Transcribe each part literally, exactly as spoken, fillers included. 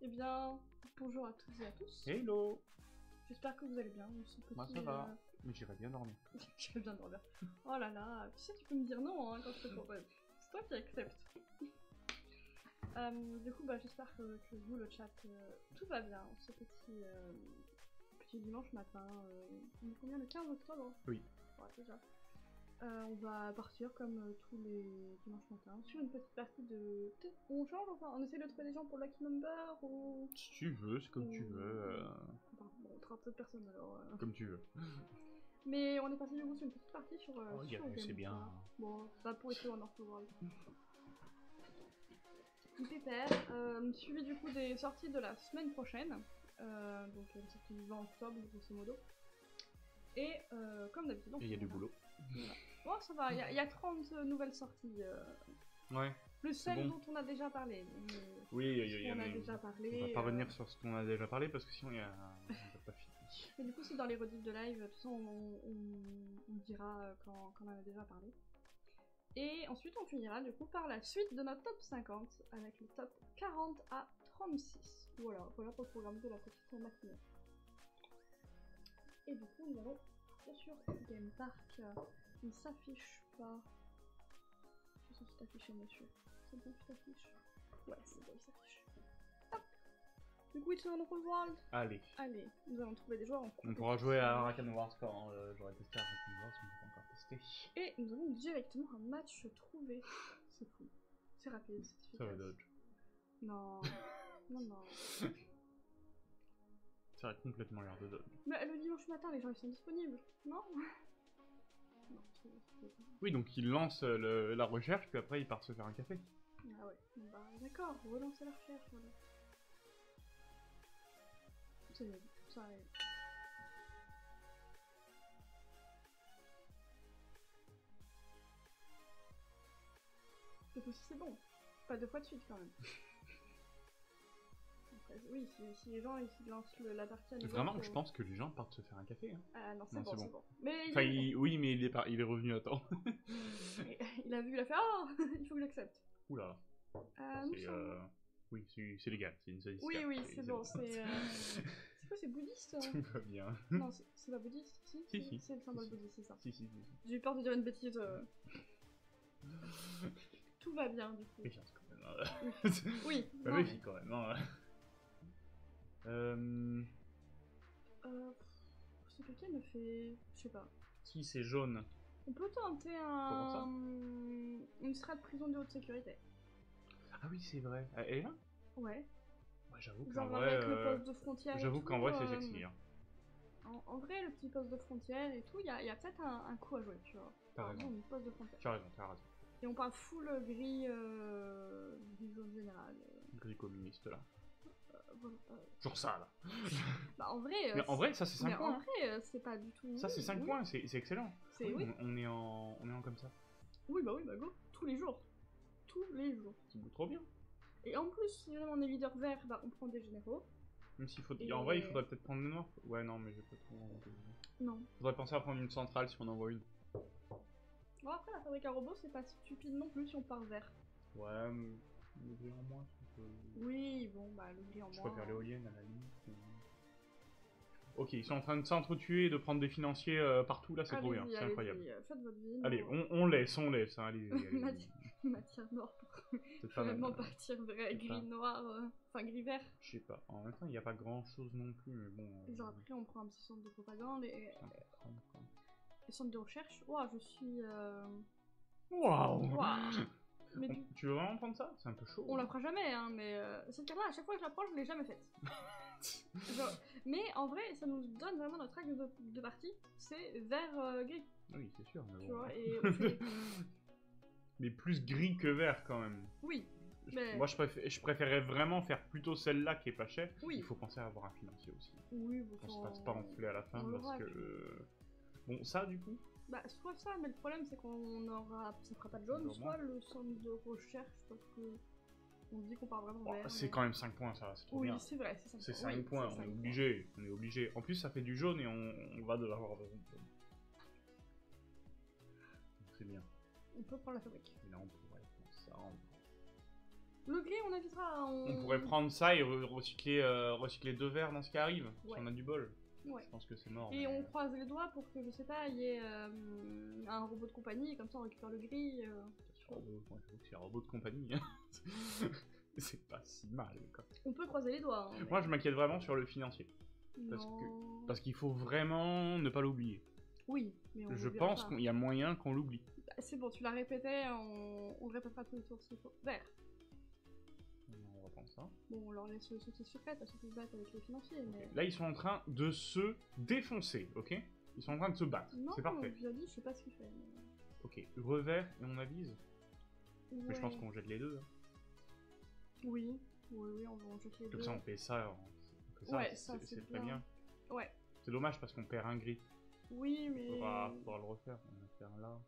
Eh bien, bonjour à toutes et à tous. Hello. J'espère que vous allez bien. Moi ça va, euh... mais j'irai bien dormir. J'irai bien dormir. Oh là là, tu sais, tu peux me dire non hein, quand je te propose. C'est toi qui acceptes. euh, du coup, bah, j'espère que, que vous, le chat, euh, tout va bien. Ce petit, euh, petit dimanche matin, euh, on est combien, le quinze octobre? Oui. Ouais, déjà. Euh, on va partir comme euh, tous les dimanches matins sur une petite partie de... On change enfin, on essaie de trouver des gens pour Lucky Number ou... Si tu veux, c'est comme ou... tu veux. Euh... Enfin, bon, on sera peu de personnes alors... Euh... Comme tu veux. Mais on est parti du coup sur une petite partie sur... Euh, oh, sur c'est bien. Hein. Bon, ça pour être en orthographe. Pépère, euh, suivi du coup des sorties de la semaine prochaine. Euh, donc euh, c'est qui va en octobre, grosso modo. Et euh, comme d'habitude... Il y a du boulot. Voilà. Bon, ça va, il y, y a trente nouvelles sorties. Euh... Ouais. Le seul bon. dont on a déjà parlé. Mais... Oui, oui, oui. On a mais... déjà parlé. On va pas revenir euh... sur ce qu'on a déjà parlé parce que sinon, y a... on n'a pas fini. Mais du coup, c'est dans les rediffs de live, de toute façon, on, on, on dira quand, quand on en a déjà parlé. Et ensuite, on finira du coup par la suite de notre top cinquante avec le top quarante à trente-six. Voilà, voilà pour le programme de la petite matinée. Et du coup, nous allons. Sur Game Park, euh, il ne s'affiche pas. Je sais si tu t'affiches, monsieur. C'est bon, tu t'affiches. Ouais, c'est bon, il s'affiche. Hop. Du coup, il se rencontre World. Allez. Allez, nous allons trouver des joueurs en compétition. On pourra jouer à Rakan Wars quand euh, j'aurai testé Rakan Wars, mais je n'ai pas encore testé. Et nous avons directement un match trouvé. C'est cool. C'est rapide, c'est difficile. Ça va dodge. Non. non, non. Ça a complètement l'air de dodge. Mais le dimanche matin, les gens ils sont disponibles, non, non c'est, c'est... Oui, donc ils lancent le, la recherche, puis après ils partent se faire un café. Ah ouais, bah d'accord, relancer la recherche, voilà. C'est... ça arrive. C'est, c'est bon, pas deux fois de suite quand même. Oui, si, si les gens ils lancent le, la partie à Vraiment, autres, je euh... pense que les gens partent se faire un café. Hein. Ah non, c'est non, bon, c'est bon. bon. Mais enfin, il... Oui, mais il est, par... il est revenu à temps. Il a vu, il a fait ah, oh il faut que j'accepte. Oula. Euh, c'est, euh... Oui, c'est, c'est légal, c'est une sadistique. Oui, oui, c'est, c'est bon. C'est, euh... c'est quoi, c'est bouddhiste hein. Tout va bien. Non, c'est, c'est pas bouddhiste si, si, si, si. C'est le symbole si, bouddhiste, c'est ça. Si, si, si, si. J'ai eu peur de dire une bêtise. Euh... Tout va bien, du coup. Méfiance quand même. Hein. Oui. Pas méfie mais... quand même. Hein. Euh. Euh. Ce paquet me fait. Je sais pas. Si, c'est jaune. On peut tenter un. Une strat de prison de haute sécurité. Ah oui, c'est vrai. Elle est là ? Ouais. Ouais, j'avoue qu'en vrai. Avec euh... le poste de frontière. J'avoue tout, qu'en vrai, euh... c'est sexy. Hein. En, en vrai, le petit poste de frontière et tout, il y a, y a peut-être un, un coup à jouer, tu vois. T'as raison. Exemple, une poste de frontière. T'as raison, t'as raison. Et on parle full gris. Euh... gris jaune général. Euh... Gris communiste, là. Genre ça là. Bah en vrai, mais en vrai ça c'est cinq mais points. En vrai c'est pas du tout. Ça c'est cinq oui. points, c'est, c'est excellent. C'est... Oui. On, on est en on est en comme ça. Oui bah oui bah go tous les jours, tous les jours. C'est trop bien. Et en plus si on est leader vert bah on prend des généraux. Même s'il faut et... en vrai il faudrait peut-être prendre le noir. Ouais non mais je peux trop. Non. Faudrait penser à prendre une centrale si on envoie une. Bon après la fabrique à robots c'est pas stupide non plus si on part vert. Ouais. Mais... Le blé en moins, je peux... Oui, bon, bah le blé en moins. Je préfère l'éolienne à la limite. Mais... Ok, ils sont en train de s'entretuer et de prendre des financiers euh, partout, là, c'est allez-y, trop bien, c'est incroyable. Faites votre vie. Allez, on, on laisse, on laisse, hein, allez-y. allez-y. Matière noire pour c'est pas vraiment mal, partir vrai, gris noir, euh... enfin gris vert. Je sais pas, en même temps, il n'y a pas grand-chose non plus, mais bon... Euh... Genre après, on prend un petit centre de propagande et... Le centre de recherche, ouah, je suis... Waouh wow. wow. Mais du... Tu veux vraiment prendre ça? C'est un peu chaud. On la fera jamais, hein, mais euh, cette carte-là, à chaque fois que je la prends, je l'ai jamais faite. Genre... Mais en vrai, ça nous donne vraiment notre axe de, de partie, c'est vert euh, gris. Oui, c'est sûr. Mais tu bon. vois, et on fait... Mais plus gris que vert quand même. Oui. Mais... Je, moi, je, préf... je préférais vraiment faire plutôt celle-là qui est pas chère. Oui. Il faut penser à avoir un financier aussi. Oui, bon. On se passe pas enflé à la fin parce aura, que. Euh... Bon, ça du coup. Bah, soit ça, mais le problème c'est qu'on aura. Ça fera pas de jaune, soit le centre de recherche, parce que. On dit qu'on part vraiment oh, vert. C'est mais... quand même cinq points, ça, c'est trop oui, bien. Oui, c'est vrai, c'est cinq points. C'est cinq oui, points, c'est cinq on est obligé, points. on est obligé. En plus, ça fait du jaune et on, on va de l'avoir besoin. Donc, c'est bien. On peut prendre la fabrique. Mais là, on pourrait prendre ça. On... Le gris, on a évitera. On... on pourrait prendre ça et recycler, euh, recycler deux verres dans ce qui arrive, ouais. Si on a du bol. Ouais. Je pense que c'est mort. Et mais... on croise les doigts pour que, je sais pas, il y ait euh, un robot de compagnie, et comme ça on récupère le gris. Euh... C'est un robot de compagnie. C'est pas si mal, quoi. On peut croiser les doigts. Hein, mais... moi, je m'inquiète vraiment sur le financier. Parce que, parce qu'il faut vraiment ne pas l'oublier. Oui, mais on je pense qu'il y a moyen qu'on l'oublie. Bah, c'est bon, tu l'as répété, on, on répétera tout le tour s'il faut. Vert. On reprend ça. Bon, on leur laisse ceux qui se battent, ceux qui se battent avec les financiers. Okay. Mais... là, ils sont en train de se défoncer, ok? Ils sont en train de se battre. C'est parfait. Non, je sais pas ce qu'ils font. Mais... ok, revers et on avise. Ouais. Mais je pense qu'on jette les deux. Hein. Oui, oui, oui, on va en jeter les deux. Comme ça, on fait ça. On... ça, ouais, c'est très bien. Ouais. C'est dommage parce qu'on perd un gris. Oui, mais... on pourra, pourra le refaire. On va faire là.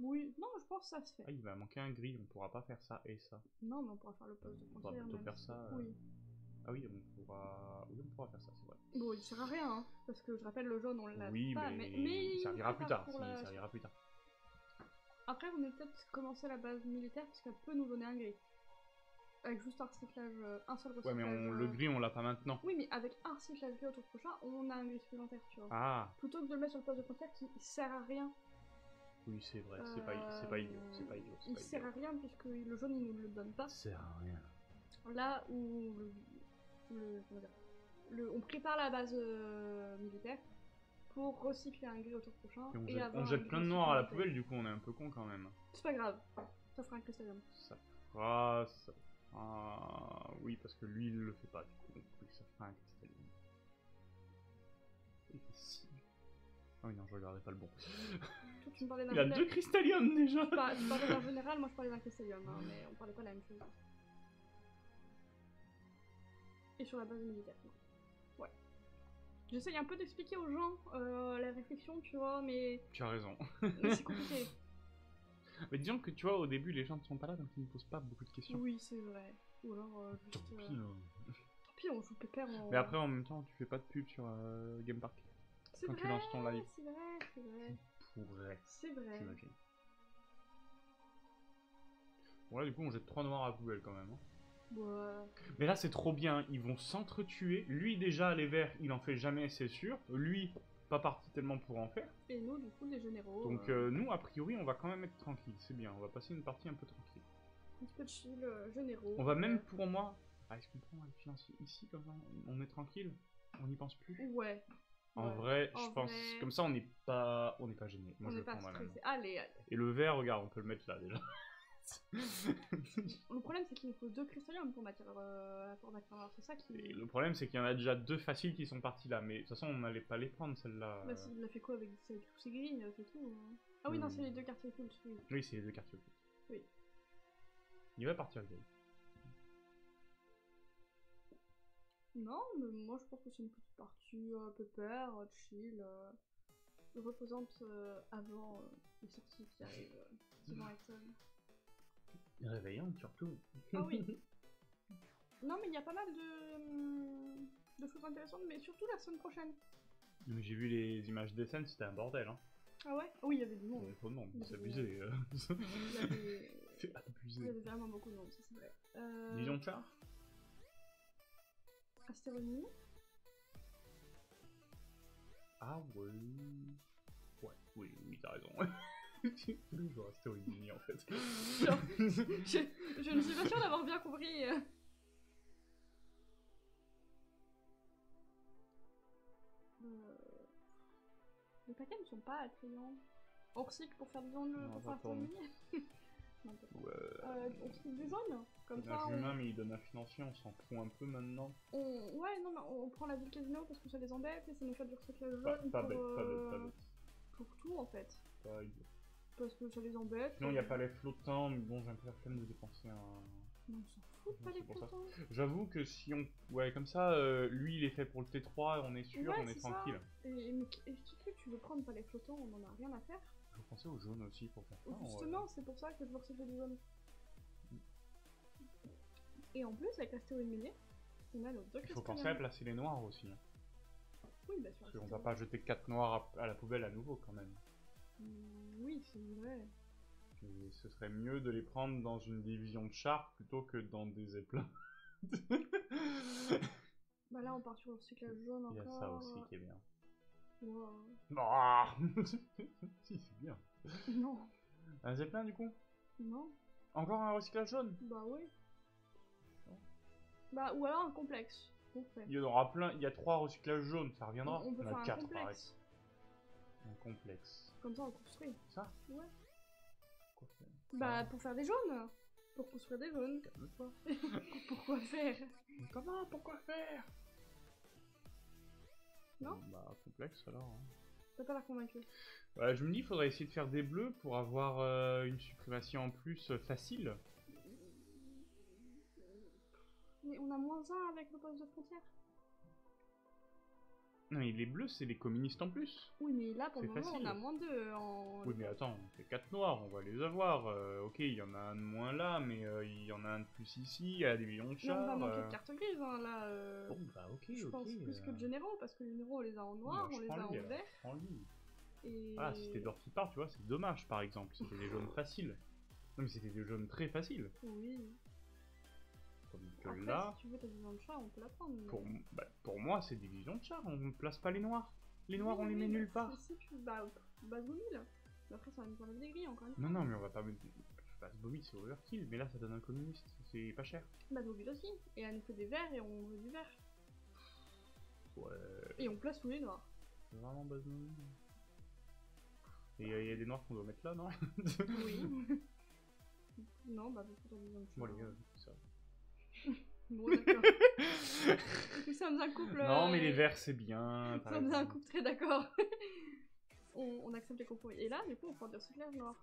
Oui, non, je pense que ça se fait. Ah, il va manquer un gris, on pourra pas faire ça et ça. Non, mais on pourra faire le poste de frontière. On pourra plutôt faire si... ça. Oui. Euh... ah oui, on pourra... oui, on pourra faire ça, c'est vrai. Bon, il sert à rien, hein, parce que je rappelle, le jaune, on l'a oui, pas. Oui, mais... mais... mais il servira plus tard. La... il servira plus tard. Après, vous pouvez peut-être commencer la base militaire, parce qu'elle peut nous donner un gris. Avec juste un recyclage, un seul recyclage. Ouais, mais on, euh... le gris, on l'a pas maintenant. Oui, mais avec un recyclage gris au tour prochain, on a un gris supplémentaire, tu vois. Ah. Plutôt que de le mettre sur le poste de frontière qui sert à rien. Oui, c'est vrai, euh... c'est pas, pas idiot. C'est pas idiot. Il pas sert idiot. à rien puisque le jaune, il nous le donne pas. Sert à rien. Là où le, le, comment dire, le, on prépare la base euh, militaire pour recycler un gris au tour prochain. Et on, et jette, avoir on jette plein de noirs à la poubelle, du coup, on est un peu con quand même. C'est pas grave, ça fera un cristallium. Ça fera. Ça... ah oui, parce que lui il le fait pas, du coup, donc oui, ça fera un cristalline. Et ici. Ah oui, non, je regardais pas le bon. Toi, tu me parlais d'un il a deux cristalliums déjà. Tu parlais, parlais d'un général, moi je parlais d'un cristallium, hein, mais on parlait pas de la même chose. Et sur la base militaire. Ouais. J'essaye un peu d'expliquer aux gens euh, la réflexion, tu vois, mais. Tu as raison. Mais c'est compliqué. Mais disons que tu vois, au début, les gens ne sont pas là, donc ils ne posent pas beaucoup de questions. Oui, c'est vrai. Ou alors, euh, juste, tant, euh... pis, euh... tant pis, on joue pépère. On... mais après, en même temps, tu fais pas de pub sur euh, Game Park. C'est vrai, c'est vrai, c'est vrai. Tu pourrais. C'est vrai. J'imagine. Bon, là, du coup, on jette trois noirs à poubelle quand même. Hein. Ouais. Mais là, c'est trop bien. Ils vont s'entretuer. Lui, déjà, les verts, il en fait jamais, c'est sûr. Lui... pas parti tellement pour en faire. Et nous, du coup, les généraux. Donc, euh, euh... nous, a priori, on va quand même être tranquille. C'est bien, on va passer une partie un peu tranquille. Un petit peu de chill, euh, généraux. On va même pour moi. Ah, est-ce qu'on prend un financier ici, comme ça, on est tranquille? On n'y pense plus? Ouais. En ouais. vrai, en je vrai... pense. Comme ça, on n'est pas on n'est pas gêné. Moi, on je le prends pas stressé. Allez, allez. Et le vert, regarde, on peut le mettre là déjà. Le problème, c'est qu'il nous faut deux cristalliums pour mettre euh, pour mettre alors, c'est ça qui... et le problème, c'est qu'il y en a déjà deux faciles qui sont partis là, mais de toute façon, on n'allait pas les prendre celle-là. Bah, il l'a fait quoi avec tous ces grilles, c'est tout. Hein. Ah oui, oui, non, c'est les deux quartiers occultes. Oui, oui c'est les deux quartiers occultes. Oui. Il va partir gris. Non, mais moi, je pense que c'est une petite partie euh, pépère, chill, euh, reposante euh, avant euh, les sorties qui arrivent euh, devant Exxon. Réveillante surtout. Ah oui. Non mais il y a pas mal de... de choses intéressantes, mais surtout la semaine prochaine. J'ai vu les images des scènes, c'était un bordel. Hein. Ah ouais? Oui, il y avait du monde. Il y avait trop de monde, c'est abusé. C'est abusé. Il y avait vraiment beaucoup de monde, ça c'est vrai. Euh... Dijon Char Astéronie. Ah ouais. Ouais, oui, oui, t'as raison. Toujours Astéronie en fait. Genre, je, je ne suis pas sûre d'avoir bien compris. Euh... Les paquets ne sont pas attrayants. On recycle pour faire du jaune, non, pour faire Astéronie. Ouais. Euh, on recycle du jaune. Comme ça. Un humain, on... mais il donne un financier, on s'en prend un peu maintenant. On... ouais, non, mais on prend la ville casino parce que ça les embête et ça nous fait du recyclage jaune. Pas, pas pour, bête, pas bête, pas bête. Pour tout en fait. Pas idiot. Parce que ça les embête. Non, il n'y a pas les flottants, mais bon, j'ai un peu la flemme de dépenser un. Non, on s'en fout de pas les flottants. J'avoue que si on. Ouais, comme ça, euh, lui il est fait pour le T trois, on est sûr, ouais, on est, est tranquille. Ça. Et, mais, et tu sais que tu veux prendre pas les flottants, on en a rien à faire. Je pensais au jaune aussi pour faire ça. Justement, ouais. C'est pour ça que je veux recycler du jaune. Mm. Et en plus, avec la stéréomélie, on a nos deux. Il faut penser à placer les noirs aussi. Oui, bien sûr. Parce qu'on va pas jeter quatre noirs à, à la poubelle à nouveau quand même. Mm. Oui, c'est vrai. mais ce serait mieux de les prendre dans une division de char plutôt que dans des éplats. Bah là on part sur le cycle jaune encore. Il y a ça aussi qui est bien. Wow. Ah si c'est bien. Non. Un zeppelin du coup? Non. Encore un recyclage jaune? Bah oui. Non. Bah ou alors un complexe. Complexe. Il y en aura plein, il y a trois recyclages jaunes, ça reviendra. On, on peut on faire un quatre, complexe. Pareil. Un complexe. Comme ça on construit. Ça? Ouais. Quoi faire? Bah ça... pour faire des jaunes. Pour construire des jaunes. Pourquoi, pourquoi faire? Mais comment? Pourquoi faire? Non? Bah complexe alors. Hein. T'as pas l'air convaincu. Voilà, je me dis qu'il faudrait essayer de faire des bleus pour avoir euh, une suprématie en plus euh, facile. Mais on a moins un avec le poste de frontière. Non mais les bleus c'est les communistes en plus. Oui mais là pour le moment on a moins deux en... Oui mais attends, on fait quatre noirs, on va les avoir. Euh, ok il y en a un de moins là, mais il euh, y en a un de plus ici, à la division de char. Non, on va manquer de cartes grises hein, là. Euh... Bon bah ok, je ok. pense plus que de généraux, parce que les généraux on les a en noir, bah, on les a en lui, vert. Prends lui. Et... Ah, c'était d'or qui part, tu vois, c'est dommage par exemple, c'était des jaunes faciles. Non mais c'était des jaunes très faciles. Oui. Comme que après, là, si tu veux ta division de char, on peut la prendre. Mais... Pour, bah, pour moi, c'est division de char, on ne place pas les noirs. Les noirs, oui, on les met nulle part. Si tu bah, base mobile. Après, ça va nous enlever des grilles encore une fois. Non, non, mais on va pas mettre. Base mobile, c'est overkill, mais là, ça donne un communiste, c'est pas cher. Base mobile aussi. Et elle nous fait des verts et on veut du vert. Ouais. Et on place tous les noirs. C'est vraiment base mobile. Et il y a des noirs qu'on doit mettre là, non? Oui. Non, bah, parce que t'as besoin de char. Bon, les gars, c'est ça. Bon d'accord. Nous sommes un couple. Non mais les verts c'est bien. Nous sommes un couple très d'accord. on, on accepte les compromis. Et là du coup on prend du recyclage noir.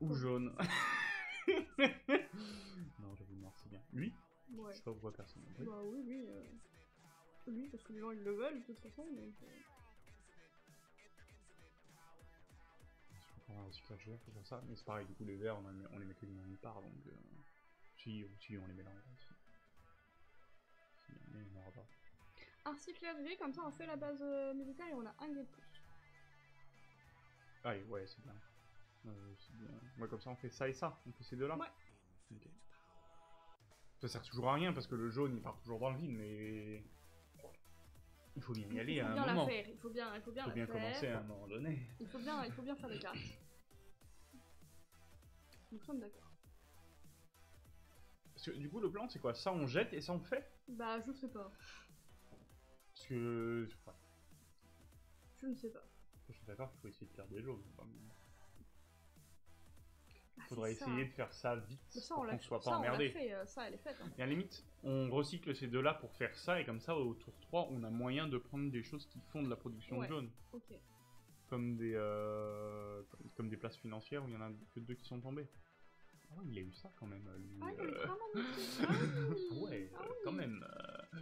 Ou jaune. Non j'avoue noir c'est bien. Lui ouais. Je sais pas pourquoi personne. Oui. Bah oui lui. Euh... Lui parce que les gens ils le veulent de toute façon. Donc, euh... je peux prendre un recyclage vert pour faire ça. Mais c'est pareil du coup les verts on, a, on les met que d'une part donc. Euh... Si, si, on les mélange. Si, mais on n'aura pas. Un recyclage gris, comme ça on fait la base euh, militaire et on a un gris de plus. Allez, ouais, c'est bien. Euh, bien. Ouais, comme ça on fait ça et ça, on fait ces deux-là. Ouais. Okay. Ça sert toujours à rien parce que le jaune il part toujours dans le vide, mais. Il faut bien y aller à un moment. Il faut bien la faire, il faut bien, il faut bien, il faut bien commencer à un moment donné. Il faut bien, il faut bien faire des cartes. Nous sommes d'accord. Du coup, le plan c'est quoi? Ça on jette et ça on fait? Bah, je sais pas. Parce que. Ouais. Je ne sais pas. Je suis d'accord qu'il faut essayer de faire des jaunes. Il faudrait essayer de faire ça vite mais ça, pour qu'on ne soit pas emmerdé. Ça, elle est faite. Hein. Et à la limite, on recycle ces deux là pour faire ça et comme ça, au tour trois, on a moyen de prendre des choses qui font de la production ouais. de jaune. Okay. Comme des, euh... comme des places financières où il y en a que deux qui sont tombées. Oh, il a eu ça quand même. Lui, ah, il a eu euh... vraiment ah, oui. Ouais, ah, oui. quand même. Euh...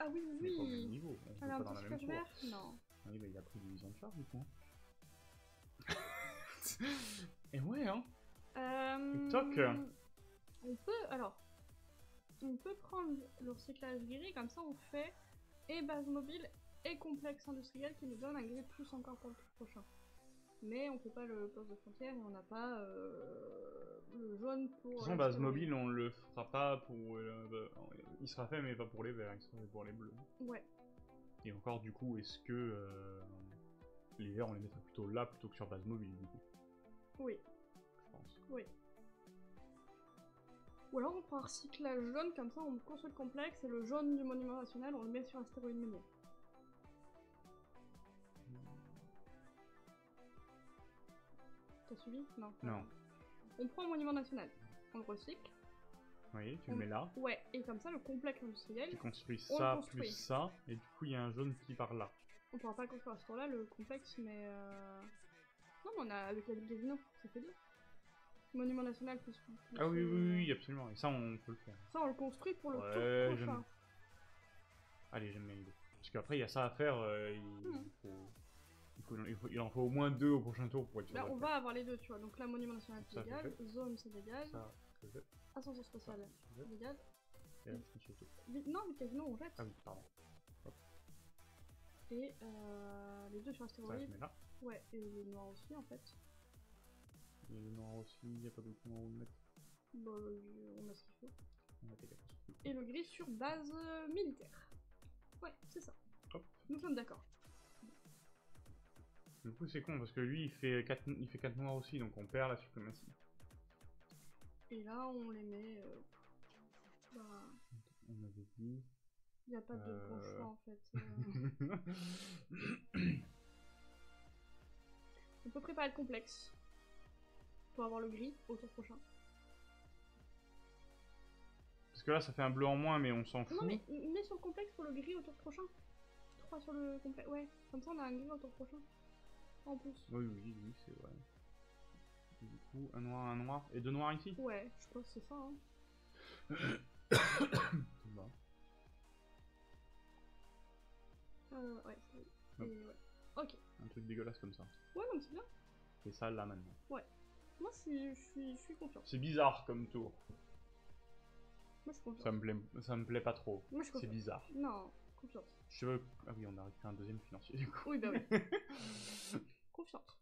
Ah oui, oui. On est pas au même niveau. On Alors, pas dans la même vert, non. Oui, bah, il a pris du vision de char du coup. Et ouais, hein. Euh... Et toc. On peut. Alors. On peut prendre le recyclage gris, comme ça on fait et base mobile et complexe industriel qui nous donne un gris plus encore pour le tour prochain. Mais on fait pas le poste de frontière et on n'a pas euh, le jaune pour... De toute façon, base mobile, on le fera pas pour... Euh, bah, il sera fait, mais pas pour les verts, il sera fait pour les bleus. Ouais. Et encore, du coup, est-ce que euh, les verts, on les mettra plutôt là, plutôt que sur base mobile, du coup? Oui. Je pense. Oui. Ou alors, on prend un recyclage jaune, comme ça, on construit le complexe, et le jaune du monument national, on le met sur un stéroïde minier. Suivi non. non. On prend un monument national, on le recycle. Oui, tu on... le mets là. Ouais, et comme ça, le complexe industriel. Tu construis ça, construit. plus ça, et du coup, il y a un jaune qui part là. On pourra pas construire à ce tour-là le complexe, mais. Euh... Non, mais on a avec la ville des Vinos, ça fait bien. Monument national plus. plus ah oui, oui, oui, absolument, et ça, on peut le faire. Ça, on le construit pour le ouais, tour prochain. Allez, j'aime bien l'idée. Parce qu'après, il y a ça à faire, euh, il mmh. faut. Il, faut, il, faut, il en faut au moins deux au prochain tour pour être sûr. Là, on va avoir les deux, tu vois. Donc là, monument national, c'est légal. Zone, c'est légal. Ascenseur spatial, c'est légal. Et là, je suis mais, non, mais quasiment, on jette. Ah oui, pardon. Hop. Et euh, les deux sur astéroïde. Ouais, et le noir aussi, en fait. Il y en aura aussi, il n'y a pas d'autres points où le mettre. Bon, on a ce qu'il faut. On a quatre. Et le gris sur base euh, militaire. Ouais, c'est ça. Hop. Nous sommes d'accord. Du coup, c'est con parce que lui il fait quatre, il fait quatre noirs aussi, donc on perd la suprématie. Et là, on les met. Euh... Bah... On avait dit. Il n'y a pas de euh... bon choix en fait. Euh... on peut préparer le complexe pour avoir le gris au tour prochain. Parce que là, ça fait un bleu en moins, mais on s'en fout. Non, mais mets sur le complexe pour le gris au tour prochain. trois sur le complexe. Ouais, comme ça, on a un gris au tour prochain. En plus. Oui, oui, oui, c'est vrai. Du coup, un noir, un noir. Et deux noirs ici? Ouais, je crois que c'est ça. Hein. Bon. Euh, ouais, c'est ouais. Ok. Un truc dégueulasse comme ça. Ouais, non, c'est bien. Et ça, là, maintenant. Ouais. Moi, je suis, je suis, je suis confiant. C'est bizarre comme tour. Moi, je suis confiant. Ça me plaît, ça me plaît pas trop. Moi, je suis confiant. C'est bizarre. Non, confiance. Je veux... Ah oui, on a récupéré un deuxième financier, du coup. Oui, bah oui. Confiance.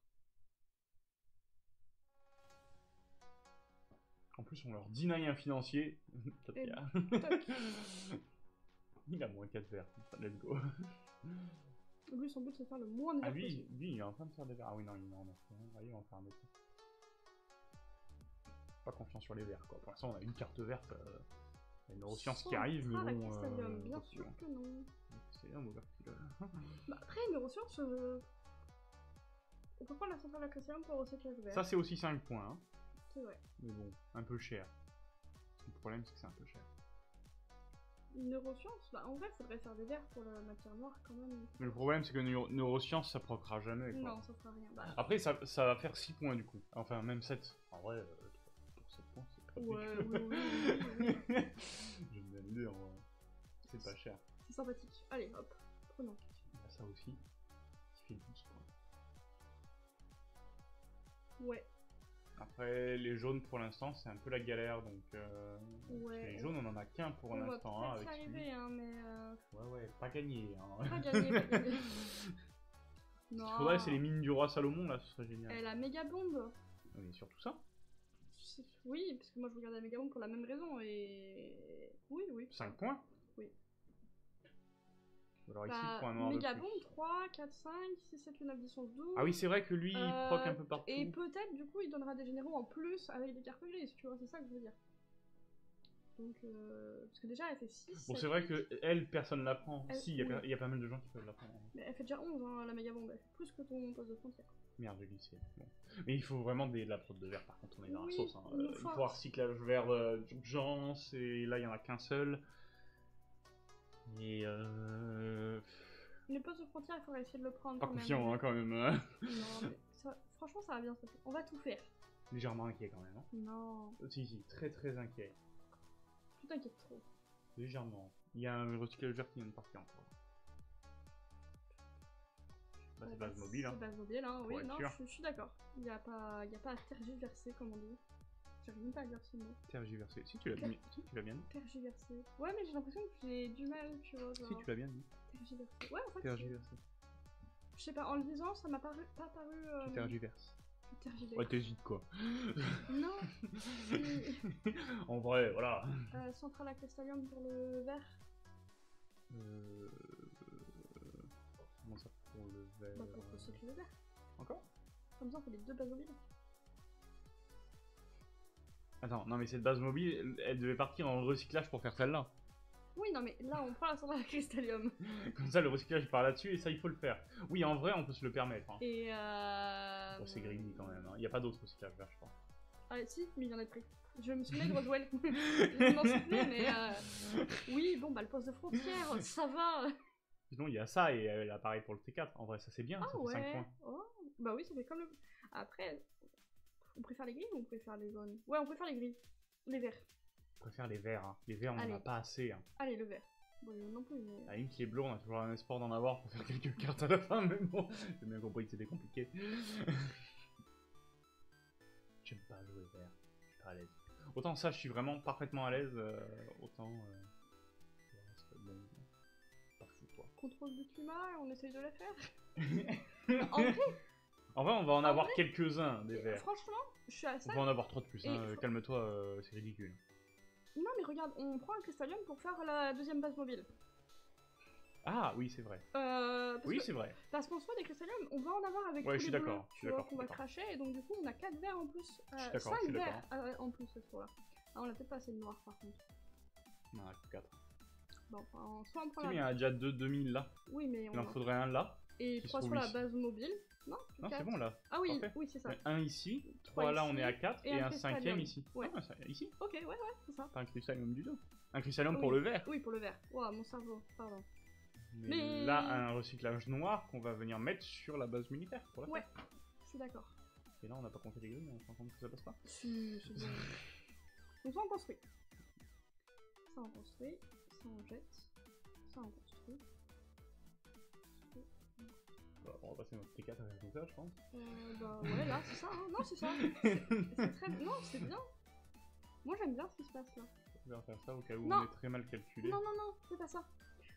En plus, on leur deny un financier. Top. Et... Toc. Il a moins quatre verres. Let's go. Lui, son but, c'est de faire le moins de verres. Ah, lui, possible. Lui, il est en train de faire des verres. Ah oui, non, il en a fait un. Voyez, on va faire un autre. Pas confiance sur les verres, quoi. Pour l'instant, on a une carte verte. Euh... Il y a une neuroscience qui arrive, mais bon... Ah, euh... bien sûr que non. C'est un mauvais pilote. Bah, après, neuroscience... Euh... On peut prendre la centrale à Christiane pour recycler le verre. Ça, c'est aussi cinq points, hein. C'est vrai. Mais bon, un peu cher. Le problème, c'est que c'est un peu cher. Neurosciences, bah en vrai, il faudrait faire des verres pour la matière noire quand même. Mais le problème, c'est que neuro neurosciences, ça procera jamais. Quoi. Non, ça fera rien. Bah, après, ça, ça va faire six points du coup. Enfin, même sept. En vrai, euh, pour sept points, c'est pas ouais, oui, oui, oui, oui, oui. Je me donne l'idée en vrai. C'est pas cher. C'est sympathique. Allez, hop, prenons. Il y a ça aussi. Qui fait douze points. Ouais. Après, les jaunes pour l'instant, c'est un peu la galère, donc euh, ouais, les jaunes, on en a qu'un pour l'instant. Hein, avec arriver, hein, mais... Euh... Ouais, ouais, pas gagné. Hein. Pas gagné, pas gagné. Non. Ce qu'il faudrait, c'est les mines du roi Salomon, là, ce serait génial. Et la méga bombe. Mais surtout ça. Oui, parce que moi, je regardais la méga bombe pour la même raison, et... Oui, oui. cinq points. Oui. Alors ici, bah, pour un noir Mégabon, trois, quatre, cinq, six, sept, huit, neuf, dix, onze, douze... Ah oui, c'est vrai que lui, il euh, proc un peu partout. Et peut-être, du coup, il donnera des généraux en plus avec des cartes grises, tu vois, c'est ça que je veux dire. Donc, euh... Parce que déjà, elle fait six... Bon, c'est vrai que elle, personne la prend. Elle... Si, il oui. y, y a pas mal de gens qui peuvent la prendre. Mais elle fait déjà onze, hein, la Mégabombe, elle fait plus que ton poste de frontière. Merde, j'ai glissé. Bon. Mais il faut vraiment des... de la prod de verre, par contre, on est dans oui, la sauce. Hein. Euh, il faut avoir recyclage vert euh, d'urgence, et là, il n'y en a qu'un seul. Et euh... Les postes de frontière, il faudrait essayer de le prendre. Pas quand confiant, même. Hein, quand même. Hein. Non, mais ça... franchement, ça va bien se passer. On va tout faire. Légèrement inquiet, quand même. Hein. Non. Oh, si, si, très très inquiet. Tu t'inquiètes trop. Légèrement. Il y a un recyclage vert qui vient de partir encore. Bah, ouais, c'est base mobile. Hein. C'est base mobile, hein, oui. Non, je, je suis d'accord. Il n'y a, pas... a pas à tergiverser, comme on dit. J'arrive même pas à dire ce mot. Tergiversé. Si tu l'as bien, si, bien dit. Tergiversé. Ouais, mais j'ai l'impression que j'ai du mal, tu vois. Genre... Si tu l'as bien dit. Tergiversé. Ouais, en fait. Tergiversé. Je sais pas, en le disant, ça m'a paru... pas paru. Euh... Tu tergiverses. Tu tergiverses. Ouais, t'hésites quoi. Non. En vrai, voilà. Euh, Central à Castellium pour le vert. Euh. Comment ça pour le vert? Bah, pour recycler le vert. Encore? Comme ça, on fait les deux bases mobiles. Attends, non mais cette base mobile, elle devait partir en recyclage pour faire celle-là. Oui, non mais là on prend la centrale à Cristallium. Comme ça le recyclage part là-dessus et ça il faut le faire. Oui, en vrai on peut se le permettre. Hein. Et euh... Bon, c'est grigny quand même, hein. Il n'y a pas d'autre recyclage vert je crois. Ah si, mais il y en a de pris. Je me souviens de Roswell. Je m'en souviens mais... Euh... Oui, bon bah le poste de frontière, ça va. Sinon il y a ça et euh, l'appareil pour le T quatre. En vrai ça c'est bien, ah, ça ouais. Fait cinq points. Oh. Bah oui, ça fait comme le... Après... On préfère les gris ou on préfère les jaunes? Ouais, on préfère les gris. Les verts. On préfère les verts, hein. Les verts, on n'en a pas assez. Hein. Allez, le vert. Bon, non plus, mais... Ah, une qui est bleue, on a toujours un espoir d'en avoir pour faire quelques cartes à la fin, mais bon. J'ai bien compris que c'était compliqué. J'aime pas jouer vert. Je suis pas à l'aise. Autant ça, je suis vraiment parfaitement à l'aise. Euh, autant... Euh... Bon, pas fou, quoi. Contrôle du climat, on essaye de la faire. En vrai En vrai, on va en, en avoir quelques-uns des verres. Franchement, je suis à ça. On va en avoir trop de plus, hein. Calme-toi, euh, c'est ridicule. Non, mais regarde, on prend un cristallium pour faire la deuxième base mobile. Ah oui, c'est vrai. Euh, oui, c'est vrai. Parce qu'on soit des cristalliums, on va en avoir avec ouais, tous je suis les bleus, tu vois, qu'on va cracher, et donc du coup, on a quatre verres en plus. Euh, cinq verres euh, en plus, ce soir-là. Ah, on a peut-être pas assez de noir, par contre. On en a que quatre. Bon, enfin, soit on prend la... mais il y en a déjà deux mille là. Oui, mais on... il en faudrait un là. Et trois sur la base mobile. Non, non c'est bon là. Ah oui, oui c'est ça. Un ici, trois là, on est à quatre, et, et un cinquième ici. Ouais. Ah, ça, ici. Ok, ouais, ouais, c'est ça. T'as un cristallium du dos. Un cristallium oui. pour le verre. Oui, pour le verre. Ouah, wow, mon cerveau, pardon. Mais, Mais là, un recyclage noir qu'on va venir mettre sur la base militaire. Pour la ouais, je suis d'accord. Et là, on n'a pas compté les grilles, on se rend compte que ça passe pas. Si, si, si. Donc ça, on construit. Ça, on construit. Ça, on jette. Ça, on construit. Bah, on va passer notre T quatre avec comme ça, je pense. Euh, bah ouais, là, c'est ça, hein. Non, c'est ça. C'est très... Non, c'est bien. Moi, j'aime bien ce qui se passe là. On va faire ça au cas où non. on est très mal calculé. Non, non, non, c'est pas ça.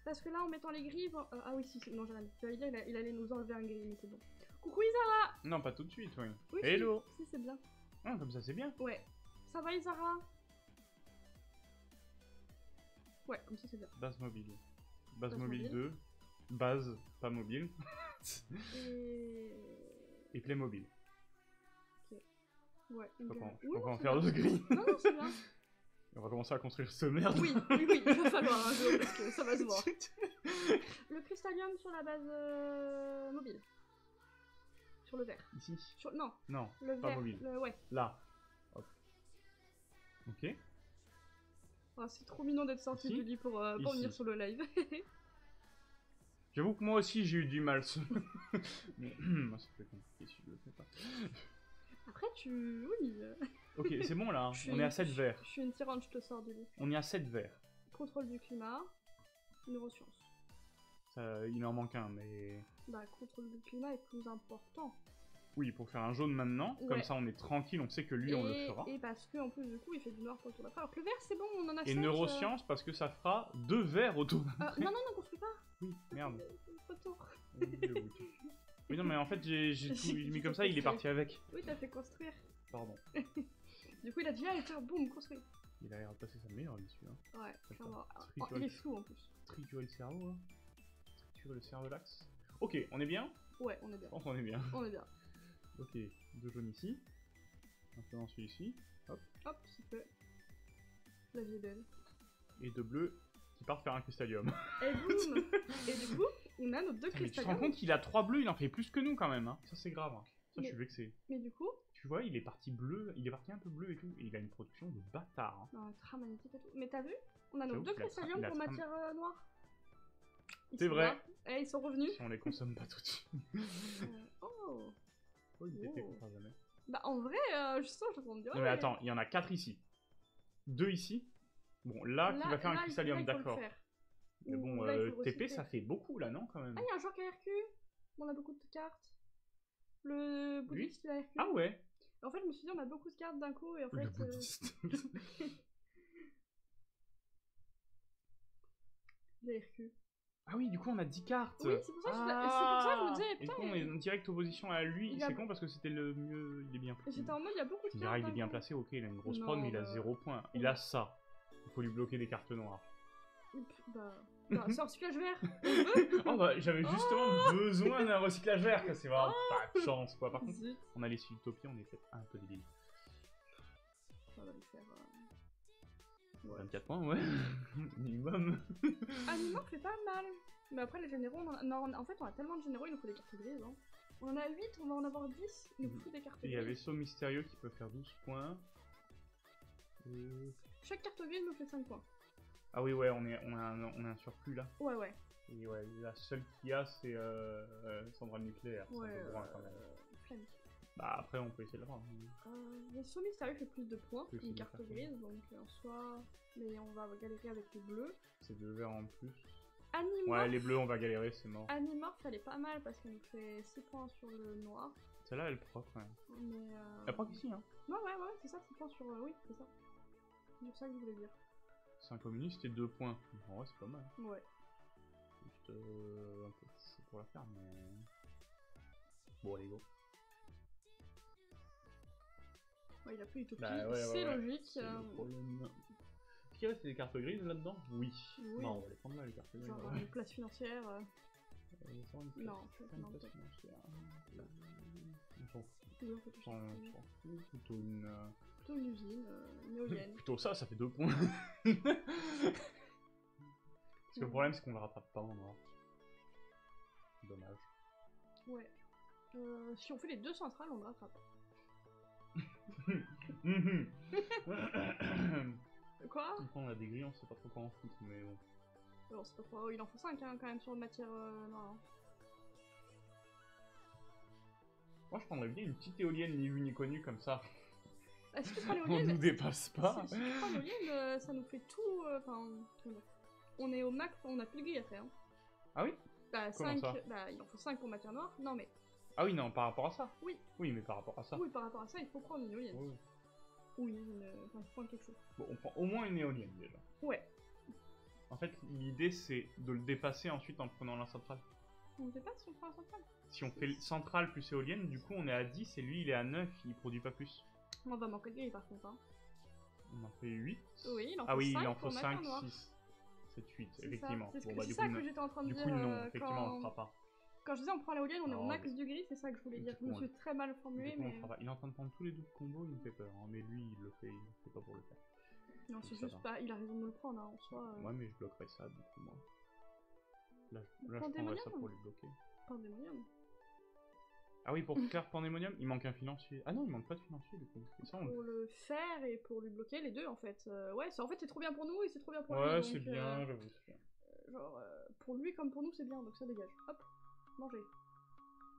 Parce que là, en mettant les grilles... Euh, ah oui, si, si non, j'allais dire, il, a, il allait nous enlever un grille, mais c'est bon. Coucou Isara. Non, pas tout de suite, oui. oui Hello. Si, c'est bien. Ah, comme ça, c'est bien. Ouais. Ça va, Isara? Ouais, comme ça, c'est bien. Base mobile. Base, base mobile, mobile deux. Base, pas mobile. Et... Et play mobile. Ok. Ouais. Je peux pas oui, en faire deux grilles. Non, non, c'est bien. On va commencer à construire ce merde. Oui, oui, oui, il va falloir un jour, parce que ça va se voir. Le cristallium sur la base euh, mobile. Sur le verre. Ici sur... Non. Non, le pas vert, mobile. Le... Ouais. Là. Hop. Ok. Oh, c'est trop mignon d'être sorti du lit pour, euh, pour venir sur le live. J'avoue que moi aussi j'ai eu du mal. Ce... moi ça fait compliqué si je le fais pas. Après tu... Oui. Ok, c'est bon là, on est à sept verres. Je suis une tyrande, je te sors du lit. On est à sept verres. Contrôle du climat, neurosciences. Ça, il en manque un, mais... Bah, contrôle du climat est plus important. Oui, pour faire un jaune maintenant, ouais. Comme ça on est tranquille, on sait que lui et, on le fera. Et parce que en plus du coup il fait du noir pour le tour d'après. Alors que le vert c'est bon, on en a cinq. Et neurosciences euh... parce que ça fera deux verres au tour d'après. Euh, non, non, non, construis pas. Oui, merde. Retour. Oui, non, mais en fait j'ai mis comme ça, il est parti avec. Oui, t'as fait construire. Pardon. Du coup, il a déjà allé faire boum, construit. Il a l'air de passer sa meilleure vie, celui-là. Ouais, clairement. Oh, il est flou en plus. Triturer le cerveau, là. Triturer le cerveau l'axe. Ok, on est bien? Ouais, on est bien. Je pense qu'on est bien. On est bien. Ok, deux jaunes ici. Maintenant celui-ci. Hop. Hop, c'est fait. La vie est belle. Et deux bleus qui partent faire un cristallium. Et boum. Et du coup, on a nos deux cristalliums. Mais tu te rends compte qu'il a trois bleus, il en fait plus que nous quand même. Hein. Ça, c'est grave. Hein. Ça, mais, je suis vexé. Mais du coup... Tu vois, il est parti bleu, il est parti un peu bleu et tout, et il a une production de bâtard. Hein. Ah, magnifique et tout. Mais t'as vu? On a nos deux cristalliums pour matière euh, noire. C'est vrai. Eh, ils sont revenus. Si on les consomme pas tout de suite. euh, oh. Oh, il était qu'on fera jamais. Bah, en vrai, euh, je sens, je me dis. Ouais, non, mais attends, il y en a quatre ici. deux ici. Bon, là, là qui va faire là, un cristallium, d'accord. Mais bon, là, euh, T P, ça fait beaucoup là, non, quand même? Ah, il y a un joueur qui a R Q. On a beaucoup de cartes. Le bouddhiste, il a R Q. Ah ouais. En fait, je me suis dit, on a beaucoup de cartes d'un coup, et en fait... Euh... J'ai R Q. Ah oui, du coup, on a dix cartes. Oui, c'est pour ça que ah je me disais, putain... Et du coup, on est en direct opposition à lui, c'est a... con parce que c'était le mieux... Il est bien... J'étais en mode, il y a beaucoup de cartes. Là, il est bien placé, ok, il a une grosse prom, mais il a zéro points. Il a ça. Il faut lui bloquer des cartes noires. Bah... bah c'est un recyclage vert. Oh bah j'avais justement oh besoin d'un recyclage vert, c'est vraiment oh pas de chance quoi. Par contre, zut. On a les Utopie, on est peut-être un peu débile. Ça va le faire. Euh... Ouais. vingt-quatre points, ouais. Minimum. Ah non, c'est pas mal. Mais après les généraux, on en, a... non, en fait on a tellement de généraux, il nous faut des cartes grises. Hein. On en a huit, on va en avoir dix, il nous faut des cartes grises. Il y a Vaisseau Mystérieux qui peut faire douze points. Et... Chaque carte grise nous fait cinq points. Ah oui, ouais, on, est, on, a un, on a un surplus là. Ouais, ouais. Et ouais, la seule qu'il y a, c'est euh, euh, Centrale Nucléaire. Ouais, c'est un peu grand, euh, quand même. Flemme. Bah après, on peut essayer de le prendre. Les sommet, ça fait plus de points qu'une carte grise, donc en soi... Mais on va galérer avec les bleus. C'est deux verts en plus. Animorph. Ouais, les bleus, on va galérer, c'est mort. Animorph, elle est pas mal parce qu'elle nous fait six points sur le noir. Celle-là, elle est propre, ouais. Mais euh... Elle est propre ici, hein. Ouais, ouais, ouais, c'est ça, six points sur... Oui, c'est ça. C'est ça que je voulais dire. cinq communistes et deux points. En vrai, c'est pas mal. Ouais. Juste euh, un peu pour la faire, mais... Bon, allez, go. Ouais, il a fait Utopie, bah, ouais, c'est ouais, logique. C'est euh... le problème. Est-ce qu'il reste des cartes grises là-dedans? Oui. oui. Non, on va les prendre là, les cartes grises. Genre voilà. Une place financière. Euh... Euh, une place, non, je vais une place financière. Plutôt une. Euh... Plutôt une usine, euh, une éolienne. Plutôt ça, ça fait deux points. Parce que le problème, c'est qu'on ne le rattrape pas en or. Dommage. Ouais. Euh, si on fait les deux centrales, on le rattrape. Quoi? On a des grilles, on sait pas trop quoi en foutre, mais bon. On sait pas trop. Il en faut cinq hein, quand même sur une matière. Euh, non. Moi, je prendrais bien une petite éolienne ni vue ni connue comme ça. Ah, si tu prends l'éolienne. On nous dépasse pas. Si, si tu prends l'éolienne, ça nous fait tout. Enfin, euh, on est au max, on a plus de grilles à faire. Hein. Ah oui? Bah, cinq, bah, il en faut cinq pour matière noire. Non, mais. Ah oui, non, par rapport à ça? Oui. Oui, mais par rapport à ça. Oui, par rapport à ça, il faut prendre une éolienne. Oui. Ou une. Enfin, il faut prendre quelque chose. Bon, on prend au moins une éolienne déjà. Ouais. En fait, l'idée c'est de le dépasser ensuite en prenant la centrale. On dépasse si on prend la centrale? Si on fait centrale plus éolienne, du coup on est à dix et lui il est à neuf, il produit pas plus. On va manquer de grilles par contre. Hein. On en fait huit? Oui, il en faut cinq. Ah oui, cinq, il en faut cinq, six, sept, huit, effectivement. C'est bon, bah, ça que j'étais en train de dire. Du coup, non, euh, effectivement, on ne fera pas. Quand je disais on prend la éolienne, on est au max du gris, c'est ça que je voulais dire. Je me suis très mal formulé. Mais... il est en train de prendre tous les doubles combos, il nous fait peur. Hein. Mais lui, il le fait, il fait pas pour le faire. Non, c'est juste va. Pas, il a raison de le prendre hein, en soi. Euh... Ouais, mais je bloquerai ça du coup, moi. Là, je, là, je prendrai ça pour les bloquer. Pandémonium. Ah oui, pour faire Pandémonium, il manque un financier. Ah non, il manque pas de financier du coup. Ça, on... pour le faire et pour lui bloquer, les deux en fait. Euh, ouais, ça, en fait, c'est trop bien pour nous et c'est trop bien pour lui. Ouais, c'est bien, euh... j'avoue, c'est bien. Euh, genre, euh, pour lui comme pour nous, c'est bien, donc ça dégage. Hop, manger.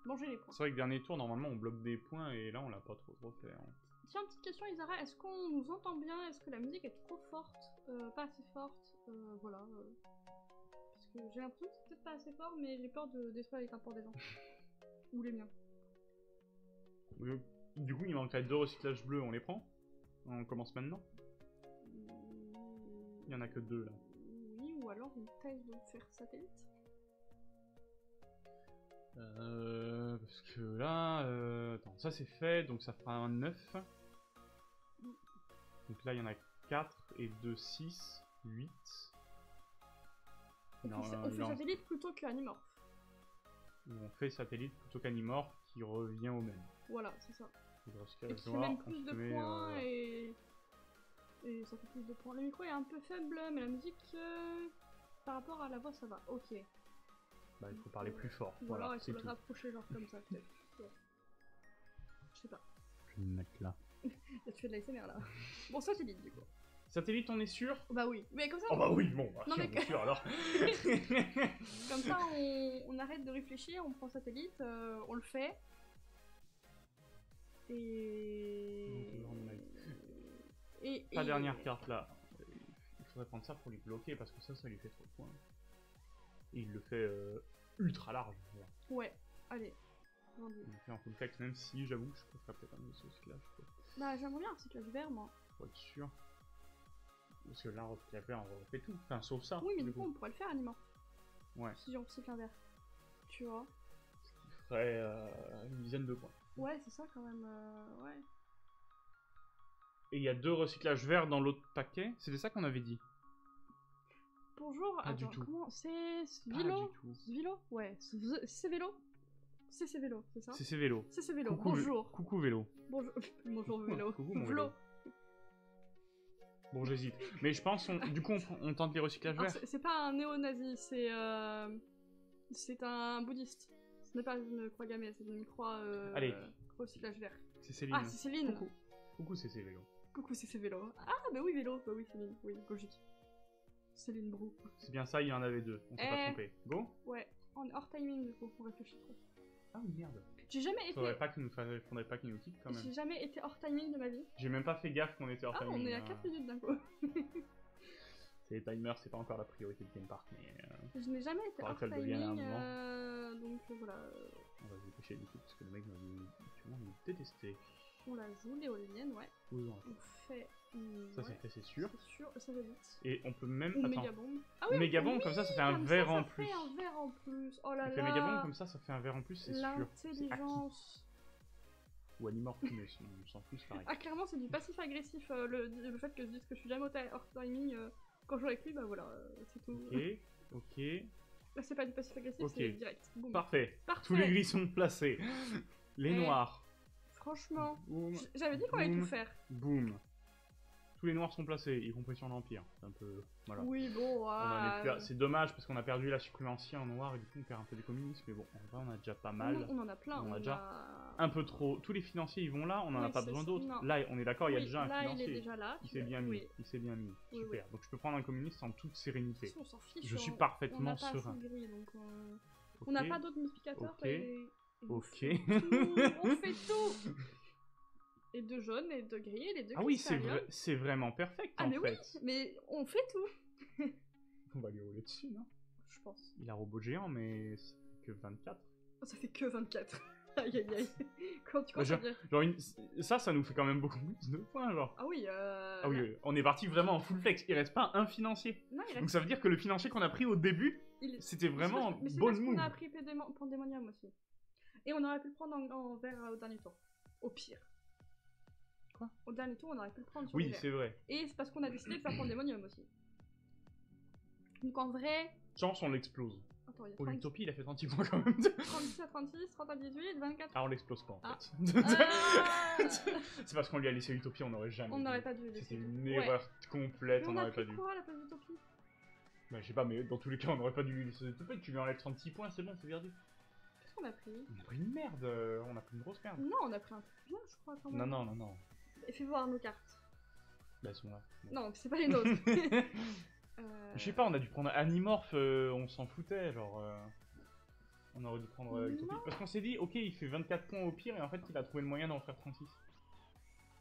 Manger les points. C'est vrai que dernier tour, normalement, on bloque des points et là, on l'a pas trop trop fait. Hein. Tiens, petite question Isara, est-ce qu'on nous entend bien? Est-ce que la musique est trop forte? euh, Pas assez forte? euh, Voilà. Euh... Parce que j'ai l'impression que c'est peut-être pas assez fort, mais j'ai peur de détruire les rapports des gens. Ou les miens. Du coup, il manquerait deux recyclages bleus, on les prend? On commence maintenant? Il y en a que deux là. Oui, ou alors une taille de fer satellite. Euh. Parce que là. Euh, attends, ça c'est fait, donc ça fera un neuf. Donc là il y en a quatre et deux, six, huit. On, non, fait, on non. fait satellite plutôt qu'animorphe. On fait satellite plutôt qu'animorphe qui revient au même. Voilà, c'est ça. Et qui fait même plus de points euh... et. Et ça fait plus de points. Le micro est un peu faible, mais la musique euh, par rapport à la voix ça va. Ok. Bah, il faut parler plus fort. Ou voilà, alors il faut le rapprocher, genre comme ça, peut-être. Ouais. Je sais pas. Je vais me mettre là. Tu fais de l'A S M R là. Bon, satellite du coup. Satellite, on est sûr? Bah oui. Mais comme ça. Oh bah oui, bon, bah, non, si mais on que... est sûr alors. Comme ça, on... on arrête de réfléchir, on prend satellite, euh, on le fait. Et. Et. Pas et... dernière carte là. Il faudrait prendre ça pour lui bloquer parce que ça, ça lui fait trop de points. Et il le fait euh, ultra large. Voilà. Ouais, allez. On le fait en full flex, même si j'avoue que je préfère peut-être un de ce cyclage. Bah j'aimerais bien un cyclage vert moi. Faut être sûr. Parce que là un recyclage vert on refait tout. Enfin sauf ça. Oui mais du coup, coup on pourrait le faire animant. Ouais. Si on recycle un vert. Tu vois. Ce qui ferait euh, une dizaine de points. Ouais c'est ça quand même. Euh, ouais. Et il y a deux recyclages verts dans l'autre paquet. C'était ça qu'on avait dit. Bonjour, pas attends, comment c'est Svilo? Svilo? Ouais, c'est vélo? C'est c'est vélo, c'est ça? C'est c'est vélo. C'est c'est vélo, coucou, bonjour. Coucou vélo. Bonjour, bonjour vélo. Coucou mon vélo. Bon, j'hésite. Mais je pense, on, du coup, on, on tente les recyclages verts. C'est pas un néo-nazi, c'est euh, c'est un bouddhiste. Ce n'est pas une croix gammée, c'est une croix euh, Allez. recyclage vert. C'est Céline. Ah, c'est Céline. Coucou, coucou c'est c'est vélo. Coucou c'est c'est vélo. Ah, bah oui, vélo, bah oui, Céline, oui, logique. Céline Brou. C'est bien ça, il y en avait deux. On s'est eh... pas trompé. Go? Ouais, on est hors timing du coup, on réfléchit trop. Ah merde. J'ai jamais été. Faudrait pas qu'il nous, faudrait pas qu'il nous quitte quand même. J'ai jamais été hors timing de ma vie. J'ai même pas fait gaffe qu'on était hors ah, timing. Ah, on est à quatre euh... minutes d'un coup. C'est les timers, c'est pas encore la priorité de Game Park, mais. Euh... Je n'ai jamais été hors timing. Euh... Donc voilà. On va se dépêcher du coup, parce que le mec va nous détester. On la joue, l'éolienne, ouais. Oui, on fait. Mmh, ça, ouais. c'est fait, c'est sûr. C'est sûr, ça va vite. Et on peut même. Ou mégabombe. Ah oui, mégabombe, oui, comme ça, ça fait un verre en plus. Ça fait un verre en plus. Oh là là. On fait mégabombe, comme ça, ça fait un verre en plus, c'est sûr. L'intelligence. Ou Animorph, mais on s'en fout, c'est pareil. Ah, clairement, c'est du passif agressif. Euh, le, le fait que je dise que je suis jamais au hors timing euh, quand je joue avec lui, bah voilà, euh, c'est tout. Ok, ok. Là, c'est pas du passif agressif, okay. C'est direct. Boom. Parfait. Parfait. Tous les gris sont placés. Les Et noirs. Franchement, j'avais dit qu'on allait tout faire. Boum. Tous les noirs sont placés, y compris sur l'Empire. C'est un peu. Voilà. Oui, bon. Euh... C'est dommage parce qu'on a perdu la suprématie en noir et du coup on perd un peu du communisme. Mais bon, en vrai, on a déjà pas mal. On, on en a plein. On, on a déjà a... un peu trop. Tous les financiers, ils vont là, on en oui, a pas besoin d'autres. Là, on est d'accord, il oui, y a déjà là, un financier. Il est déjà là. Il s'est bien, oui. bien mis. Oui, super. Oui. Donc je peux prendre un communiste en toute sérénité. Si, on s'en fiche. Je suis on... parfaitement on serein. Gris, donc on okay. n'a pas d'autres multiplicateurs. Ok. Et... Ok. On fait tout. Et de jaune et de gris et les deux ah oui c'est vrai, c'est vraiment perfect ah en mais fait. Oui mais on fait tout. On va lui rouler dessus non je pense il a robot géant mais ça fait que vingt-quatre oh, ça fait que vingt-quatre aïe aïe aïe quand tu comptes bah, genre, genre une... ça ça nous fait quand même beaucoup plus de points genre ah oui euh... ah oui ouais. On est parti vraiment en full flex il reste pas un financier non, reste... donc ça veut dire que le financier qu'on a pris au début il... c'était vraiment bon move parce qu'on a pris Pandémonium Pandémonium aussi et on aurait pu le prendre en, en vert euh, au dernier tour au pire. Quoi au dernier tour, on aurait pu le prendre sur oui, c'est vrai. Et c'est parce qu'on a décidé de faire Pandémonium aussi. Donc en vrai... Chance, on l'explose. Pour l'utopie, il a fait trente points quand même. trente-six à trente-six, trente à dix-huit, vingt-quatre... Ah, on l'explose pas en ah. fait. Euh... c'est parce qu'on lui a laissé Utopie, on n'aurait jamais... On n'aurait pas dû. C'était une ouais. erreur complète, mais on n'aurait pas dû. Pourquoi la place d'Utopie? Bah je sais pas, mais dans tous les cas, on n'aurait pas dû laisser Utopie. Tu lui enlèves trente-six points, c'est bon, c'est perdu. Qu'est-ce qu'on a pris? On a pris une merde, on a pris une grosse merde. Non, on a pris un truc bien, je crois. Quand même. Non, non, non, non. Fais voir nos cartes. Bah, elles sont là. Bon. Non, c'est pas les nôtres. euh... Je sais pas, on a dû prendre Animorph, euh, on s'en foutait, genre. Euh, on aurait dû prendre euh, Utopie. Parce qu'on s'est dit, ok, il fait vingt-quatre points au pire, et en fait, il a trouvé le moyen d'en faire trente-six.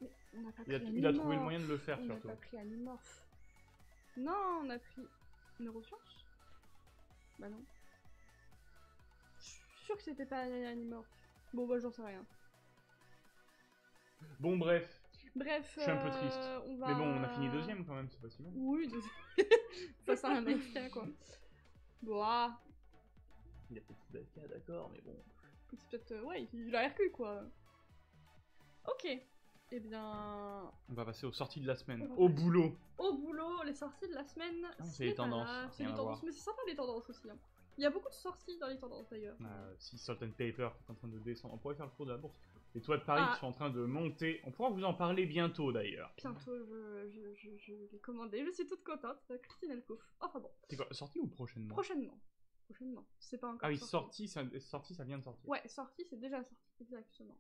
Mais on a pas pris il, a, il a trouvé le moyen de le faire, on surtout. On a pas pris Animorph. Non, on a pris Neurosciences. Bah, non. Je suis sûre que c'était pas Animorph. Bon, bah, j'en sais rien. Bon, bref. Bref, je suis un peu triste. Euh, va... Mais bon, on a fini deuxième quand même, c'est pas si mal. Oui, deuxième. Ça sert à un F K quoi. Boah. Il a petit F K, d'accord, mais bon. Petit peut-être. Euh, ouais, il a R Q quoi. Ok. Eh bien. On va passer aux sorties de la semaine. Au boulot. Au boulot, les sorties de la semaine. C'est les tendances. C'est les tendances, mais c'est sympa les tendances aussi. Hein. Il y a beaucoup de sorties dans les tendances d'ailleurs. Euh, si Salt and Paper est en train de descendre, on pourrait faire le cours de la bourse. Les toits de Paris ah. qui sont en train de monter. On pourra vous en parler bientôt d'ailleurs. Bientôt, je, je, je, je l'ai commandé. Je suis toute contente. Christine elle couffe. Enfin bon. C'est quoi, sortie ou prochainement? Prochainement. Prochainement. C'est pas encore. Ah oui, sortie, ça, sortie, ça vient de sortir. Ouais, sortie, c'est déjà sorti. Exactement.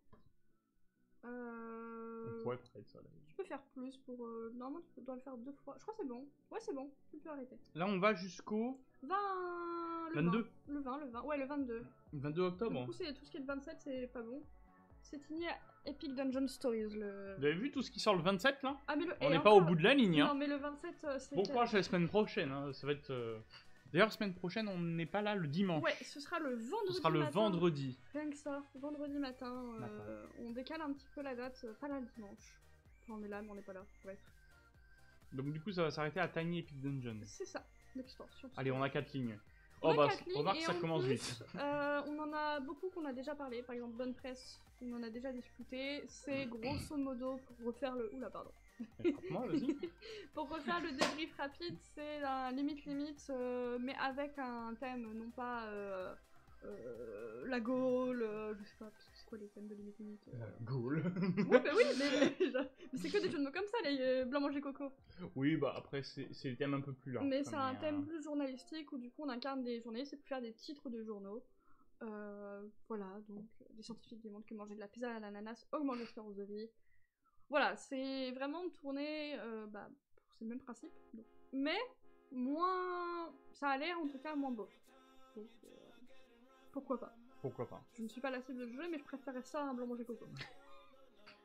Euh... On pourrait parler de ça d'ailleurs. Tu peux faire plus pour. Euh... Normalement, tu dois le faire deux fois. Je crois que c'est bon. Ouais, c'est bon. Tu peux arrêter. Là, on va jusqu'au. vingt. Le vingt-deux. vingt. Le vingt, le vingt. Ouais, le vingt-deux. Le vingt-deux octobre. Du coup, c'est tout ce qui est le vingt-sept, c'est pas bon. C'est signé Epic Dungeon Stories. Le... Vous avez vu tout ce qui sort le vingt-sept là ah, mais le... On n'est pas au bout de la ligne. Non, hein. Mais le vingt-sept, c'est. Bon courage la semaine prochaine. Hein. Ça va être. Euh... D'ailleurs, semaine prochaine, on n'est pas là le dimanche. Ouais, ce sera le vendredi. Ce sera le matin. vendredi. Rien que ça, vendredi matin. Euh... On décale un petit peu la date. Euh, pas là le dimanche. Enfin, on est là, mais on n'est pas là. Bref. Donc, du coup, ça va s'arrêter à Tiny Epic Dungeon. C'est ça. L'extension. Allez, on a quatre lignes. On oh, bah, on remarque que ça commence plus, vite. Euh, on en a beaucoup qu'on a déjà parlé. Par exemple, Bonne Presse. On en a déjà discuté, c'est grosso modo pour refaire le... Oula, pardon. Pour refaire le débrief rapide, c'est un limite-limite, euh, mais avec un thème, non pas euh, euh, la Gaule, euh, je sais pas, c'est quoi les thèmes de limite-limite euh... La Gaule. Ouais, bah oui, mais, mais c'est que des jeux de mots comme ça, les blancs manger coco. Oui, bah après, c'est le thème un peu plus large. Mais c'est un thème euh... plus journalistique, où du coup on incarne des journalistes pour faire des titres de journaux. Euh, voilà, donc les scientifiques démontrent que manger de la pizza à l'ananas augmente l'espérance de vie. Voilà, c'est vraiment tourné, euh, bah, c'est le même principe, donc. Mais moins, ça a l'air en tout cas moins beau. Donc, euh, pourquoi pas? Pourquoi pas? Je ne suis pas la cible de jeu, mais je préférais ça à un blanc manger coco.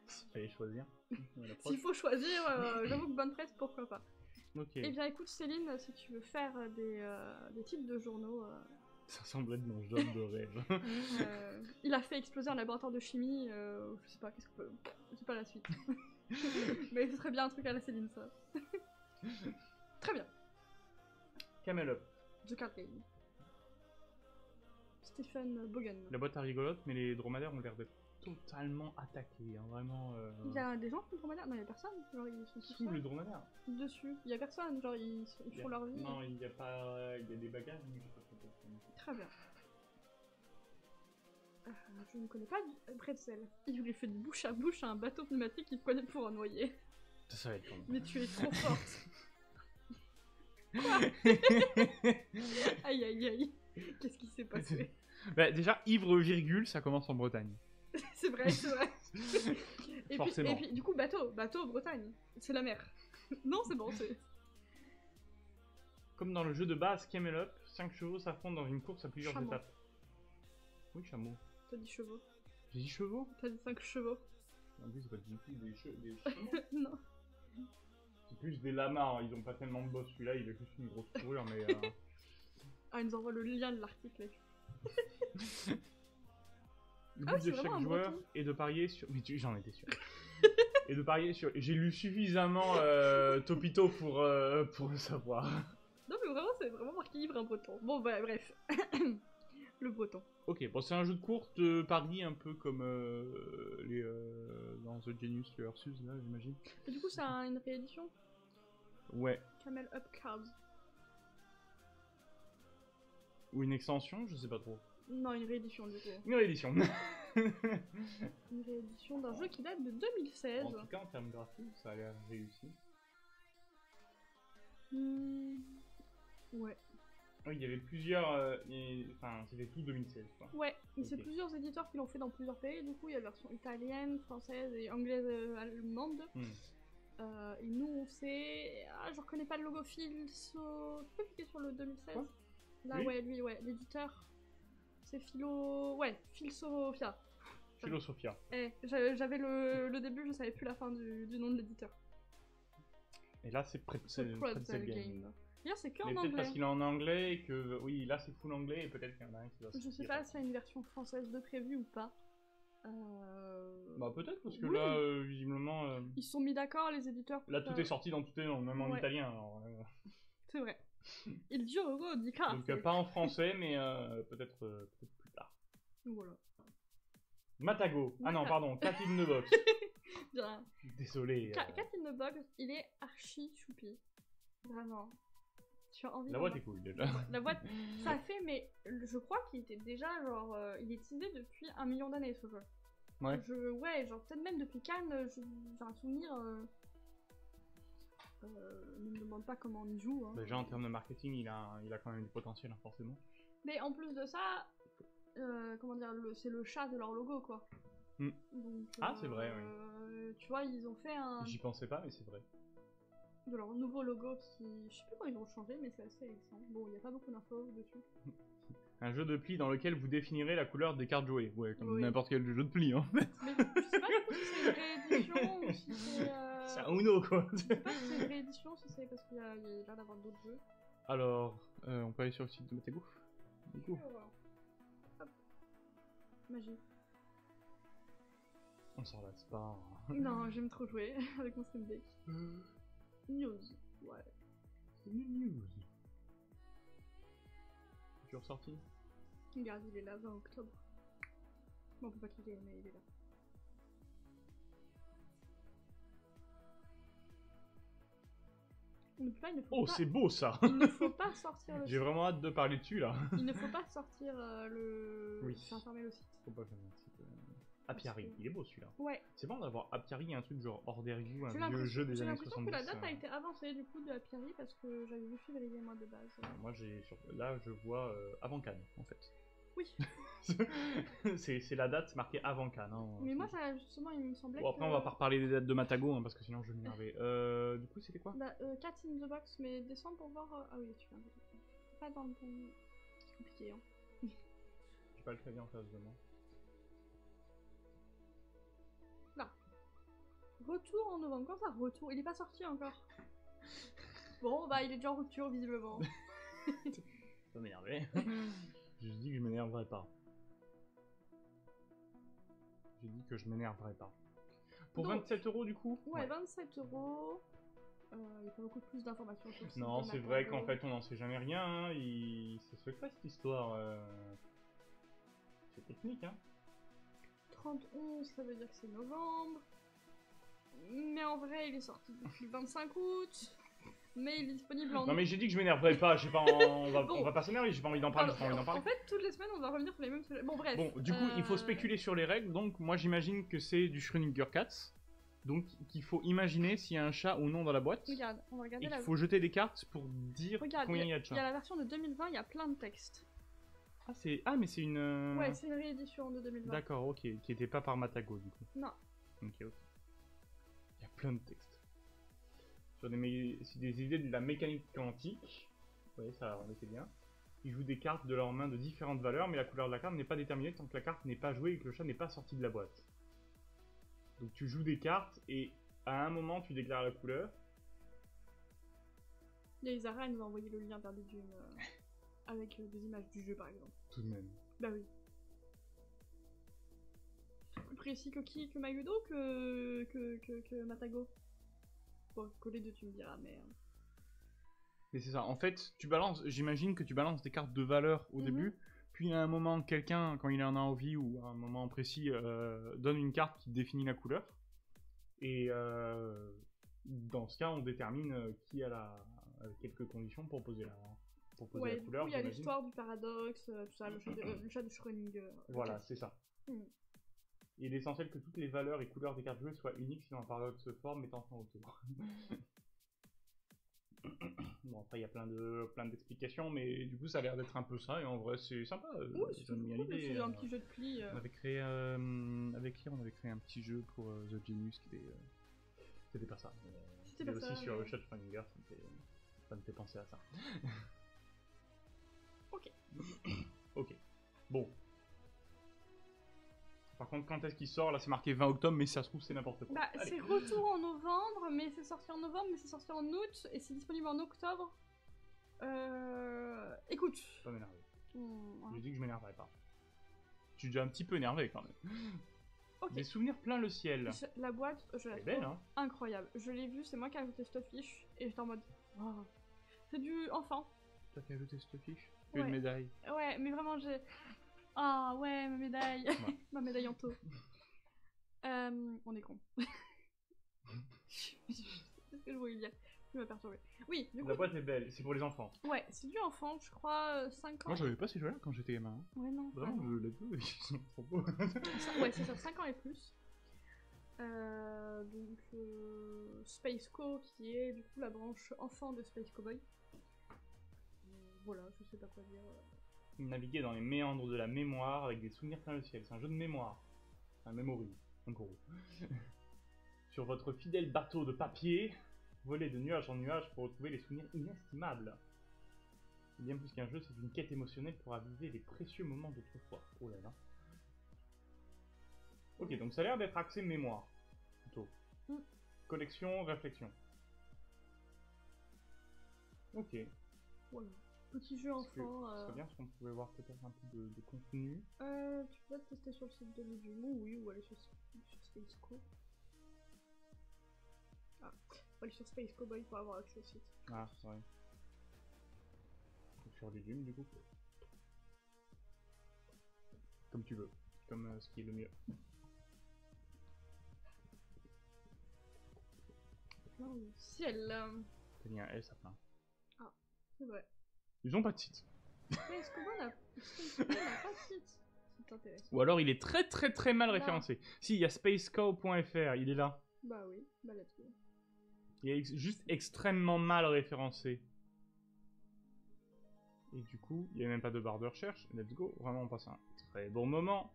S'il fallait choisir. S'il faut choisir, euh, j'avoue que Bonne Presse, pourquoi pas? Okay. Eh bien, écoute Céline, si tu veux faire des, euh, des types de journaux. Euh, Ça semble être mon job de rêve. euh, il a fait exploser un laboratoire de chimie, euh, je sais pas, qu'est-ce qu'on peut... Je sais pas la suite. Mais ce serait bien un truc à la Céline, ça. Très bien. Camel Up. The Card Game. Stephen Bogan. La boîte est rigolote, mais les dromadaires ont l'air d'être totalement attaqué, hein, vraiment... Euh... Il y a des gens qui le dromadaire. Non, il n'y a personne, genre ils sont sous le dromadaire. Dessus, il n'y a personne, genre ils, ils font a... leur vie. Non, il n'y a pas... il y a des bagages, mais je sais pas trop quoi. Très bien. Euh, je ne connais pas Bretzel. Il lui fait de bouche à bouche à un bateau pneumatique qu'il prenait pour un noyer. Ça, ça va être long. Mais tu es trop forte. Quoi? Aïe aïe aïe. Qu'est-ce qui s'est passé? Bah, déjà, ivre virgule, ça commence en Bretagne. C'est vrai, c'est vrai. Et forcément. Puis, et puis, du coup, bateau, bateau, Bretagne. C'est la mer. Non, c'est bon, c'est... Comme dans le jeu de base, Camel Up, cinq chevaux s'affrontent dans une course à plusieurs chameau. Étapes. Oui, chameau. T'as dit chevaux. J'ai dit chevaux. T'as dit cinq chevaux. En plus, c'est pas du tout des chevaux. Non. C'est plus des lamas, hein. Ils ont pas tellement de boss. Celui-là, il a juste une grosse fourrure, mais... Euh... Ah, ils nous envoient le lien de l'article. Le but ah, de chaque joueur est de parier sur... Mais tu... j'en étais sûr. Et de parier sur... J'ai lu suffisamment euh, Topito pour, euh, pour le savoir. Non mais vraiment, c'est vraiment marqué livre un breton. Bon bah bref. Le breton. Ok, bon c'est un jeu de course de pari un peu comme euh, les euh, dans The Genius, le Ursus là j'imagine. Et du coup c'est un, une réédition. Ouais. Camel Up Cards. Ou une extension, je sais pas trop. Non, une réédition du coup. Une réédition. Une réédition d'un jeu qui date de deux mille seize. En tout cas, en termes graphiques, ça a l'air réussi. Mmh. Ouais. Oui, il y avait plusieurs... Euh, et... Enfin, c'était tout deux mille seize, quoi. Ouais, mais okay. C'est plusieurs éditeurs qui l'ont fait dans plusieurs pays. Du coup, il y a la version italienne, française et anglaise euh, allemande. Mmh. Euh, et nous, on sait... Ah, je reconnais pas le logo Philso... Tu peux cliquer sur le deux mille seize quoi? Là, lui ouais, lui, ouais, l'éditeur... C'est philo... Ouais, Philosofia. Philosophia. Eh, j'avais le, le début, je savais plus la fin du, du nom de l'éditeur. Et là, c'est Pretzel, Pretzel Game. Game. D'ailleurs, c'est qu'en anglais. Peut-être parce qu'il est en anglais et que... Oui, là, c'est full anglais et peut-être qu'il y en a un qui va sortir. Je sais pas s'il y a une version française de prévu ou pas. Euh... Bah peut-être, parce que oui. Là, euh, visiblement... Euh... Ils se sont mis d'accord, les éditeurs. Là, tout euh... est sorti dans toutes les langues, même en ouais. Italien. Alors, euh... C'est vrai. Il dure au dix cas. Donc pas en français, mais euh, peut-être euh, peut plus tard. Voilà. Matago. Ah non, pardon, Cat in the Box. Bien. Désolé. Ca euh... Cat in the Box, il est archi choupi. Vraiment. Tu as envie la boîte est cool déjà. La boîte, ça a fait, mais je crois qu'il était déjà genre, euh, il est teasé depuis un million d'années ce jeu. Ouais. Je, ouais, genre peut-être même depuis Cannes, j'ai un souvenir. Euh... Euh, ne me demande pas comment on y joue. Hein. Déjà en termes de marketing, il a, il a quand même du potentiel, forcément. Mais en plus de ça, euh, comment dire, c'est le chat de leur logo, quoi. Mm. Donc, ah, euh, c'est vrai, euh, oui. Tu vois, ils ont fait un... J'y pensais pas, mais c'est vrai. De leur nouveau logo qui... Je sais plus quand ils ont changé, mais c'est assez excellent. Bon, il n'y a pas beaucoup d'infos dessus. Un jeu de pli dans lequel vous définirez la couleur des cartes jouées. Ouais, comme oui. N'importe quel jeu de pli, en fait. Mais je sais pas du coup si c'est une réédition ou si c'est... Euh... C'est un Uno quoi! Je sais pas si c'est une réédition, si c'est parce qu'il y a l'air d'avoir d'autres jeux. Alors, euh, on peut aller sur le site de Matago. Du coup. Hop. Magie. On s'en lasse pas. Hein. Non, j'aime trop jouer avec mon Steam Deck. Euh... News. Ouais. C'est une news. Tu es ressorti? Regarde, il est là, vingt octobre. Bon, on peut pas cliquer, mais il est là. Pas, oh, c'est beau ça! Il ne faut pas sortir le site. J'ai vraiment hâte de parler dessus là. Il ne faut pas sortir euh, le. Oui. Enfin, fermer le site. Faut pas fermer le site. Apiary, il est beau celui-là. Ouais. C'est bon d'avoir Apiary, un truc genre hors d'air goût, un vieux jeu des années soixante-dix. J'ai l'impression que la date a été avancée du coup de Apiary parce que j'avais vu février moi de base. Alors, moi j'ai. Là je vois euh, avant Cannes en fait. Oui. C'est la date marquée avant Cannes. Hein, mais moi, ça, justement, il me semblait. Bon, après, que... on va pas reparler des dates de Matago hein, parce que sinon je vais m'énerver. Euh, du coup, c'était quoi bah, euh, Cat in the Box, mais descends pour voir. Ah oui, tu viens. Pas dans le bon. C'est compliqué. Hein. J'ai pas le clavier en face de moi. Là. Retour en novembre. Quand ça retour. Il est pas sorti encore. Bon, bah, il est déjà en rupture, visiblement. Ça va m'énerver. Je dis que je m'énerverai pas. J'ai dit que je m'énerverai pas. Pour donc, vingt-sept euros du coup. Ouais, ouais. vingt-sept euros. Il n'y a pas beaucoup plus d'informations sur le site. Non, c'est vrai qu'en fait on n'en sait jamais rien. Hein. Il... Ça se fait pas cette histoire. Euh... C'est technique, hein. trente onze, ça veut dire que c'est novembre. Mais en vrai, il est sorti depuis le vingt-cinq août. Mais il est disponible en... Non mais j'ai dit que je m'énerverais pas, j'ai pas en... on, va... bon. on va pas s'énerver, j'ai pas envie d'en parler, j'ai pas envie d'en parler. En fait, toutes les semaines, on va revenir sur les mêmes... Bon, bref. Bon, du coup, euh... il faut spéculer sur les règles, donc moi j'imagine que c'est du Schrödinger Cats. Donc, qu'il faut imaginer s'il y a un chat ou non dans la boîte. Regarde, on va regarder la... Il faut jeter des cartes pour dire Regarde, combien il y, y a de chats. Il y a la version de deux mille vingt, il y a plein de textes. Ah, c'est... Ah, mais c'est une... Euh... Ouais, c'est une réédition de deux mille vingt. D'accord, ok, qui n'était pas par Matago, du coup. Non. Ok, ok. Il y a plein de textes. Sur des, mé... des idées de la mécanique quantique. Ouais, ça en était bien. Ils jouent des cartes de leur main de différentes valeurs, mais la couleur de la carte n'est pas déterminée tant que la carte n'est pas jouée et que le chat n'est pas sorti de la boîte. Donc tu joues des cartes et à un moment tu déclares la couleur. Les Zara nous a envoyé le lien vers des jeux euh, avec euh, des images du jeu par exemple. Tout de même. Bah oui. Plus précis que qui, que Mayudo, que, que, que, que Matago. Bon, que les deux tu me diras, mais... Euh... Mais c'est ça, en fait tu balances, j'imagine que tu balances des cartes de valeur au mm-hmm. début. Puis à un moment, quelqu'un, quand il en a envie ou à un moment précis, euh, donne une carte qui définit la couleur. Et euh, dans ce cas, on détermine qui a la, euh, quelques conditions pour poser la, pour poser ouais, la couleur. Oui, il y a l'histoire du paradoxe, euh, tout ça, le chat de, euh, le chat de Schrödinger. Voilà, okay. C'est ça. Mmh. Il est essentiel que toutes les valeurs et couleurs des cartes jouées soient uniques, sinon un paradoxe se forme étant sans autour. Bon, après il y a plein de plein d'explications, mais du coup ça a l'air d'être un peu ça et en vrai c'est sympa. Oui, c'est cool, un petit jeu de pli. Euh... On avait créé euh, avec qui on avait créé un petit jeu pour euh, The Genius qui était euh... c'était pas ça. C'était pas aussi ça, sur mais... Shot Finger, ça me fait penser à ça. Ok. Ok. Bon. Par contre, quand est-ce qu'il sort? Là, c'est marqué vingt octobre, mais si ça se trouve, c'est n'importe quoi. Bah, c'est retour en novembre, mais c'est sorti en novembre, mais c'est sorti en août, et c'est disponible en octobre. Euh... Écoute. Je suis pas m'énervé. Mmh, ouais. Je dis que je m'énerverai pas. Je suis déjà un petit peu énervé quand même. Okay. Des souvenirs plein le ciel. Je, la boîte, je la trouve belle, hein. Incroyable. Je l'ai vue, c'est moi qui ai ajouté cette fiche, et j'étais en mode... Oh. C'est du enfant. Toi qui as ajouté cette fiche? Tu as une médaille. Ouais, mais vraiment, j'ai... Ah oh, ouais, ma médaille, ouais. Ma médaille en taux. euh, on est con. Qu'est-ce que je voulais dire? Tu m'as perturbé. Oui, du coup. La boîte est belle, c'est pour les enfants. Ouais, c'est du enfant, je crois, cinq ans. Moi, j'avais pas ces jeux-là quand j'étais gamin. Hein. Ouais, non. Vraiment, ah, non. Les deux, ils sont trop beaux. Ouais, c'est sur cinq ans et plus. Euh, donc, euh, Space Co, qui est du coup la branche enfant de Space Cowboy. Euh, voilà, je sais pas quoi dire. Naviguer dans les méandres de la mémoire avec des souvenirs plein le ciel. C'est un jeu de mémoire. Un memory, en gros. Sur votre fidèle bateau de papier, voler de nuage en nuage pour retrouver les souvenirs inestimables. Et bien plus qu'un jeu, c'est une quête émotionnelle pour aviver les précieux moments d'autrefois. Oh là là. Ok, donc ça a l'air d'être axé mémoire. Plutôt. Mm. Collection, réflexion. Ok. Voilà. Petit jeu enfant. C'est euh... bien parce qu'on pouvait voir peut-être un peu de, de contenu. Euh, tu peux tester sur le site de Luminis, oui, ou aller sur, sur Space Cowboy. Ah, ou aller sur Space Cowboy pour avoir accès au site. Ah, c'est vrai. Ou sur Luminis du coup. Comme tu veux, comme euh, ce qui est le mieux. Plein le ciel. T'as mis un S à plein. Ah, c'est vrai. Ils ont pas de site. Est-ce qu'on a... Est-ce qu'on a pas de site? Ça t'intéresse. Ou alors il est très très très mal référencé. Là. Si, il y a spacecow point F R, il est là. Bah oui, bah là-dessus. Il est ex juste extrêmement mal référencé. Et du coup, il n'y a même pas de barre de recherche. Let's go, vraiment on passe un très bon moment.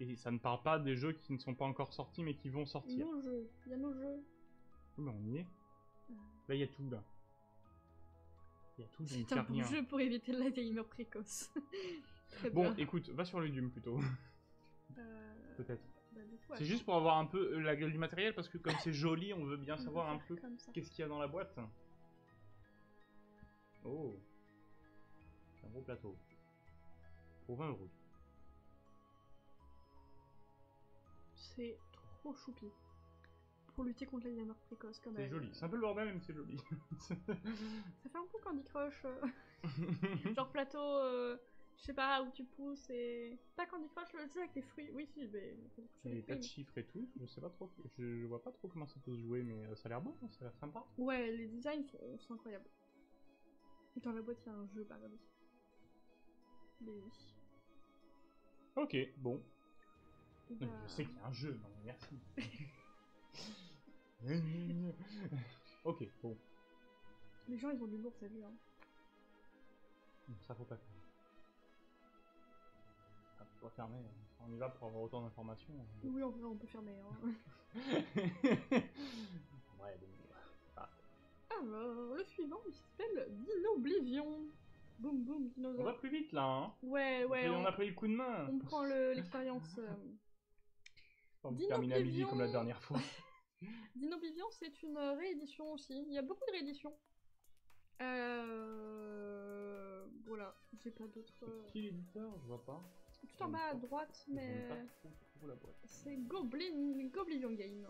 Et ça ne parle pas des jeux qui ne sont pas encore sortis mais qui vont sortir. Nos jeux, il y a nos jeux. Oh, bah on y est. Là il y a tout là. C'est un bon jeu pour éviter l'Alzheimer précoce. Bon, écoute, va sur le Dume plutôt. Euh... Peut-être. Bah, c'est juste pour avoir un peu la gueule du matériel parce que comme c'est joli, on veut bien on savoir un peu qu'est-ce qu'il y a dans la boîte. Oh, c'est un gros plateau. Pour vingt euros. C'est trop choupi. Pour lutter contre l'Alzheimer précoce quand même. C'est joli, c'est un peu le bordel mais c'est joli. Ça fait un peu Candy Crush, euh... genre plateau, euh... je sais pas où tu pousses et... Pas Candy Crush, le jeu avec les fruits, oui si, mais... Il y a des tas de chiffres et tout, je sais pas trop, je vois pas trop comment ça peut se jouer, mais ça a l'air bon, ça a l'air sympa. Ouais, les designs sont, sont incroyables. Dans la boîte il y a un jeu par exemple. Mais oui. Ok, bon. Bah... Je sais qu'il y a un jeu, non merci. Ok, bon. Les gens ils ont du lourd, ça vu hein. Ça faut pas faire. Ça faut pas fermer, on y va pour avoir autant d'informations. Oui, on peut, on peut fermer. Hein. Ouais, donc... ah. Alors, le suivant il s'appelle Dino-Blivion. Boum boum, dinosaure. On va plus vite là, hein. Ouais, ouais. On, on a pris le coup de main. On prend l'expérience. Le, euh... J'ai envie de terminer la musique comme la dernière fois. Dino-Blivion, c'est une réédition aussi. Il y a beaucoup de rééditions. Euh... Voilà, j'ai pas d'autres... C'est qui l'éditeur? Je vois pas. Tout en bas à droite, mais... C'est Goblin... Goblivion Game.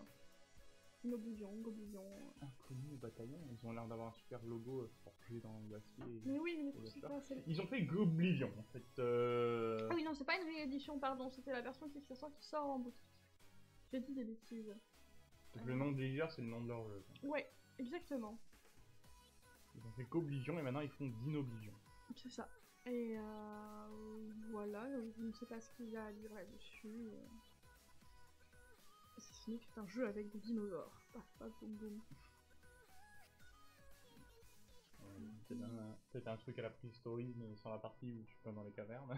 Goblivion, Goblivion... Inconnu au bataillon, ils ont l'air d'avoir un super logo forgé dans l'acier. Mais oui, mais c'est pas... Ils ont fait Goblivion, en fait... Euh... Ah oui, non, c'est pas une réédition, pardon, c'était la version qui sort, qui sort en boutique. J'ai dit des bêtises. Donc le nom de l'éditeur, c'est le nom de leur jeu. Ouais, exactement. Ils ont fait Goblivion et maintenant ils font Dino-Blivion. C'est ça. Et euh, voilà, je ne sais pas ce qu'il y a à lire là-dessus. C'est fini, c'est un jeu avec des dinosaures. Paf, paf, boum, boum. Peut-être un, peut-être un truc à la préhistoire, mais sans la partie où tu peux dans les cavernes.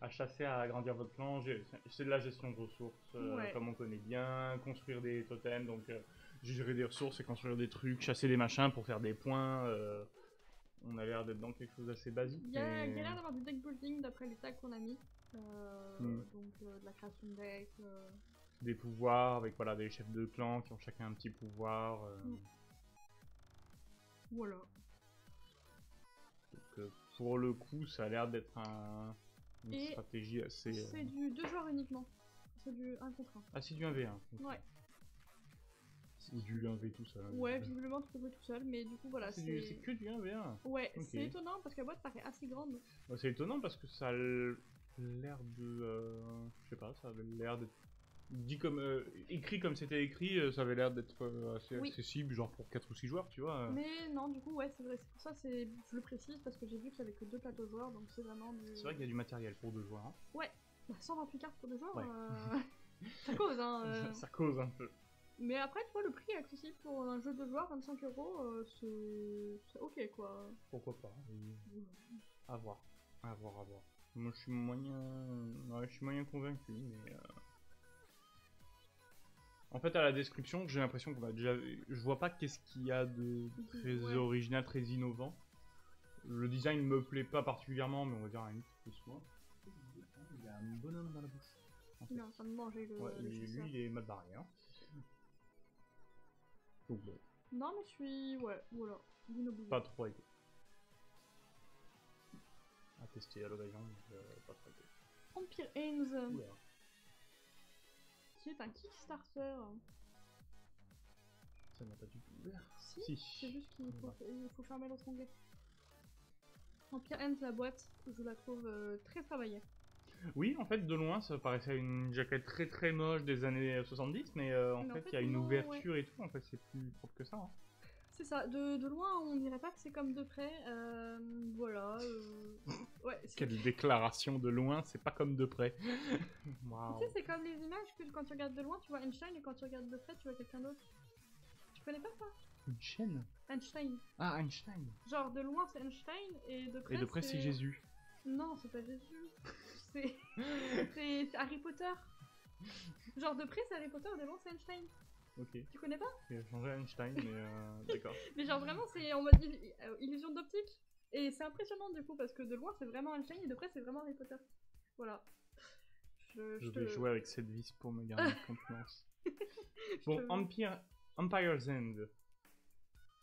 À chasser, à agrandir votre plan, c'est de la gestion de ressources, euh, ouais. Comme on connaît bien, construire des totems, donc... Euh, gérer des ressources et construire des trucs, chasser des machins pour faire des points. Euh, on a l'air d'être dans quelque chose d'assez basique. Il y a, mais... a l'air d'avoir du deck building d'après les tags qu'on a mis. Euh, mm. Donc euh, de la création de deck. Euh... Des pouvoirs avec voilà, des chefs de clan qui ont chacun un petit pouvoir. Euh... Mm. Voilà. Donc, euh, pour le coup, ça a l'air d'être un, une et stratégie assez. C'est euh... du deux joueurs uniquement. C'est du un contre un. Ah, c'est du un v un. Okay. Ouais. Ou du un v tout seul. Ouais, visiblement tu peux jouer tout seul, mais du coup voilà. C'est que du un v un. Ouais, okay. C'est étonnant parce que la boîte paraît assez grande. Ouais, c'est étonnant parce que ça a l'air de. Euh, je sais pas, ça avait l'air d'être. Dit comme. Euh, écrit comme c'était écrit, ça avait l'air d'être euh, assez oui. accessible, genre pour quatre ou six joueurs, tu vois. Euh. Mais non, du coup, ouais, c'est vrai, c'est pour ça, je le précise parce que j'ai vu qu'il y avait que deux plateaux joueurs, donc c'est vraiment. Du... C'est vrai qu'il y a du matériel pour deux joueurs. Hein. Ouais, bah, cent vingt-huit cartes pour deux joueurs, ouais. euh... ça cause, hein. Euh... Ça cause un peu. Mais après, tu vois, le prix est accessible pour un jeu de joueurs, vingt-cinq euros, c'est ok quoi. Pourquoi pas, oui. À voir, à voir, à voir. Moi je suis moyen, ouais, je suis moyen convaincu, mais... Euh... En fait, à la description, j'ai l'impression qu'on a déjà... Je vois pas qu'est-ce qu'il y a de très ouais. original, très innovant. Le design me plaît pas particulièrement, mais on va dire un petit peu soin. Il y a un bonhomme dans la bouche. En fait. Il est en train de manger le... Ouais, lui, lui, il est mal barré, hein. Non mais je suis... ouais, voilà. Pas trop aidé. À tester à l'occasion, euh, pas trop aidé. Empire Aims. Ouais. Qui est un Kickstarter. Ça n'a pas du tout... Si, si. C'est juste qu'il faut, ouais. il faut fermer l'autre onglet. Empire Aims, la boîte, je la trouve euh, très travaillée. Oui, en fait, de loin, ça paraissait une jaquette très très moche des années soixante-dix, mais euh, en, mais fait, en fait, il y a une non, ouverture ouais. et tout, en fait, c'est plus propre que ça. Hein. C'est ça, de, de loin, on dirait pas que c'est comme de près, euh, voilà. Euh... Ouais, quelle déclaration, de loin, c'est pas comme de près. Wow. Tu sais, c'est comme les images que quand tu regardes de loin, tu vois Einstein, et quand tu regardes de près, tu vois quelqu'un d'autre. Tu connais pas ça? Une chaîne Einstein. Ah, Einstein. Genre, de loin, c'est Einstein, et de près, et de près, c'est Jésus. Non, c'est pas Jésus. C'est Harry Potter. Genre de près, c'est Harry Potter, de loin, c'est Einstein. Ok. Tu connais pas? J'ai changé Einstein, mais euh, d'accord. Mais genre vraiment, c'est en mode illusion d'optique. Et c'est impressionnant du coup, parce que de loin, c'est vraiment Einstein et de près, c'est vraiment Harry Potter. Voilà. Je, je, je vais te... jouer avec cette vis pour me garder en confiance. Bon, te... Empire... Empire's End.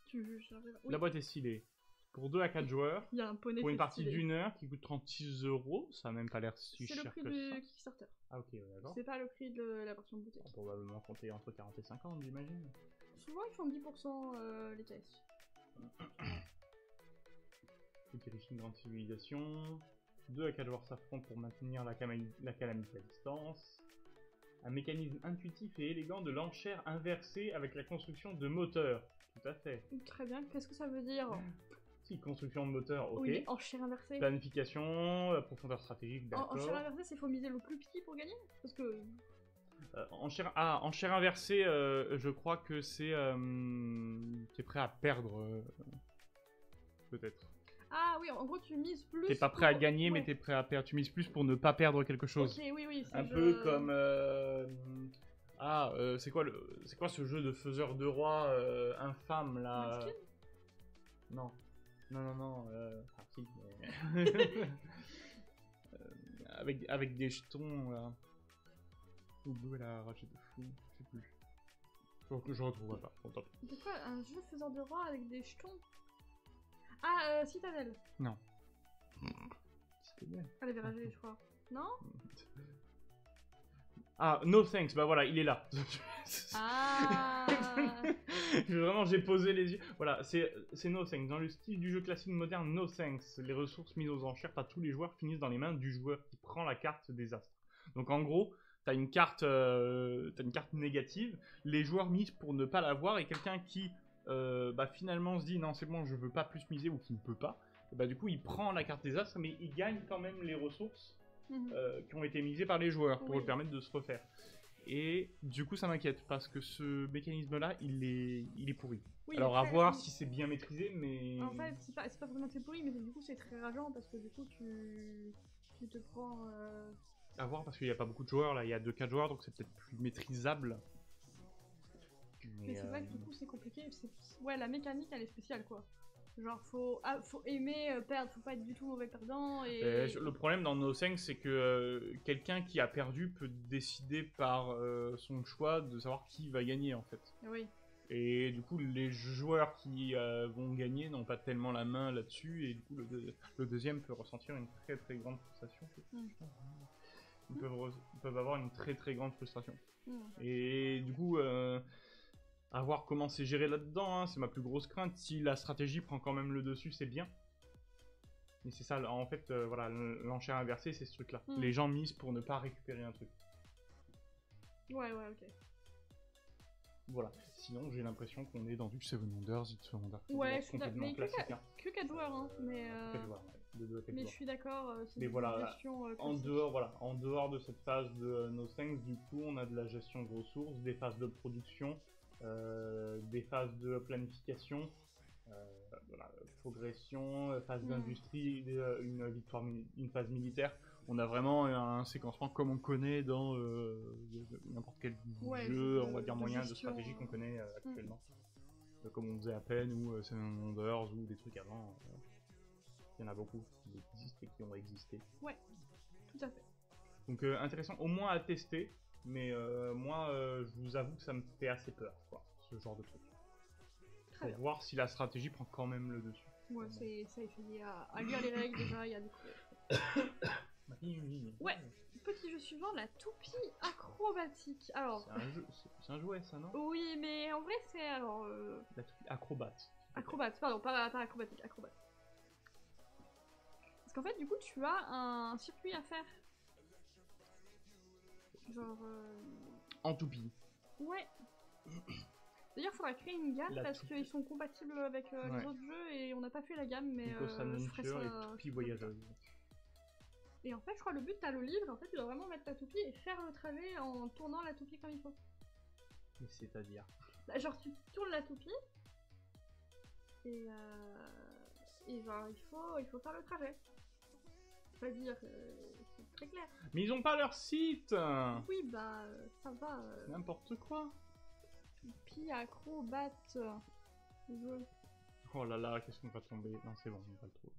Tu veux, oui. La boîte est stylée. Pour deux à quatre joueurs, il y a un poney pour une partie d'une heure qui coûte trente-six euros, ça n'a même pas l'air si cher que ça. C'est le prix du Kickstarter. Ah ok, ouais, d'accord. C'est pas le prix de la version boutique. On va probablement compter entre quarante et cinquante, j'imagine. Souvent ils font dix pour cent euh, les caisses. plus terrifiant grande civilisation. Deux à quatre joueurs s'affrontent pour maintenir la, la calamité à distance. Un mécanisme intuitif et élégant de l'enchère inversée avec la construction de moteurs. Tout à fait. Très bien, qu'est-ce que ça veut dire? Si, construction de moteur, ok. Oui, enchère inversée. Planification, profondeur stratégique, d'accord. En enchère inversée, c'est faut miser le plus petit pour gagner? Parce que... Euh, enchère... Ah, enchère inversée, euh, je crois que c'est... Euh, t'es prêt à perdre, euh, peut-être. Ah oui, en gros tu mises plus. T'es pas prêt pour... à gagner, ouais. Mais t'es prêt à perdre. Tu mises plus pour ne pas perdre quelque chose. Ok, oui, oui. Un jeu... peu comme euh... ah, euh, c'est quoi le, c'est quoi ce jeu de faiseur de rois euh, infâme là? Non, non, non, non. Euh... avec avec des jetons là. Ouh là, rachet de fou, je sais plus. Je, je retrouverai pas. Bon, c'est quoi un jeu faiseur de rois avec des jetons? Ah, euh, Citadelle. Non. Citadelle. Ah, les verragers, je crois. Non. Ah, no thanks, bah voilà, il est là. Ah. Vraiment, j'ai posé les yeux. Voilà, c'est no thanks. Dans le style du jeu classique moderne, no thanks. Les ressources mises aux enchères par tous les joueurs finissent dans les mains du joueur qui prend la carte désastre. Donc en gros, t'as une carte, euh, t'as une carte négative. Les joueurs misent pour ne pas l'avoir et quelqu'un qui... Euh, bah finalement se dit non c'est bon je veux pas plus miser ou qu'il ne peut pas, et bah du coup il prend la carte des as mais il gagne quand même les ressources mmh. euh, qui ont été misées par les joueurs pour oui. lui permettre de se refaire, et du coup ça m'inquiète parce que ce mécanisme là il est, il est pourri. Oui, alors à voir si c'est bien maîtrisé, mais en fait c'est pas, pas vraiment que c'est pourri, mais du coup c'est très rageant parce que du coup tu, tu te prends euh... à voir parce qu'il n'y a pas beaucoup de joueurs là, il y a deux quatre joueurs donc c'est peut-être plus maîtrisable. Mais, mais c'est euh... vrai que du coup c'est compliqué, ouais la mécanique elle est spéciale quoi. Genre faut, ah, faut aimer euh, perdre, faut pas être du tout mauvais perdant et... Euh, le problème dans No cinq c'est que euh, quelqu'un qui a perdu peut décider par euh, son choix de savoir qui va gagner en fait. Oui. Et du coup les joueurs qui euh, vont gagner n'ont pas tellement la main là-dessus et du coup le, de le deuxième peut ressentir une très très grande frustration. Mmh. Ils mmh. peuvent, peuvent avoir une très très grande frustration. Mmh. Et du coup... Euh, à voir comment c'est géré là-dedans, hein, c'est ma plus grosse crainte. Si la stratégie prend quand même le dessus, c'est bien. Mais c'est ça, en fait, euh, voilà, l'enchère inversée, c'est ce truc-là. Mmh. Les gens misent pour ne pas récupérer un truc. Ouais, ouais, ok. Voilà. Sinon, j'ai l'impression qu'on est dans du Seven Wonders, du Seven Wonders. Ouais, je complètement suis d'accord. Mais que quatre joueurs, hein. Mais, euh... joueurs, ouais. de, de, de, de mais je suis d'accord. Euh, mais voilà, euh, en dehors, voilà, en dehors de cette phase de euh, No Thanks, du coup, on a de la gestion de ressources, des phases de production. Euh, des phases de planification, euh, voilà, progression, phase mmh. d'industrie, une victoire, une phase militaire. On a vraiment un séquencement comme on connaît dans euh, n'importe quel ouais, jeu, de, on va dire de moyen gestion, de stratégie qu'on connaît euh, actuellement, mmh. euh, comme on faisait à peine ou euh, Seven Wonders ou des trucs avant. Euh, il y en a beaucoup qui existent et qui ont existé. Ouais, tout à fait. Donc euh, intéressant au moins à tester. Mais euh, moi, euh, je vous avoue que ça me fait assez peur, quoi, ce genre de truc. Très Pour bien. voir si la stratégie prend quand même le dessus. Ouais, c'est ça, il y a à lire les règles déjà, il y a des coups. Ouais, petit jeu suivant, la toupie acrobatique. Alors. C'est un jeu, c'est un jouet, ça, non? Oui, mais en vrai, c'est alors. Euh... La toupie acrobate. Acrobate, pardon, pas, pas acrobatique, acrobate. Parce qu'en fait, du coup, tu as un circuit à faire. Genre. Euh... En toupie. Ouais. D'ailleurs, il faudra créer une gamme la parce qu'ils sont compatibles avec euh, ouais. les autres jeux et on n'a pas fait la gamme, mais. Euh, je ça, et toupie voyageuse. Et en fait, je crois le but, t'as le livre, en fait, tu dois vraiment mettre ta toupie et faire le trajet en tournant la toupie comme il faut. Mais c'est-à-dire. Genre, tu tournes la toupie et. Euh... Et genre, il faut, il faut faire le trajet. Pas dire, euh, c'est très clair. Mais ils ont pas leur site. Oui, bah euh, ça va. Euh... N'importe quoi. Toupie acrobate. Je... Oh là là, qu'est-ce qu'on va tomber. Non, c'est bon, on va le trouver.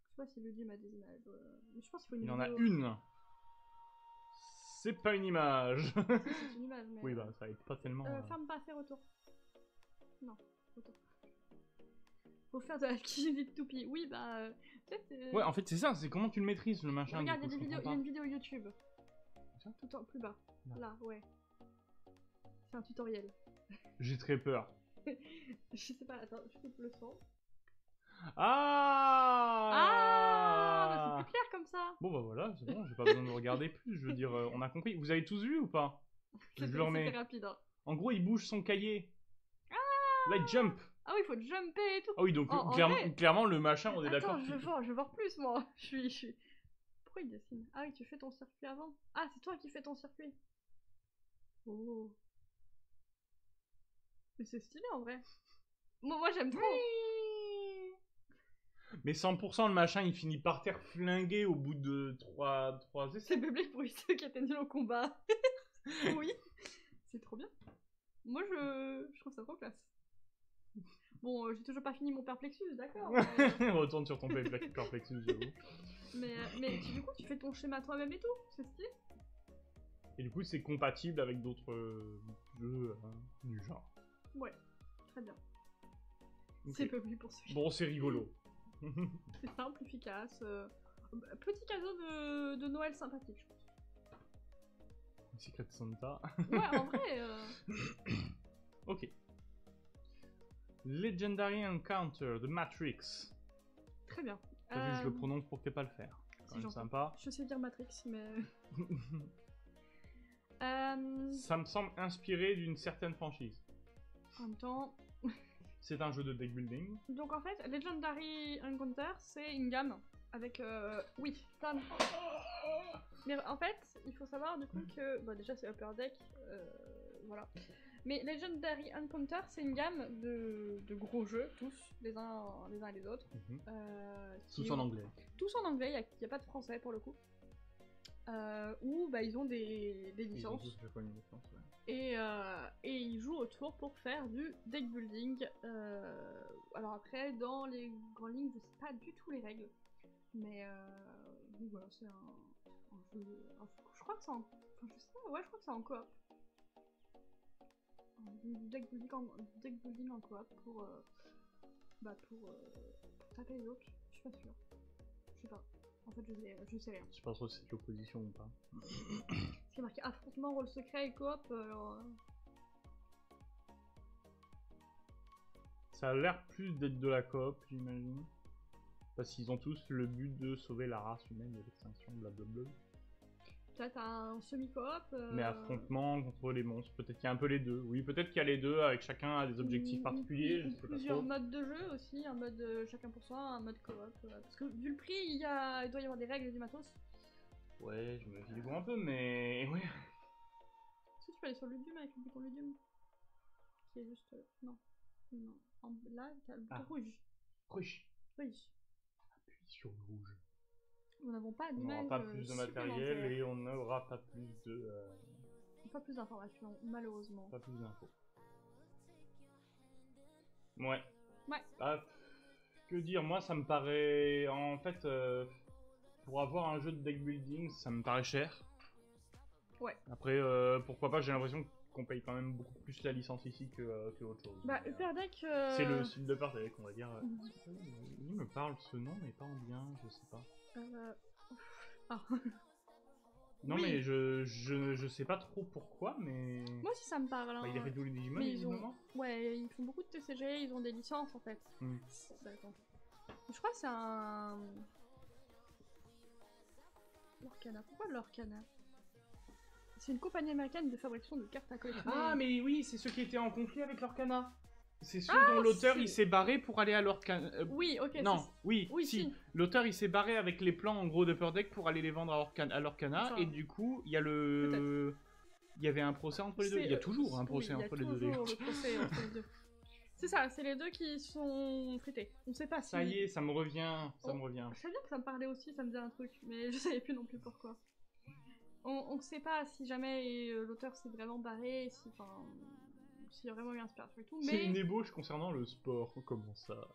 Je sais pas si le game a des images. Euh... Je pense qu'il faut une. Il vidéo. En a une. C'est pas une image. C'est une image, mais. Oui, bah ça aide pas tellement. Euh, euh... Ferme pas, fais retour. Non, retour. Faut faire de la cuisine de toupie. Oui, bah. Euh, euh... Ouais, en fait, c'est ça, c'est comment tu le maîtrises le machin. Regarde, il y, y a une vidéo YouTube. Tout en plus bas. Là, là ouais. C'est un tutoriel. J'ai très peur. Je sais pas, attends, je coupe le son. Ah Ah bah, c'est plus clair comme ça. Bon bah voilà, c'est bon, j'ai pas besoin de regarder plus, je veux dire, on a compris. Vous avez tous vu ou pas? Je le remets. C'était rapide. Hein. En gros, il bouge son cahier. Ah Là, il jump. Ah oui, il faut jumper et tout. Ah oui, donc oh, clair, vrai... clairement, le machin, on est d'accord. Attends, je vois, je vois plus, moi. Je suis... Je suis... Pourquoi il dessine? Ah oui, tu fais ton circuit avant. Ah, c'est toi qui fais ton circuit. Oh... Mais c'est stylé en vrai. Moi, moi j'aime trop. Mais cent pour cent le machin, il finit par terre flingué au bout de trois essais. C'est public pour ceux qui étaient nuls au combat. Oui, c'est trop bien. Moi je, je trouve ça trop classe. Bon, euh, j'ai toujours pas fini mon perplexus, d'accord. Mais... On retourne sur ton perplexus, j'avoue. Mais, mais tu, du coup, tu fais ton schéma toi-même et tout, c'est stylé. Et du coup, c'est compatible avec d'autres euh, jeux hein, du genre. Ouais, très bien. Okay. C'est peuplé pour celui-là. Bon, c'est rigolo. C'est simple, efficace. Euh, petit cadeau de, de Noël sympathique, je pense. Secret Santa. Ouais, en vrai. Euh... Ok. Legendary Encounter, The Matrix. Très bien. T'as vu, euh... je le prononce pour que t'aies pas le faire. C'est genre sympa. Je sais dire Matrix, mais... euh... Ça me semble inspiré d'une certaine franchise. En même temps... C'est un jeu de deck building. Donc en fait, Legendary Encounter, c'est une gamme avec... Euh... Oui, plein de... Mais en fait, il faut savoir du coup que... Bah déjà, c'est Upper Deck, euh... voilà. Mais Legendary Encounter, c'est une gamme de... de gros jeux, tous, les uns, les uns et les autres. Mm-hmm. euh, tous en ont... anglais. Tous en anglais, il n'y a... a pas de français pour le coup. Euh, où bah, ils ont des, des licences. Ils ont tous fait quoi, une licence, ouais. et, euh, et ils jouent autour pour faire du deck building. Euh, alors après, dans les grandes lignes, je sais pas du tout les règles. Mais euh, donc voilà, c'est un, un jeu. Un, je crois que c'est en. Enfin, je sais pas, ouais, je crois que c'est en coop. Du deck building en, deck building en coop pour. Euh, bah, pour, euh, pour taper les autres, je suis pas sûre. Je sais pas. En fait, je sais, je sais rien. Je pense que c'est l'opposition ou pas. C'est marqué affrontement, rôle secret et coop. Alors... Ça a l'air plus d'être de la coop, j'imagine. Parce qu'ils ont tous le but de sauver la race humaine de l'extinction, blablabla. Peut-être un semi-coop. Euh... Mais affrontement contre les monstres. Peut-être qu'il y a un peu les deux. Oui, peut-être qu'il y a les deux avec chacun a des objectifs particuliers. Je sais pas plusieurs trop. Modes de jeu aussi, un mode chacun pour soi, un mode coop. Parce que vu le prix, il, y a... il doit y avoir des règles et du matos. Ouais, je me file un peu, mais ouais. Est-ce que tu peux aller sur le Ludium avec le bouton Ludium qui est juste non, non. En... Là, t'as le bouton ah. rouge. Rouge. Rouge. Appuie sur le rouge. Nous n'avons pas d'image. On n'aura pas plus de matériel et on n'aura pas plus de... Euh... Pas plus d'informations, malheureusement. Pas plus d'infos. Ouais. Ouais. Ah, que dire, moi ça me paraît... En fait, euh, pour avoir un jeu de deck building, ça me paraît cher. Ouais. Après, euh, pourquoi pas, j'ai l'impression qu'on paye quand même beaucoup plus la licence ici que, euh, que autre chose. Bah, Upper Deck... Euh... C'est le style de Upper Deck, on va dire. Il me parle ce nom, mais pas en bien, je sais pas. Euh... Ah. Non oui. mais je, je je sais pas trop pourquoi mais... Moi aussi ça me parle hein. Bah, il est réduit les Digimon, ils ont... Ouais ils font beaucoup de T C G, ils ont des licences en fait. Mm. Je crois que c'est un... Lorcana, pourquoi Lorcana? C'est une compagnie américaine de fabrication de cartes à collectionner. Ah mais oui c'est ceux qui étaient en conflit avec Lorcana. C'est sûr ah, dont l'auteur il s'est barré pour aller à Lorcana. Euh, oui, ok. Non, oui, oui, si. si. L'auteur il s'est barré avec les plans en gros de Upper Deck pour aller les vendre à, Orcana, à Lorcana enfin, et du coup il y a le, il y avait un procès entre les deux. Il y a toujours un procès, oui, entre, les deux, le procès entre les deux. C'est ça, c'est les deux qui sont frités. On sait pas si. Ça y est, ça me revient, ça oh, me revient. Je savais que ça me parlait aussi, ça me disait un truc, mais je savais plus non plus pourquoi. On ne sait pas si jamais l'auteur s'est vraiment barré, si enfin. Il y a vraiment eu un spectacle et tout, mais... C'est une ébauche concernant le sport, comment ça...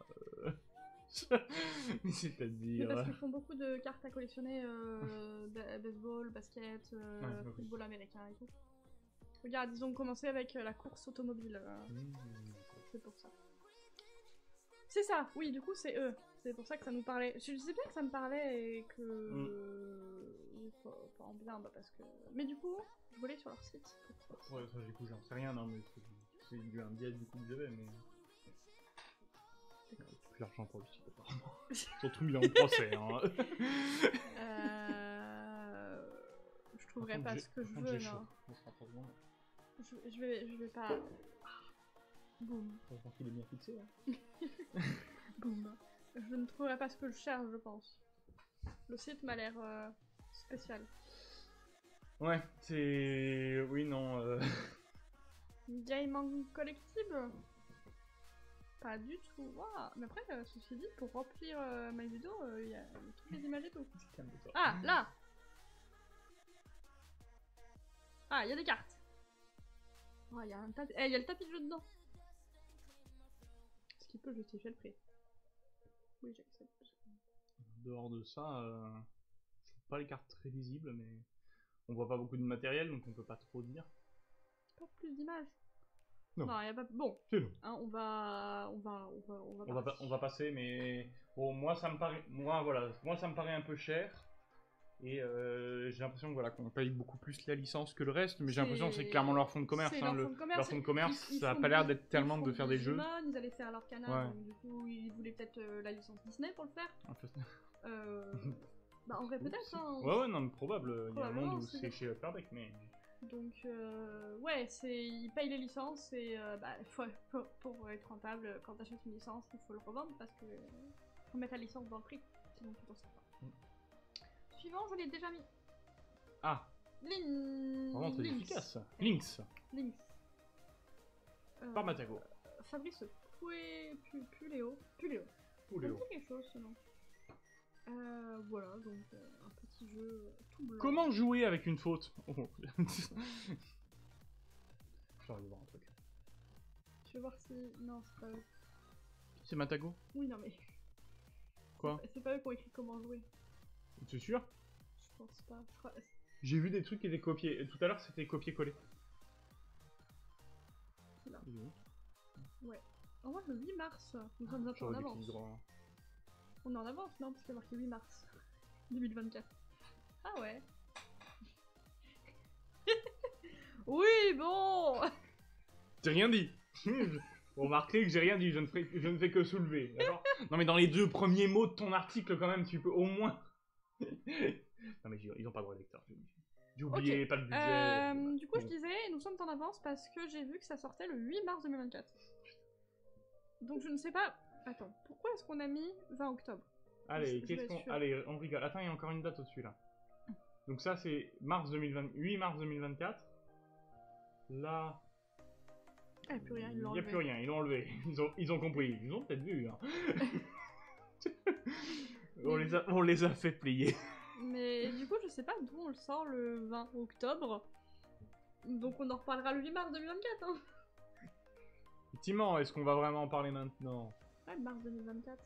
C'est-à-dire... Parce qu'ils font beaucoup de cartes à collectionner, euh, baseball, basket, euh, ah, oui. football américain et tout. Regarde, ils ont commencé avec la course automobile, euh. mmh. C'est pour ça. C'est ça, oui, du coup c'est eux, c'est pour ça que ça nous parlait. Je sais bien que ça me parlait et que... Mmh. Pas, pas en bien, bah parce que... Mais du coup, je volais sur leur site. Ouais, ça du coup j'en sais rien, non mais... C'est un biais du coup que j'avais, mais... plus l'argent pour lui, apparemment. Surtout il est en procès. Hein. euh... Je trouverai pas ce que je veux là. Je, je, vais, je vais pas. Boum. Il est bien fixé là. Boum. Je ne trouverai pas ce que je cherche, je pense. Le site m'a l'air euh, spécial. Ouais, c'est. Oui, non. Euh... Game en collectible? Pas du tout. Waouh. Mais après, euh, ceci dit, pour remplir euh, ma vidéo, il euh, y a toutes les images et tout. Ah, là. Ah, il y a des cartes. Il oh, y, tapis... eh, y a le tapis de jeu dedans. Ce qui peut justifier le prix. Oui, j'accepte. Dehors de ça, euh, je trouve pas les cartes très visibles, mais on voit pas beaucoup de matériel, donc on peut pas trop dire. Pas plus d'images. Non. Non, y a pas... Bon. C'est bon. Hein, on va, on va, on va, on va. On va, pa on va passer, mais bon, moi ça me paraît, moi voilà, moi ça me paraît un peu cher. Et euh, j'ai l'impression voilà, qu'on paye beaucoup plus la licence que le reste, mais j'ai l'impression que c'est clairement leur fonds de commerce. Hein, leur fonds de commerce, leur fonds de commerce ils, ça n'a pas l'air d'être tellement de faire des jeux. Ils allaient faire leur canal, ouais. Donc du coup ils voulaient peut-être euh, la licence Disney pour le faire. En fait. euh, bah en vrai peut-être. Hein, ouais ouais non mais probable, il y a un monde où c'est chez Upper Deck mais. Donc euh, ouais c'est ils payent les licences et euh, bah faut, pour, pour être rentable quand t'achètes une licence il faut le revendre parce que euh, faut mettre la licence dans le prix sinon tu t'en sors pas. Mm. Suivant, je l'ai déjà mis. Ah. Lin... Vraiment très efficace. Lynx. Lynx. Euh, Par Matago. Fabrice Poué... Pu... Puléo. Puléo. Puléo. C'est quelque chose, sinon. Euh, voilà, donc euh, un petit jeu tout blanc. Comment jouer avec une faute? Oh. J'arrive à voir un truc. Je vais voir si... Non, c'est pas eux. C'est Matago? Oui, non mais... Quoi? C'est pas eux qui ont écrit comment jouer. C'est sûr? Je pense pas. J'ai vu des trucs qui étaient copiés. Tout à l'heure, c'était copier-coller. Là. Ouais. Au moins, le huit mars. Nous sommes un peu en avance. On est en avance, non? Parce qu'il y a marqué huit mars deux mille vingt-quatre. Ah ouais. Oui, bon. J'ai rien dit. Remarquez que j'ai rien dit. Je ne, ferai... Je ne fais que soulever. Non, mais dans les deux premiers mots de ton article, quand même, tu peux au moins. Non mais ils ont pas le droit de lecteur. J'ai oublié, okay. Pas le budget. Euh, voilà. Du coup bon. Je disais, nous sommes en avance parce que j'ai vu que ça sortait le huit mars deux mille vingt-quatre. Donc je ne sais pas... Attends, pourquoi est-ce qu'on a mis vingt octobre? Allez, qu'est-ce qu'on... Allez, on rigole. Attends, il y a encore une date au-dessus là. Donc ça c'est mars deux mille vingt... huit mars deux mille vingt-quatre. Là... Ah, il n'y a plus rien, ils l'ont enlevé. Il n'y a plus rien, ils l'ont enlevé. Ils ont, ils ont compris. Ils ont peut-être vu. Hein. On les, a, on les a fait plier. Mais du coup, je sais pas d'où on le sort le vingt octobre. Donc on en reparlera le huit mars deux mille vingt-quatre. Hein. Effectivement, est-ce qu'on va vraiment en parler maintenant? Ouais, mars deux mille vingt-quatre.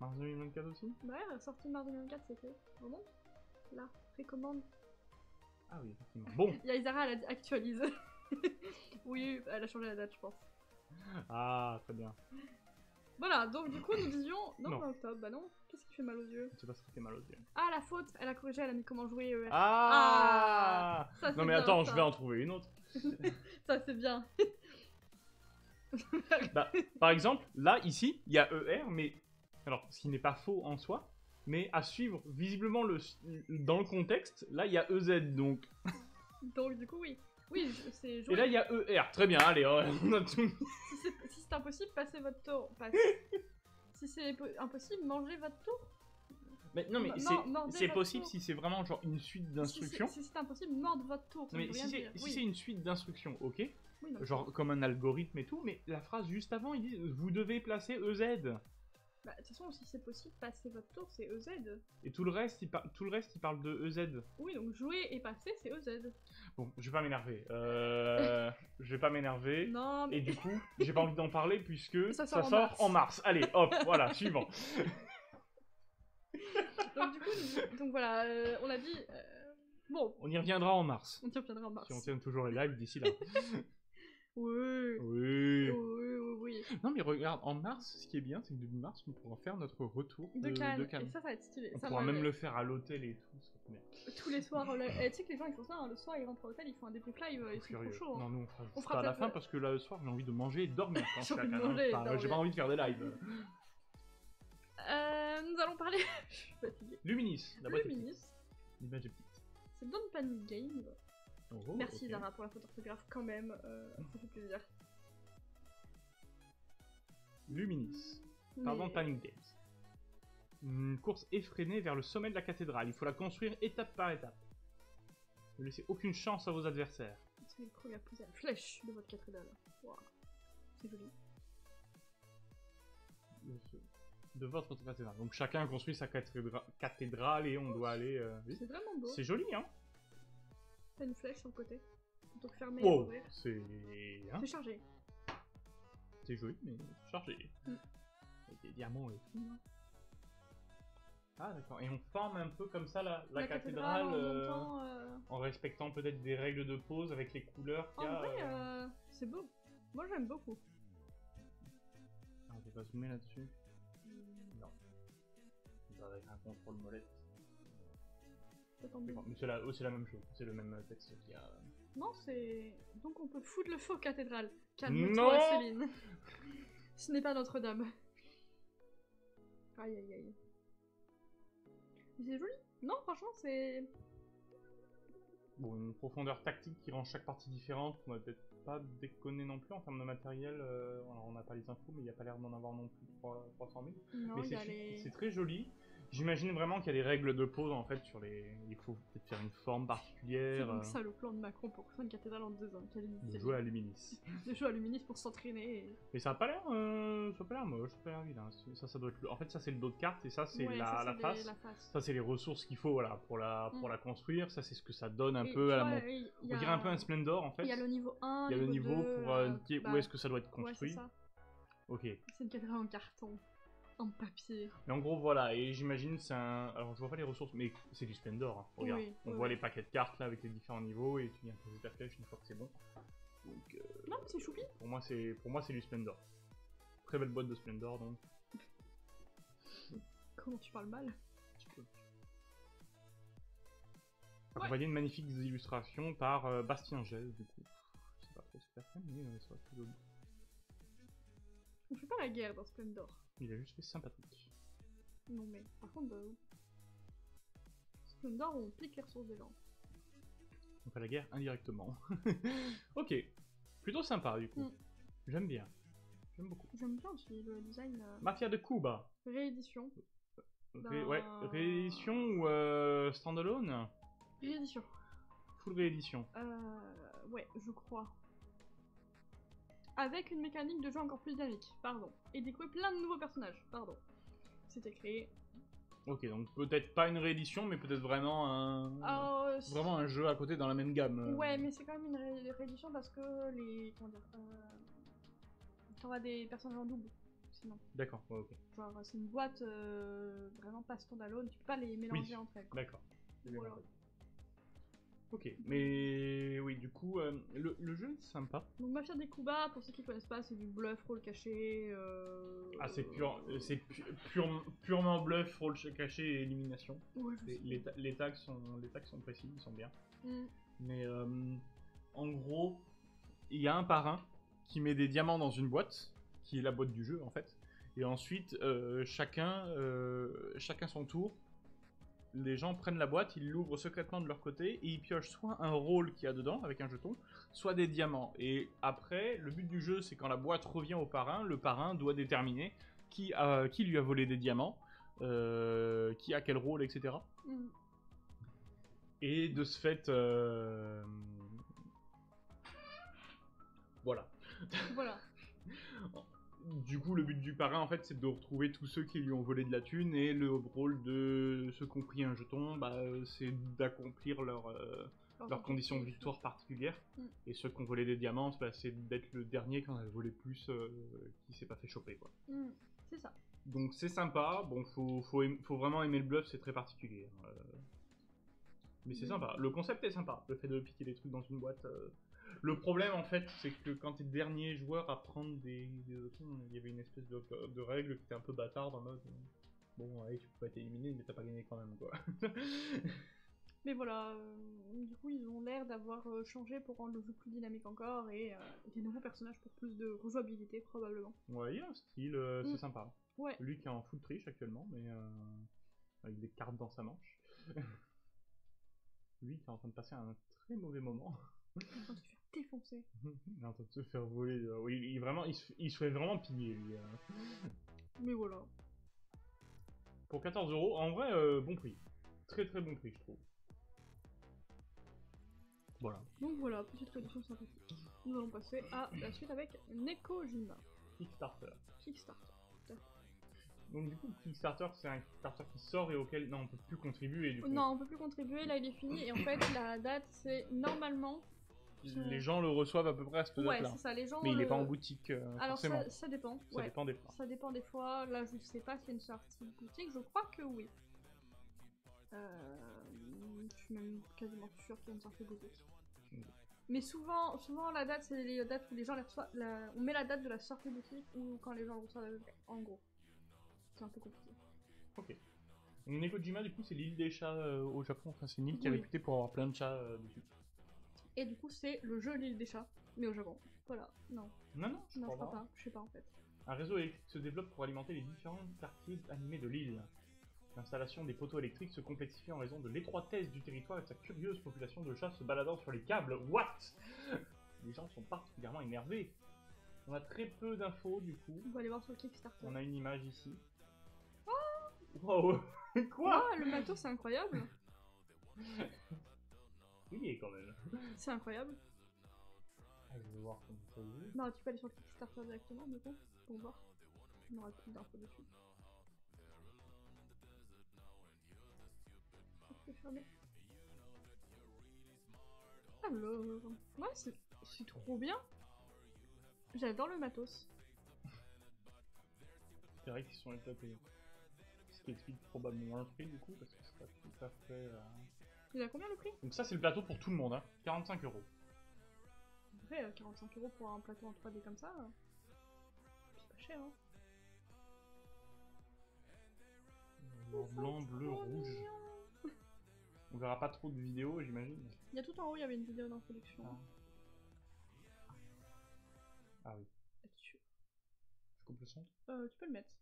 mars deux mille vingt-quatre aussi? Bah ouais, sortie mars deux mille vingt-quatre, c'était. Remonte. Là, précommande. Ah oui, effectivement. Bon. Il y a Isara, elle a actualise. Oui, elle a changé la date, je pense. Ah, très bien. Voilà, donc du coup nous disions... Non, non. Pas octobre, bah non, qu'est-ce qui fait mal aux yeux? Je sais pas ce qui fait mal aux yeux. Ah, la faute, elle a corrigé, elle a mis comment jouer... Euh, ah, ah ça, non mais bien, attends, ça. Je vais en trouver une autre. Ça c'est bien. Bah, par exemple, là, ici, il y a E R, mais... Alors, ce qui n'est pas faux en soi, mais à suivre, visiblement, le... dans le contexte, là, il y a E Z, donc... Donc du coup, oui. Oui, c'est joué. Et là, il y a E R. Très bien, allez, on a tout. Si c'est impossible, passez votre tour. Passez. Si c'est impossible, mangez votre tour. Mais non, mais c'est possible tour. Si c'est vraiment genre une suite d'instructions. Si c'est si impossible, mordez votre tour. Ça mais si c'est si oui. Une suite d'instructions, ok. Oui, genre comme un algorithme et tout, mais la phrase juste avant, ils disent vous devez placer E Z. Bah, de toute façon, si c'est possible, passez votre tour, c'est E Z. Et tout le reste, il, par... tout le reste, il parle de E Z. Oui, donc jouer et passer, c'est E Z. Bon, je vais pas m'énerver. Euh... je vais pas m'énerver. Non, mais... Et du coup, j'ai pas envie d'en parler puisque ça sort, ça en, sort mars. en mars. Allez, hop, voilà, suivant. Donc du coup, donc voilà, euh, on a dit... Euh... Bon. On y reviendra en mars. On y reviendra en mars. Si on tient toujours les lives d'ici là. Oui. Oui. Oui, oui, oui. Non, mais regarde, en mars, ce qui est bien, c'est que début mars, on pourra faire notre retour de, de Cannes. Can. Et ça, ça va être stylé. On ça pourra même le faire à l'hôtel et tout. Ça... Tous les soirs. Le... Eh, tu sais que les gens, ils font ça. Hein, le soir, ils rentrent à l'hôtel, ils font un débrief live. Ils sont trop chauds. Hein. Non, nous, on fera, on fera ça à la fin parce que là, le soir, j'ai envie de manger et de dormir. J'ai pas envie de faire des lives. nous allons parler... Je suis fatiguée. Luminis, la boîte Luminis. L'image est petite. C'est Don't Panic Games. Oh, merci okay. Zara pour la photo orthographe quand même, euh, ça fait plaisir. Luminis, Mais... pardon, Panic Games. Une course effrénée vers le sommet de la cathédrale, il faut la construire étape par étape. Ne laissez aucune chance à vos adversaires. C'est le premier à poser la flèche de votre cathédrale. Wow. C'est joli. De votre cathédrale. Donc chacun construit sa cathédra cathédrale et on oh, doit aller... Euh... Oui. C'est vraiment beau. C'est joli, hein. T'as une flèche sur le côté. Donc fermé et ouvert. Oh, c'est... Hein, c'est chargé. C'est joli, mais chargé. Mm. Avec des diamants et tout. Hein. Ah d'accord, et on forme un peu comme ça la, la, la cathédrale, cathédrale euh, en, euh... en respectant peut-être des règles de pose avec les couleurs qu'il y a. En vrai, euh... euh, c'est beau. Moi j'aime beaucoup. On peut pas zoomer là-dessus. Non. Avec un contrôle molette. C'est la, la même chose, c'est le même texte qu'il y a. Non, c'est... Donc on peut foutre le faux cathédrale. Calme-toi Céline. Ce n'est pas Notre-Dame. Aïe aïe aïe. C'est joli. Non, franchement, c'est... Bon, une profondeur tactique qui rend chaque partie différente. On va peut-être pas déconner non plus en termes de matériel. Euh, on n'a pas les infos, mais il n'y a pas l'air d'en avoir non plus trois cent mille. Non, mais c'est les... très joli. J'imagine vraiment qu'il y a des règles de pose en fait sur les... Il faut peut-être faire une forme particulière. C'est donc ça le plan de Macron pour construire une cathédrale en deux ans. De jouer à Luminis. De jouer à Luminis pour s'entraîner. Et... Mais ça n'a pas l'air euh... moche, ça n'a pas l'air vilain. Ça, ça doit être... En fait ça c'est le dos de carte et ça c'est ouais, la, la, les... la face. Ça c'est les ressources qu'il faut voilà, pour, la... Mm. pour la construire. Ça c'est ce que ça donne un et peu à la... Mon... On dirait un peu un Splendor en fait. Il y a le niveau un, il y a le niveau deux, pour euh, indiquer bah... où est-ce que ça doit être construit. Ouais, c'est ça. Ok. C'est une cathédrale en carton. En papier. Mais en gros voilà, et j'imagine c'est un... Alors je vois pas les ressources, mais c'est du Splendor, hein. Regarde, oui, on oui. voit les paquets de cartes là avec les différents niveaux et tu viens poser ta flèche une fois que c'est bon. Donc, euh... Non mais c'est choupi. Pour moi c'est pour moi c'est du Splendor. Très belle boîte de Splendor donc. Comment tu parles mal? Tu peux. Accompagné ouais. de magnifiques illustrations par euh, Bastien Gel du coup. Je sais pas trop ce que ça mais euh, ça va plutôt bon. On fait pas la guerre dans Splendor. Il a juste fait sympathique. Non mais, par contre, euh... Splendor, on pique les ressources des gens. On fait la guerre indirectement. Ok, plutôt sympa du coup. Mm. J'aime bien. J'aime beaucoup. J'aime bien aussi le design... Euh... Mafia de Cuba. Réédition. Ré... Ouais, réédition ou euh, standalone? Réédition. Full réédition. Euh... Ouais, je crois. Avec une mécanique de jeu encore plus dynamique, pardon. Et découvrir plein de nouveaux personnages, pardon. C'était créé. Ok, donc peut-être pas une réédition, mais peut-être vraiment un... Alors, euh, vraiment un jeu à côté dans la même gamme. Ouais, mais c'est quand même une ré réédition parce que les... Comment dire euh... T'auras des personnages en double, sinon. D'accord, ouais, ok. Genre, c'est une boîte euh, vraiment pas standalone, tu peux pas les mélanger oui. entre elles. D'accord. Voilà. Ok, mais oui, du coup, euh, le, le jeu est sympa. Donc Mafia des Cuba, pour ceux qui ne connaissent pas, c'est du bluff, roll caché... Euh... Ah, c'est pur, c'est pu, pure, purement bluff, roll caché et élimination. Ouais, les, les, les, tags sont, les tags sont précis, ils sont bien. Mm. Mais euh, en gros, il y a un parrain qui met des diamants dans une boîte, qui est la boîte du jeu en fait. Et ensuite, euh, chacun, euh, chacun son tour. Les gens prennent la boîte, ils l'ouvrent secrètement de leur côté et ils piochent soit un rôle qu'il y a dedans avec un jeton, soit des diamants. Et après, le but du jeu, c'est quand la boîte revient au parrain, le parrain doit déterminer qui, a, qui lui a volé des diamants, euh, qui a quel rôle, et cetera. Mm. Et de ce fait... Euh... Voilà. Voilà. Du coup, le but du parrain, en fait, c'est de retrouver tous ceux qui lui ont volé de la thune, et le rôle de ceux qui ont pris un jeton, bah, c'est d'accomplir leur, euh, leur condition de victoire particulière. Mm. Et ceux qui ont volé des diamants, bah, c'est d'être le dernier quand elle volait plus, euh, qui s'est pas fait choper, quoi. Mm. C'est ça. Donc c'est sympa, bon, faut, faut, aimer, faut vraiment aimer le bluff, c'est très particulier. Hein. Mais c'est mm. sympa, le concept est sympa, le fait de piquer des trucs dans une boîte... Euh... Le problème, en fait, c'est que quand t'es dernier joueur à prendre des jetons, il y avait une espèce de, de règle qui était un peu bâtarde en mode bon, allez, tu peux pas t'éliminer, mais t'as pas gagné quand même, quoi. Mais voilà, euh, du coup ils ont l'air d'avoir euh, changé pour rendre le jeu plus dynamique encore et euh, des nouveaux personnages pour plus de rejouabilité probablement. Ouais, il y a un style, euh, mmh. c'est sympa. Ouais. Lui qui est en full triche actuellement, mais euh, avec des cartes dans sa manche. Lui qui est en train de passer un très mauvais moment. Il est en train de se faire défoncer. Il est en train de se faire voler. Euh, oui, il, il, vraiment, il, il se fait vraiment piller lui. Euh. Mais voilà. Pour quatorze euros, en vrai, euh, bon prix. Très très bon prix, je trouve. Voilà. Donc voilà, petite réduction sympathique. Nous allons passer à la suite avec Nekojima. Kickstarter. Kickstarter. Donc du coup, Kickstarter, c'est un Kickstarter qui sort et auquel non, on peut plus contribuer. Du coup... Non, on peut plus contribuer, là il est fini. Et en fait, la date, c'est normalement... Les gens le reçoivent à peu près à cette date-là. Ouais, c'est ça, les gens... Mais le... il n'est pas en boutique, euh, alors forcément. Alors ça, ça dépend. Ça ouais. dépend des fois. Ça dépend des fois. Là, je ne sais pas s'il y a une sortie boutique, je crois que oui. Euh, je suis même quasiment sûre qu'il y a une sortie boutique. Mais souvent, souvent la date, c'est les dates où les gens les reçoivent. La... On met la date de la sortie boutique ou quand les gens le reçoivent en gros. C'est un peu compliqué. Ok. Donc Nekojima, du coup, c'est l'île des chats euh, au Japon. Enfin, c'est une île oui. qui est réputée pour avoir plein de chats euh, dessus. Et du coup, c'est le jeu l'île des chats, mais au Japon. Voilà. Non. Non, non. Je non, crois je crois pas. pas. Je sais pas en fait. Un réseau électrique se développe pour alimenter les différents quartiers animés de l'île. L'installation des poteaux électriques se complexifie en raison de l'étroitesse du territoire et de sa curieuse population de chats se baladant sur les câbles. What? Les gens sont particulièrement énervés. On a très peu d'infos du coup. On va aller voir sur le Kickstarter. On a une image ici. Oh wow. Quoi? Oh, le bateau c'est incroyable. Il est quand même. C'est incroyable. Ah, je vais voir comment ça y est. Non, tu peux aller sur le Kickstarter directement du coup pour voir. On aura plus d'infos dessus. Alors, ouais, c'est trop bien. J'adore le matos. C'est vrai qu'ils sont étapés. Ce qui explique probablement le prix du coup, parce que c'est pas tout à fait. Euh... Il a combien le prix? Donc, ça, c'est le plateau pour tout le monde, hein. quarante-cinq euros. En vrai, quarante-cinq euros pour un plateau en trois D comme ça, c'est pas cher, hein. Blanc, bleu, rouge. Mignon. On verra pas trop de vidéos, j'imagine. Il y a tout en haut, il y avait une vidéo d'introduction. Ah. ah oui. Tu... Je coupe le son. Euh, tu peux le mettre.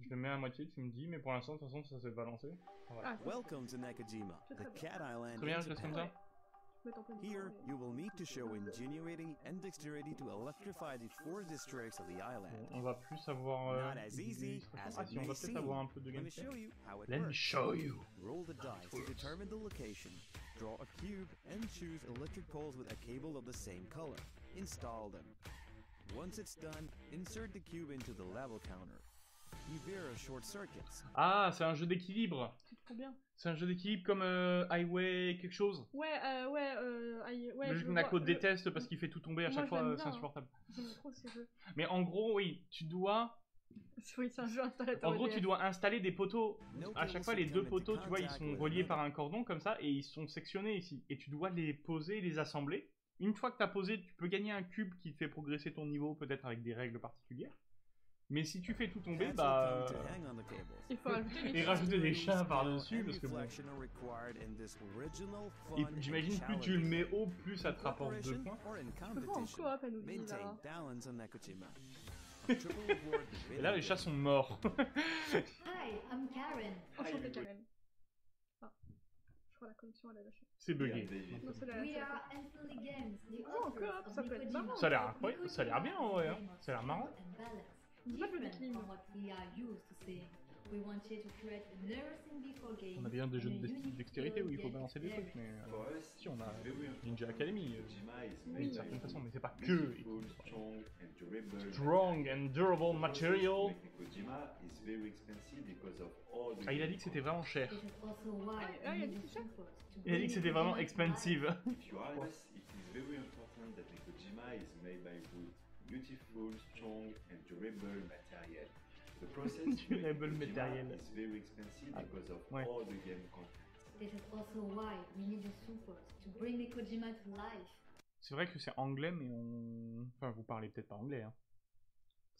Je le mets à moitié, tu me dis, mais pour l'instant, de toute façon, ça s'est balancé. Voilà. Ah, welcome to Nekojima, the Cat Island. Très bien, je laisse comme ça. Here, you will need to show ingenuity and dexterity to electrify the four districts of the island. On va plus avoir. Euh, Not as easy as it may seem. Let me show you how it Let works. Let me show you. Roll the dice to determine the location. Draw a cube and choose electric poles with a cable of the same color. Install them. Once it's done, insert the cube into the level counter. You bear short circuits. Ah, c'est un jeu d'équilibre. C'est trop bien. C'est un jeu d'équilibre comme euh, Highway quelque chose. Ouais, euh, ouais, euh, I... ouais. Le jeu que Nako déteste parce qu'il fait tout tomber à Moi, chaque fois, c'est insupportable. J'aime trop ces jeux. Mais en gros, oui, tu dois. Oui, c'est un jeu installateur. En gros, tu dois installer des poteaux. À chaque fois, les deux poteaux, tu vois, ils sont reliés par un cordon comme ça et ils sont sectionnés ici. Et tu dois les poser, les assembler. Une fois que t'as posé, tu peux gagner un cube qui te fait progresser ton niveau, peut-être avec des règles particulières. Mais si tu fais tout tomber, bah... Il faut rajouter des et rajouter des chats par-dessus, parce que bon... J'imagine plus tu le mets haut, plus ça te rapporte deux points. Je peux pas en coop, elle nous dit, là. Et là, les chats sont morts. Hi, I'm Karen. Enchantée, Karen. Ah, je crois la connexion, elle a lâché. C'est bugué. Oh, en coop, ça peut être marrant. Ça a l'air incroyable, ça a l'air bien, en vrai. Hein. Ça a l'air marrant. On a bien des jeux de dextérité où il faut balancer des trucs, mais euh, si on a Ninja Academy euh, d'une certaine façon, mais c'est pas que strong and durable material. Ah, il a dit que c'était vraiment cher. Ah, il a dit que c'était cher. Il a dit que c'était vraiment expensive. Beautiful, strong and durable material. The process durable material is very expensive ah, because of ouais. all the game content. This is also why we need your support to bring Nekojima to life. C'est vrai que c'est anglais mais on... Enfin vous parlez peut-être pas anglais hein.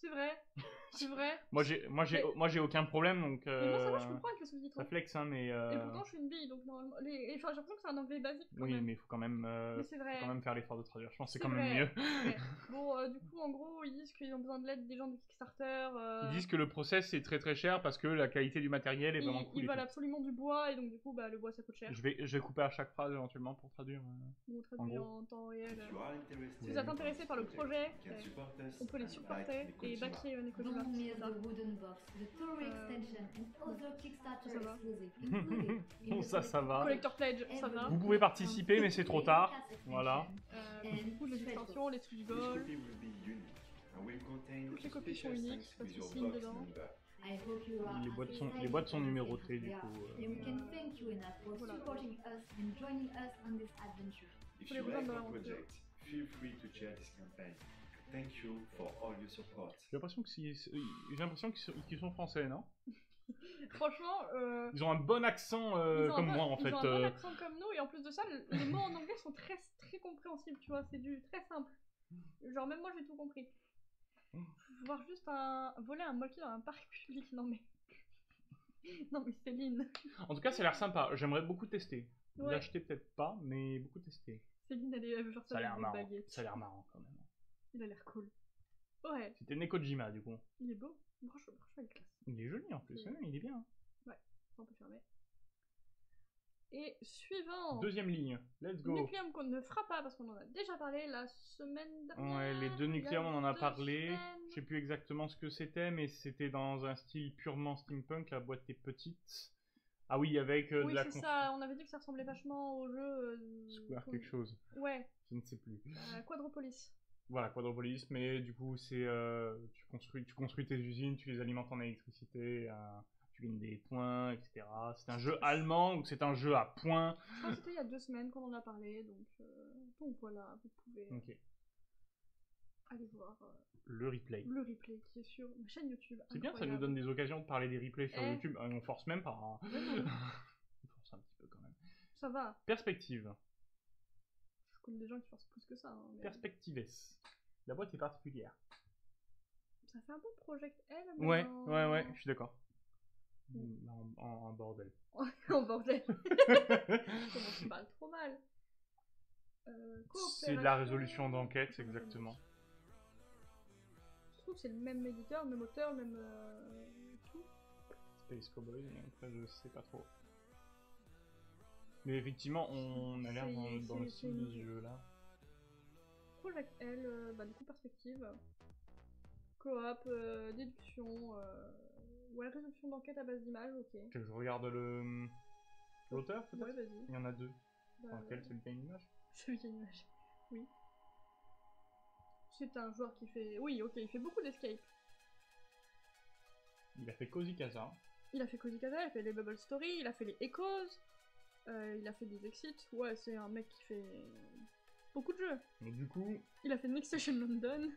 C'est vrai, c'est vrai. Moi j'ai moi j'ai mais... moi j'ai aucun problème donc. Euh... Mais moi ça va, je comprends avec ce que je dis toi. Ça flex hein mais. Euh... Et pourtant je suis une bille donc non, les... j'ai l'impression que c'est un anglais basique. Quand oui même. Mais il faut quand même. Euh... Mais c'est vrai. Faut quand même faire l'effort de traduire. Je pense c'est quand vrai. Même mieux. Ouais. Bon euh, du coup en gros ils disent qu'ils ont besoin de l'aide des gens de Kickstarter. Euh... Ils disent que le process c'est très très cher parce que la qualité du matériel est vraiment ils, cool. Ils veulent absolument du bois et donc du coup bah le bois ça coûte cher. Je vais je vais couper à chaque phrase éventuellement pour traduire. Euh... Ou traduire en, en temps réel. Euh... Si vous êtes intéressé par le projet, on peut les supporter. Et backer Nekojima. Bon ça ça va. Collector Pledge, ça va. Vous pouvez participer mais c'est trop tard. Voilà. Euh, du coup les extensions, les sous du bol. Toutes les copies sont uniques, pas de signe dedans. Les boîtes sont, les boîtes sont numérotées du coup. Euh, voilà. Pour les besoins de l'aventure. Thank you for all your support. J'ai l'impression qu'ils sont, qu'ils sont français, non? Franchement, euh... ils ont un bon accent euh, comme bon, moi en ils fait. Ils ont un euh... bon accent comme nous et en plus de ça, les mots en anglais sont très très compréhensibles, tu vois. C'est du très simple. Genre même moi j'ai tout compris. Voir juste un voler un moquet dans un parc public, non mais, non mais Céline. En tout cas, ça a l'air sympa. J'aimerais beaucoup tester. Ouais. L'acheter peut-être pas, mais beaucoup tester. Céline, elle est genre ça. Ça a l'air marrant. Ça a l'air marrant quand même. Il a l'air cool. Ouais. C'était Nekojima du coup. Il est beau. Franchement, il est classe. Il est joli en plus. Ouais. Ouais, il est bien. Ouais. On peut fermer. Et suivant. Deuxième ligne. Let's go. Nucleum qu'on ne fera pas parce qu'on en a déjà parlé la semaine dernière. Ouais, les deux Nucleum on en a parlé. Semaines. Je sais plus exactement ce que c'était, mais c'était dans un style purement steampunk. La boîte est petite. Ah oui, avec euh, oui, de la. Oui, c'est ça. On avait dit que ça ressemblait vachement au jeu. Euh, Square quelque chose. Ouais. Je ne sais plus. Euh, Quadropolis. Voilà, Quadropolis, mais du coup, c'est euh, tu construis, tu construis tes usines, tu les alimentes en électricité, euh, tu gagnes des points, et cetera. C'est un jeu allemand ou c'est un jeu à points. Je crois que c'était il y a deux semaines qu'on en a parlé, donc, euh, donc voilà, vous pouvez okay. aller voir euh, le replay. Le replay qui est sur ma chaîne YouTube. C'est bien, ça nous donne des occasions de parler des replays sur eh. YouTube. Ah, on force même pas. Hein. On force un petit peu quand même. Ça va. Perspective. Comme des gens qui pensent plus que ça. Hein, mais... Perspectives. La boîte est particulière. Ça fait un beau projet elle. Ouais, en... ouais, ouais, je suis d'accord. Mmh. En, en, en bordel. En bordel. Je parle trop mal. Euh, c'est de la résolution d'enquête, exactement. Je trouve que c'est le même éditeur, même auteur, même euh, tout. Space Cowboy, après je sais pas trop. Mais effectivement, on a l'air dans, dans le style de ce jeu-là. Project L, euh, bah, du coup, perspective, coop, euh, déduction, euh, ouais, résolution d'enquête à base d'images, ok. Que je regarde le l'auteur, peut-être. Ouais, vas-y. Il y en a deux. Bah, enfin, lequel, celui qui a une image. Celui qui a une image, oui. C'est un joueur qui fait... Oui, ok, il fait beaucoup d'escape. Il a fait Cozy Casa. Il a fait Cozy Casa, il a fait les Bubble Story, il a fait les Echoes. Euh, il a fait des exits, ouais c'est un mec qui fait beaucoup de jeux. Mais du coup... Il a fait Next Station London.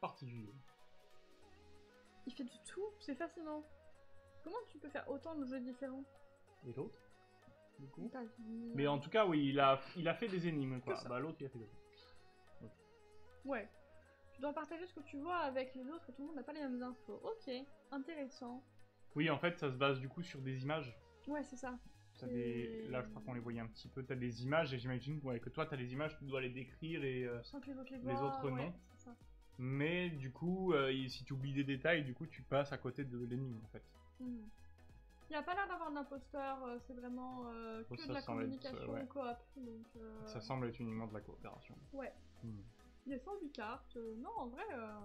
Particulier. Il fait du tout, c'est fascinant. Comment tu peux faire autant de jeux différents? Et l'autre du coup. Mais en tout cas oui, il a, il a fait des énigmes quoi. Bah l'autre il a fait des énigmes. Okay. Ouais. Tu dois partager ce que tu vois avec les autres, tout le monde n'a pas les mêmes infos. Ok, intéressant. Oui, en fait, ça se base du coup sur des images. Ouais, c'est ça. T'as des... Là, je crois qu'on les voyait un petit peu. T'as des images et j'imagine ouais, que toi, t'as les images, tu dois les décrire et euh, les autres, les les autres ouais, non. Ça. Mais du coup, euh, si tu oublies des détails, du coup, tu passes à côté de l'énigme en fait. Mmh. Il n'y a pas l'air d'avoir d'imposteur, c'est vraiment euh, que oh, de la communication être, ouais. coop. Donc, euh... Ça semble être uniquement de la coopération. Ouais. Mmh. Il y a cent huit cartes, euh, non en vrai... Euh...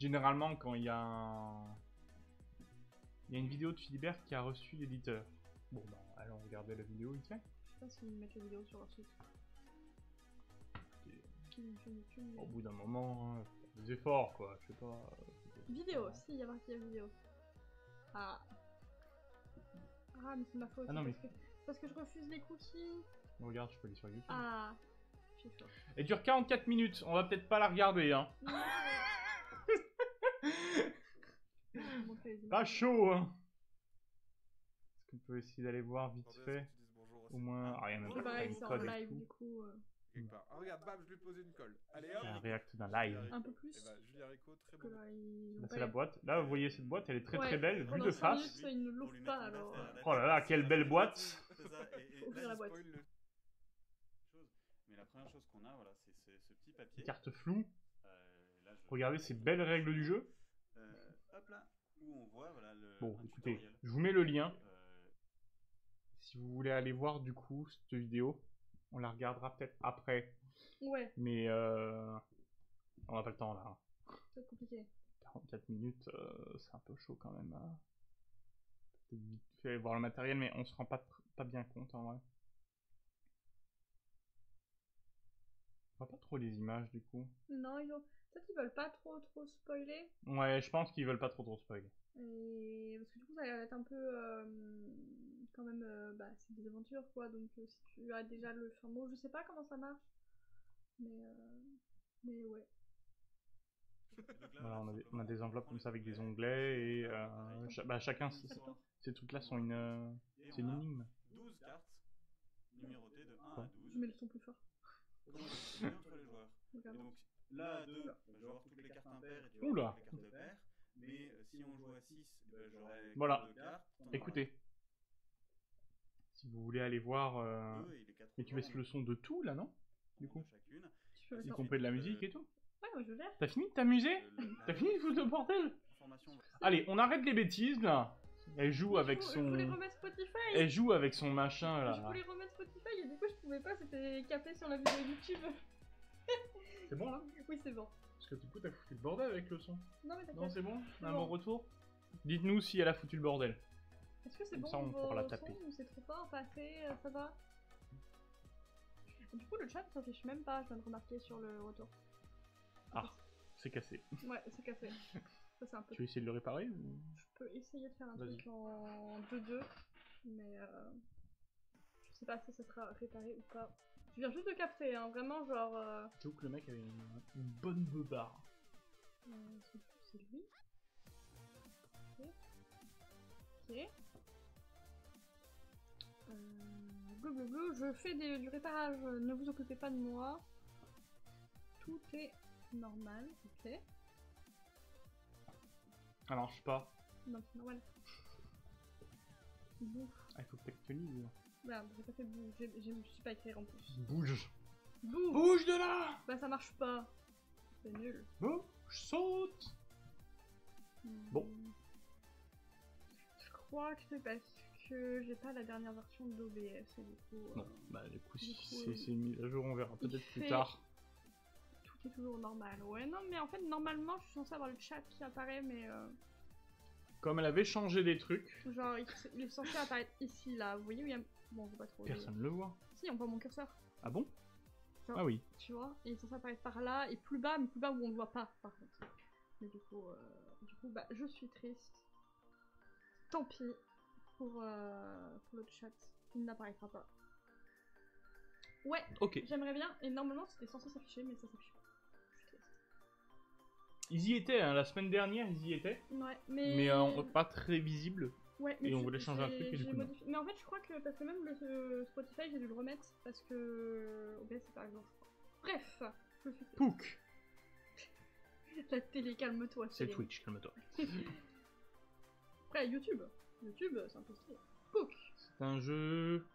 Généralement quand il y a un... Il y a une vidéo de Philibert qui a reçu l'éditeur. Bon bah allons regarder la vidéo vite fait. Je sais pas s'ils si mettent la vidéo sur leur site. Et... Au bout d'un moment, hein, des efforts quoi, je sais pas... Euh, vidéo, si il y a marqué la vidéo. Ah... Ah mais c'est ma faute, ah, non, mais... parce, que... parce que je refuse les cookies. Bon, regarde, je peux aller sur YouTube. Ah... Elle dure quarante-quatre minutes, on va peut-être pas la regarder hein. Pas chaud hein. Est-ce qu'on peut essayer d'aller voir vite fait? au moins Ariane oh, bah, il en live du coup. Euh... Quelque part. Ah, regarde, bam, je lui pose une colle. Allez hop. Un react d'un live. Un peu plus. Eh ben, Julia Rico, très bon. Bah, c'est la boîte. Là, vous voyez cette boîte, elle est très ouais. très belle, vue de face. Ça, ils ne l'ouvrent pas alors. Oh là là, quelle belle boîte. Ouvrir la boîte. Mais la première chose qu'on a, voilà, c'est ce petit papier. Carte floue. Regardez ces belles règles du jeu. Hop là. Où on voit, voilà, le, bon, écoutez, tutoriel. Je vous mets le lien. Euh... Si vous voulez aller voir du coup cette vidéo, on la regardera peut-être après. Ouais. Mais euh... on n'a pas le temps là. C'est compliqué. quarante-quatre minutes, euh, c'est un peu chaud quand même. Hein. Peut-être vite fait aller voir le matériel, mais on se rend pas, pas bien compte en vrai. On voit pas trop les images du coup. Non, ils ont... Peut-être qu'ils veulent pas trop trop spoiler. Ouais, je pense qu'ils veulent pas trop trop spoiler. Et... Parce que du coup, ça va être un peu... Euh... Quand même, euh... bah, c'est des aventures quoi. Donc euh, si tu as déjà le fin mot, je sais pas comment ça marche. Mais... Euh... Mais ouais. Voilà, on a, des, on a des enveloppes comme ça avec des onglets et... Euh... Cha bah chacun, ces trucs-là sont une... Euh... C'est une énigme. douze cartes, numérotées de un à douze. Je mets le son plus fort. Et donc... Là, à deux, bah, je vais avoir toutes les cartes impaires et tu vas avoir toutes les cartes paires. Mais euh, si on joue à six, bah, j'aurai voilà. deux cartes. Écoutez, si vous voulez aller voir... Euh... Mais tu laisses le son de tout, là, non? Du coup, y compris de la musique et tout. Ouais, moi je vais. T'as fini de t'amuser? T'as fini de foutre le bordel? Allez, on arrête les bêtises, là. Elle joue avec son... Je voulais remettre Spotify. Elle joue avec son machin, là. Je voulais remettre Spotify et du coup, je pouvais pas, c'était capé sur la vidéo YouTube. C'est bon là? Oui, c'est bon. Parce que du coup, t'as foutu le bordel avec le son. Non, mais t'as Non, c'est bon? On a un bon retour? Dites-nous si elle a foutu le bordel. Est-ce que c'est bon? Ça, on pourra la taper. C'est trop fort, pas assez, ça va? Du coup, le chat s'affiche même pas, je viens de remarquer sur le retour. Ah, c'est cassé. Ouais, c'est cassé. Ça, c'est un peu... Tu veux essayer de le réparer ou... Je peux essayer de faire un truc en deux deux, mais euh... je sais pas si ça sera réparé ou pas. Je viens juste de capter, hein, vraiment genre... Euh... J'avoue que le mec avait une, une bonne beubarde. Euh, c'est lui. Ok. Ok. Euh, bleu, bleu, bleu. Je fais des, du réparage, ne vous occupez pas de moi. Tout est normal, ok. Ah non, je sais pas. Non, c'est normal. Bouf. Ah, il faut peut-être que tu lises. Merde, j'ai pas fait bouge, je me suis pas écrire en plus. Bouge. Bouge Bouge de là. Bah ça marche pas. C'est nul. Bouge, saute. mmh. Bon. Je crois que c'est parce que j'ai pas la dernière version d'O B S et du coup... Non, euh... bah du coup, du si c'est oui. Mis à jour, on verra peut-être fait... plus tard. Tout est toujours normal, ouais. Non mais en fait, normalement, je suis censée avoir le chat qui apparaît, mais... Euh... Comme elle avait changé des trucs. Genre, il, il est censé apparaître ici, là. Vous voyez où il y a... Bon, on voit pas trop. Personne ne le voit. Si, on voit mon curseur. Ah bon? Genre, ah oui. Tu vois, il est censé apparaître par là, et plus bas, mais plus bas où on ne voit pas, par contre. Mais du coup, euh, du coup, bah, je suis triste. Tant pis pour, euh, pour le chat. Il n'apparaîtra pas. Ouais, okay. J'aimerais bien. Et normalement, c'était censé s'afficher, mais ça s'affiche pas. Ils y étaient, hein, la semaine dernière, ils y étaient. Ouais, mais. Mais euh, pas très visible. Ouais, mais. Et on voulait changer un truc et du coup. Modifi... Mais en fait, je crois que. Parce que même le Spotify, j'ai dû le remettre parce que. O B S, c'est par exemple. Bref, je suis. Pouk. La télé, calme-toi. C'est Twitch, calme-toi. Après, YouTube. YouTube, c'est un peu stylé. Pouk. C'est un jeu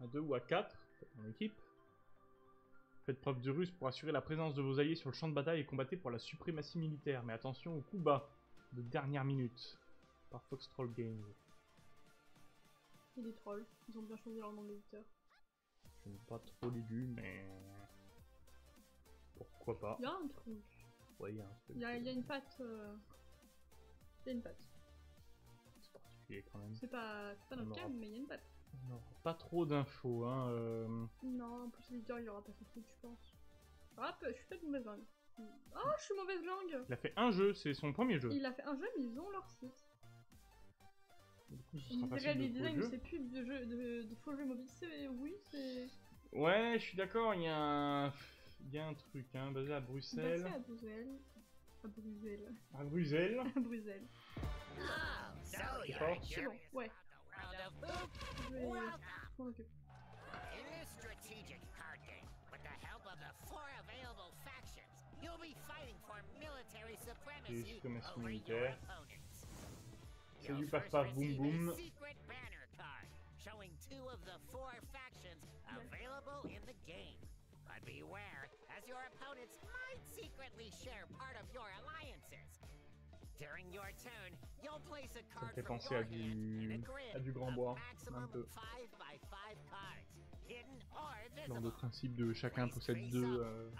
à deux ou à quatre, en équipe. Faites preuve de ruse pour assurer la présence de vos alliés sur le champ de bataille et combattez pour la suprématie militaire. Mais attention au coup bas de dernière minute par Fox Troll Games. Et les trolls, ils ont bien choisi leur nom d'éditeur. Je n'ai pas trop l'idée, mais pourquoi pas. Il y a un truc. Ouais, il y a un truc. Il y a, il y a une patte. Euh... Il y a une patte. C'est particulier quand même. C'est pas, pas notre cas, mais il y a une patte. Non, pas trop d'infos, hein. Euh... Non, en plus, l'éditeur, il aura pas son truc, je pense. Ah, je suis peut-être mauvaise langue. Oh, je suis mauvaise langue. Il a fait un jeu, c'est son premier jeu. Il a fait un jeu, mais ils ont leur site. Du coup, ce sera facile de trouver le jeu. C'est plus de, jeu, de, de faux jeux mobiles, c'est... Oui, c'est... Ouais, je suis d'accord, il y a un... Il y a un truc, hein, basé à Bruxelles. Basé à Bruxelles. À Bruxelles. À Bruxelles. À Bruxelles. C'est bon, ouais. Je vais... strategic card game. With the help of the four available factions, you'll be fighting for military supremacy over your opponents. You'll first receive a secret banner card showing two of the four factions available in the game. But beware, as your opponents might secretly share part of your alliances. During your turn, you'll place a card from your hand in a grid of maximum five by five cards, hidden or visible. Dans le principe de chacun possède deux euh,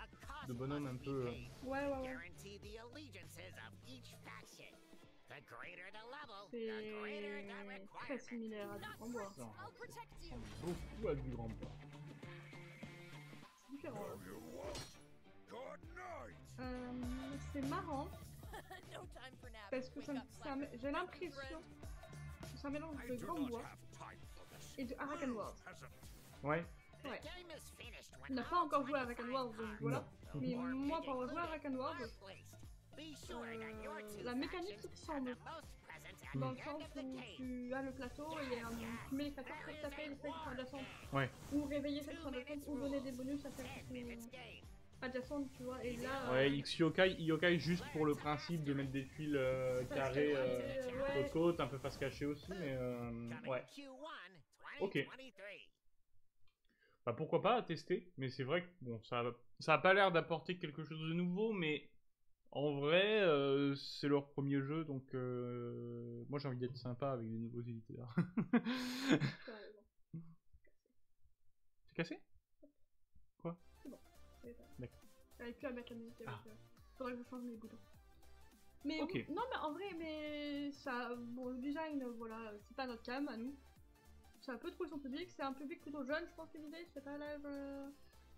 de bonhommes un peu. Euh... Ouais, ouais, ouais. C'est très similaire à du grand bois. Beaucoup à du grand bois. Euh, c'est marrant parce que j'ai l'impression que c'est un mélange de Grand Bois et de Arakenworld. Ouais. Ouais. On n'a pas encore joué à Arakenworld, donc voilà. Non. Mais moi, pour avoir joué à Arakenworld, euh, la mécanique ressemble. Mm. Dans le sens où tu as le plateau et um, tu mets les plateaux pour taper les feuilles adjacentes. Ouais. Ou réveiller cette feuille adjacente ou donner des bonus à celles qui sont adjacentes, tu vois. Et là. Ouais, euh... X Yokai, Yokai juste pour le principe de mettre des tuiles euh, carrées euh, ouais. Côte côte, un peu face cachée aussi, mais euh, ouais. Ok. Bah pourquoi pas à tester, mais c'est vrai que bon, ça a, ça a pas l'air d'apporter quelque chose de nouveau, mais. En vrai, euh, c'est leur premier jeu, donc euh, moi j'ai envie d'être sympa avec les nouveaux éditeurs. C'est cassé? Quoi? C'est bon. D'accord. J'arrive plus à mettre la musique avec. Ah. Faudrait que je change mes boutons. Mais okay. Oui, non, mais en vrai, mais ça, bon, le design, voilà, c'est pas notre cam à nous. Ça peut trouver son public, c'est un public plutôt jeune, je pense que l'idée, c'est pas l'âge. Euh...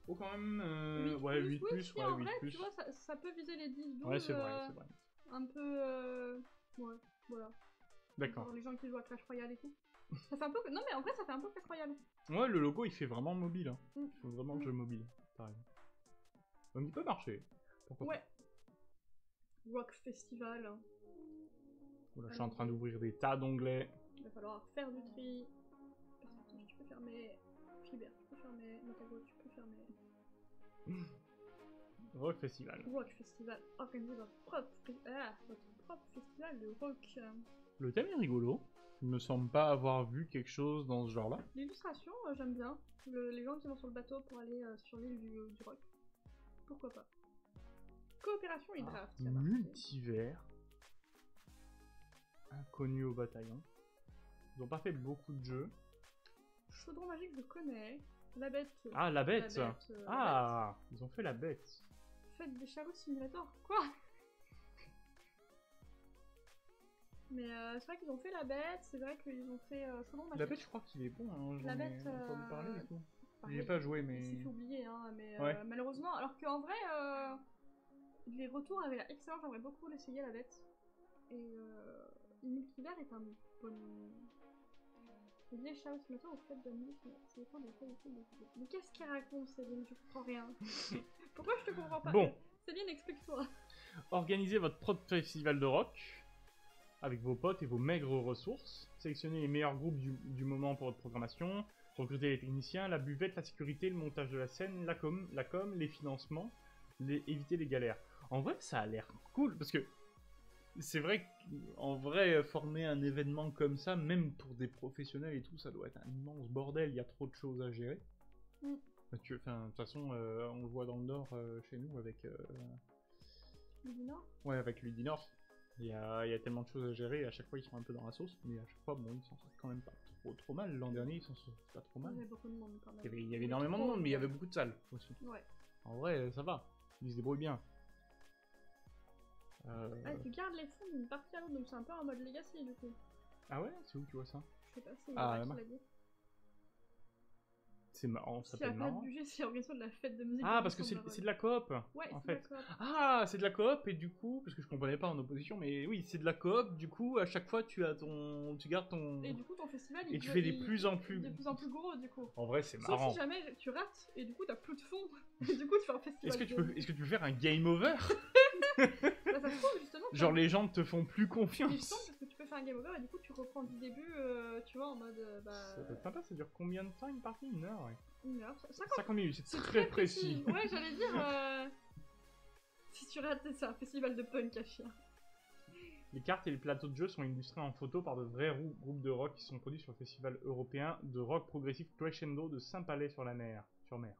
Oh, quand même, euh, huit ouais, plus, huit oui, plus, ouais, en huit vrai, plus. Tu vois, ça, ça peut viser les dix douze. Ouais, c'est vrai, euh, c'est vrai. Un peu. Euh, ouais, voilà. D'accord. Les gens qui jouent à Clash Royale et tout. Ça fait un peu. Non, mais en vrai, ça fait un peu Clash Royale. Ouais, le logo, il fait vraiment mobile. Hein. Mm. Il fait vraiment mm. le jeu mobile. Pareil. Donc, il peut marcher. Pourquoi ouais. Pas. Rock Festival. Hein. Voilà, je suis en train d'ouvrir des tas d'onglets. Il va falloir faire du tri. Tu peux fermer. Philibert, tu peux fermer. Matago, tu peux fermer. Rock Festival. Rock Festival. Organisez votre propre, ah, votre propre festival de rock. Le thème est rigolo. Il me semble pas avoir vu quelque chose dans ce genre-là. L'illustration, euh, j'aime bien. Le, les gens qui vont sur le bateau pour aller euh, sur l'île du, du rock. Pourquoi pas. Coopération et draft. Ah, multivers. Inconnu au bataillon. Ils ont pas fait beaucoup de jeux. Chaudron magique, je connais. La bête. Ah, la bête, la bête euh, Ah, la bête. Ils ont fait la bête. Faites des chariots simulateurs, quoi. Mais euh, c'est vrai qu'ils ont fait la bête, c'est vrai qu'ils ont fait euh, Chaudron magique. La bête, je crois qu'il est bon, hein. La bête. Euh... parler, du coup. Pareil, j'ai pas joué, mais. C'est oublié, hein, mais ouais. euh, malheureusement. Alors qu'en vrai, euh, les retours avaient l'air excellents, j'aimerais beaucoup l'essayer, la bête. Et euh, Multivers est un bon. Les chats ce matin au fait de musique, c'est quoi des fois des trucs. Mais qu'est-ce qu'elle raconte, Céline? Je comprends rien. Pourquoi je te comprends pas? Bon. Céline, explique-toi. Organisez votre propre festival de rock avec vos potes et vos maigres ressources. Sélectionnez les meilleurs groupes du, du moment pour votre programmation. Recrutez les techniciens, la buvette, la sécurité, le montage de la scène, la com, la com, les financements, les, éviter les galères. En vrai, ça a l'air cool parce que. C'est vrai qu'en vrai, former un événement comme ça, même pour des professionnels et tout, ça doit être un immense bordel, il y a trop de choses à gérer. Mm. De toute façon, euh, on le voit dans le Nord, euh, chez nous, avec... Euh... Ludinor. Ouais, avec Ludinor. Il y a, il y a tellement de choses à gérer, et à chaque fois ils sont un peu dans la sauce, mais à chaque fois, bon, ils s'en sortent quand même pas trop, trop mal. L'an dernier, ils s'en sortent pas trop mal. Il y avait beaucoup de monde quand même. Il y avait, il y avait énormément de monde, mais il y avait beaucoup de salles aussi. Ouais. En vrai, ça va, ils se débrouillent bien. Euh... Ah, tu gardes les fonds d'une partie à l'autre, donc c'est un peu en mode Legacy du coup. Ah ouais, c'est où tu vois ça? Je sais pas, c'est ah, marrant. C'est marrant, ça s'appelle marrant. C'est l'organisation de la fête de musique. Ah, parce que c'est de la coop. Ouais, en fait. Ah, c'est de la coop et du coup, parce que je comprenais pas en opposition, mais oui, c'est de la coop. Du coup, à chaque fois, tu as ton, tu gardes ton. Et du coup, ton festival. Et il tu fais des plus en plus. Des plus en plus gros du coup. En vrai, c'est marrant. Sauf si jamais tu rates et du coup, t'as plus de fonds. Et du coup, tu fais un festival. Est-ce que tu peux, est-ce que tu peux faire un game over? Bah, ça se trouve, justement, genre les gens ne te font plus confiance. Parce que tu peux fait un game over et du coup tu reprends du début, euh, tu vois, en mode... Euh, bah... Ça peut être sympa, ça dure combien de temps une partie? Une heure, ouais. Une heure, cinquante minutes, c'est très, très précis. précis. Ouais, j'allais dire... Euh... si tu rates, c'est un festival de punk à chien. Les cartes et les plateaux de jeu sont illustrés en photo par de vrais groupes de rock qui sont produits sur le festival européen de rock progressif Crescendo de Saint-Palais sur la mer. Sur mer.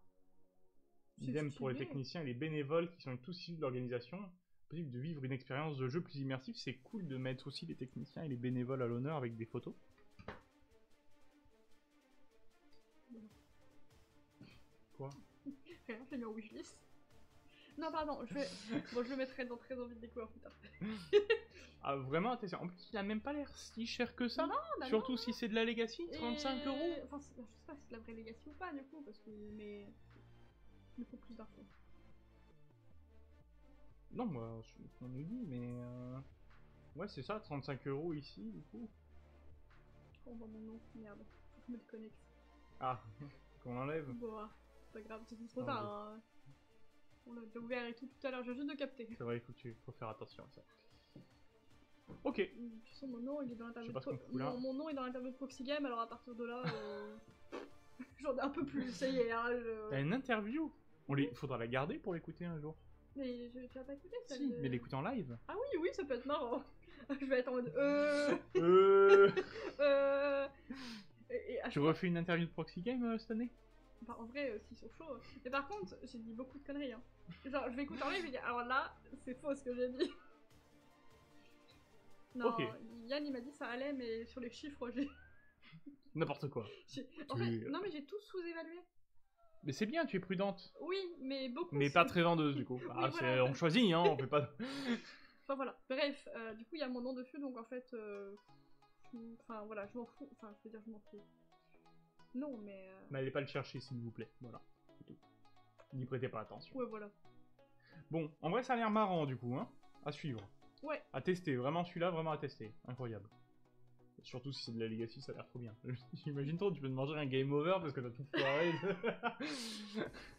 Idem pour les techniciens et les bénévoles qui sont tous issus de l'organisation. Possible de vivre une expérience de jeu plus immersive. C'est cool de mettre aussi les techniciens et les bénévoles à l'honneur avec des photos. Quoi? Rien, j'ai mis en wishlist. Non, pardon, je, vais... bon, je le mettrai dans très envie de découvrir plus tard. Ah, vraiment, attention. En plus, il a même pas l'air si cher que ça. Non, bah surtout non, si c'est de la Legacy, trente-cinq euros. Enfin, je sais pas si c'est de la vraie Legacy ou pas, du coup, parce que. Mais. Il faut plus d'infos. Non, moi, bah, on nous dit, mais. Euh... Ouais, c'est ça, trente-cinq euros ici, du coup. On voit mon nom, merde. Faut que je me déconnecte. Ah, qu'on enlève. Bon, c'est pas grave, c'est trop tard, hein. On l'a ouvert et tout tout à l'heure, j'ai juste de capter. C'est vrai, écoute, il faut faire attention à ça. Ok. De toute façon, mon nom, il est dans l'interview de Proxy Game. Mon nom est dans l'interview de Proxy Game, alors à partir de là, euh... j'en ai un peu plus, ça y est. Hein, je... T'as une interview? On les... Faudra la garder pour l'écouter un jour. Mais je tu vas pas écouter ça. Si, de... mais l'écouter en live. Ah oui, oui, ça peut être marrant. Je vais être en mode euh. Euh. euh. Et, et, tu refais une interview de Proxy Game euh, cette année? Bah, en vrai, euh, s'ils sont chauds. Mais par contre, j'ai dit beaucoup de conneries. Hein. Genre, je vais écouter en live et je vais dire alors là, c'est faux ce que j'ai dit. Non, okay. Yann il m'a dit ça allait, mais sur les chiffres, j'ai. N'importe quoi. En tu... fait, non, mais j'ai tout sous-évalué. Mais c'est bien, tu es prudente. Oui, mais beaucoup. Mais pas très vendeuse du coup. Ah, oui, voilà. On choisit, hein, on fait pas. Enfin voilà. Bref, euh, du coup, il y a mon nom dessus, donc en fait. Euh... Enfin voilà, je m'en fous. Enfin, je veux dire, je m'en fous. Non, mais... Euh... Mais allez pas le chercher, s'il vous plaît. Voilà. N'y prêtez pas attention. Ouais, voilà. Bon, en vrai, ça a l'air marrant, du coup, hein. À suivre. Ouais. À tester. Vraiment, celui-là, vraiment à tester. Incroyable. Surtout si c'est de la Legacy, ça a l'air trop bien. J'imagine trop, tu peux te manger un game over parce que t'as tout foiré.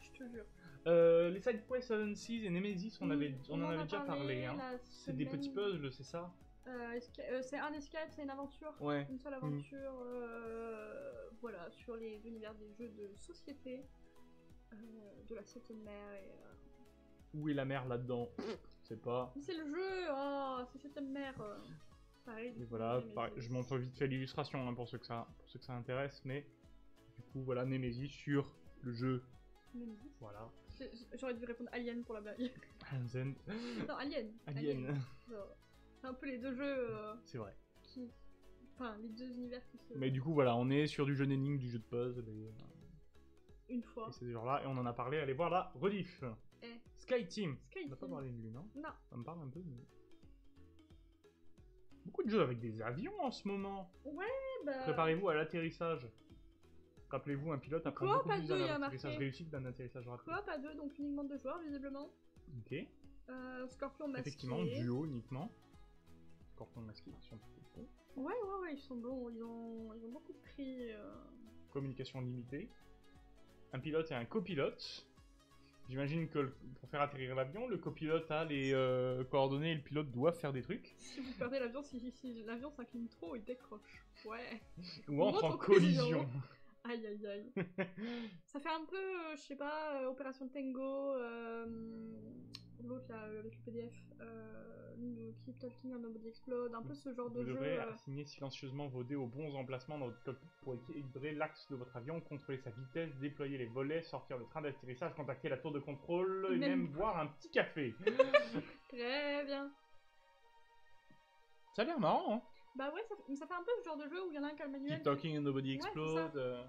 Je te jure. Euh, les side quests Seven Seas et Nemesis, on, avait, on, on en, en avait déjà parlé, hein. C'est des petits puzzles, c'est ça? Euh, c'est un escape, c'est une aventure, ouais. Une seule aventure, mmh. euh, voilà, sur les univers des jeux de société, euh, de la septième mer et... Euh... Où est la mer là-dedans? Je sais pas. C'est le jeu, oh, c'est septième mer. Euh, pareil. Et voilà, pareil. Je montre vite fait l'illustration hein, pour, ceux que ça, pour ceux que ça intéresse, mais du coup, voilà, Nemesis sur le jeu. Nemesis. Voilà. J'aurais dû répondre Alien pour la blague. Alien. Non, Alien. Alien. Alien. Un peu les deux jeux. Euh, c'est vrai. Qui... Enfin, les deux univers qui se. Mais du coup, voilà, on est sur du jeu d'énigme, du jeu de puzzle. Et, euh... Une fois. Et ces genres-là, et on en a parlé, allez voir la rediff. Eh. Sky Team. Sky on n'a pas parlé de lui, non? Non. Ça me parle un peu, mais. Beaucoup de jeux avec des avions en ce moment. Ouais, bah. Préparez-vous à l'atterrissage. Rappelez-vous, un pilote apprend beaucoup plus d'un atterrissage réussi que d'un atterrissage rapide. Quoi, pas deux, donc uniquement deux joueurs, visiblement. Ok. Euh, Scorpion masqué. Effectivement, duo uniquement. Scorpion masqué, ils sont plutôt bons. Ouais, ouais, ouais, ils sont bons, ils ont, ils ont beaucoup pris. Euh... Communication limitée. Un pilote et un copilote. J'imagine que le... pour faire atterrir l'avion, le copilote a les euh, coordonnées et le pilote doit faire des trucs. Si vous perdez l'avion, si, si l'avion s'incline trop, il décroche. Ouais. Ou entre en collision. Aïe, aïe, aïe. Ça fait un peu, euh, je sais pas, euh, Opération Tango. Euh... L'autre là, avec le P D F, euh, le Keep Talking and Nobody Explode, un peu ce genre de jeu. Vous devrez assigner silencieusement vos dés aux bons emplacements dans votre cockpit pour équilibrer l'axe de votre avion, contrôler sa vitesse, déployer les volets, sortir le train d'atterrissage, contacter la tour de contrôle et même, même boire un petit café. Très bien. Ça a l'air marrant, hein. Bah ouais, ça fait, ça fait un peu ce genre de jeu où il y en a un qui a le manuel. Keep Talking and Nobody Explode. Ouais, euh...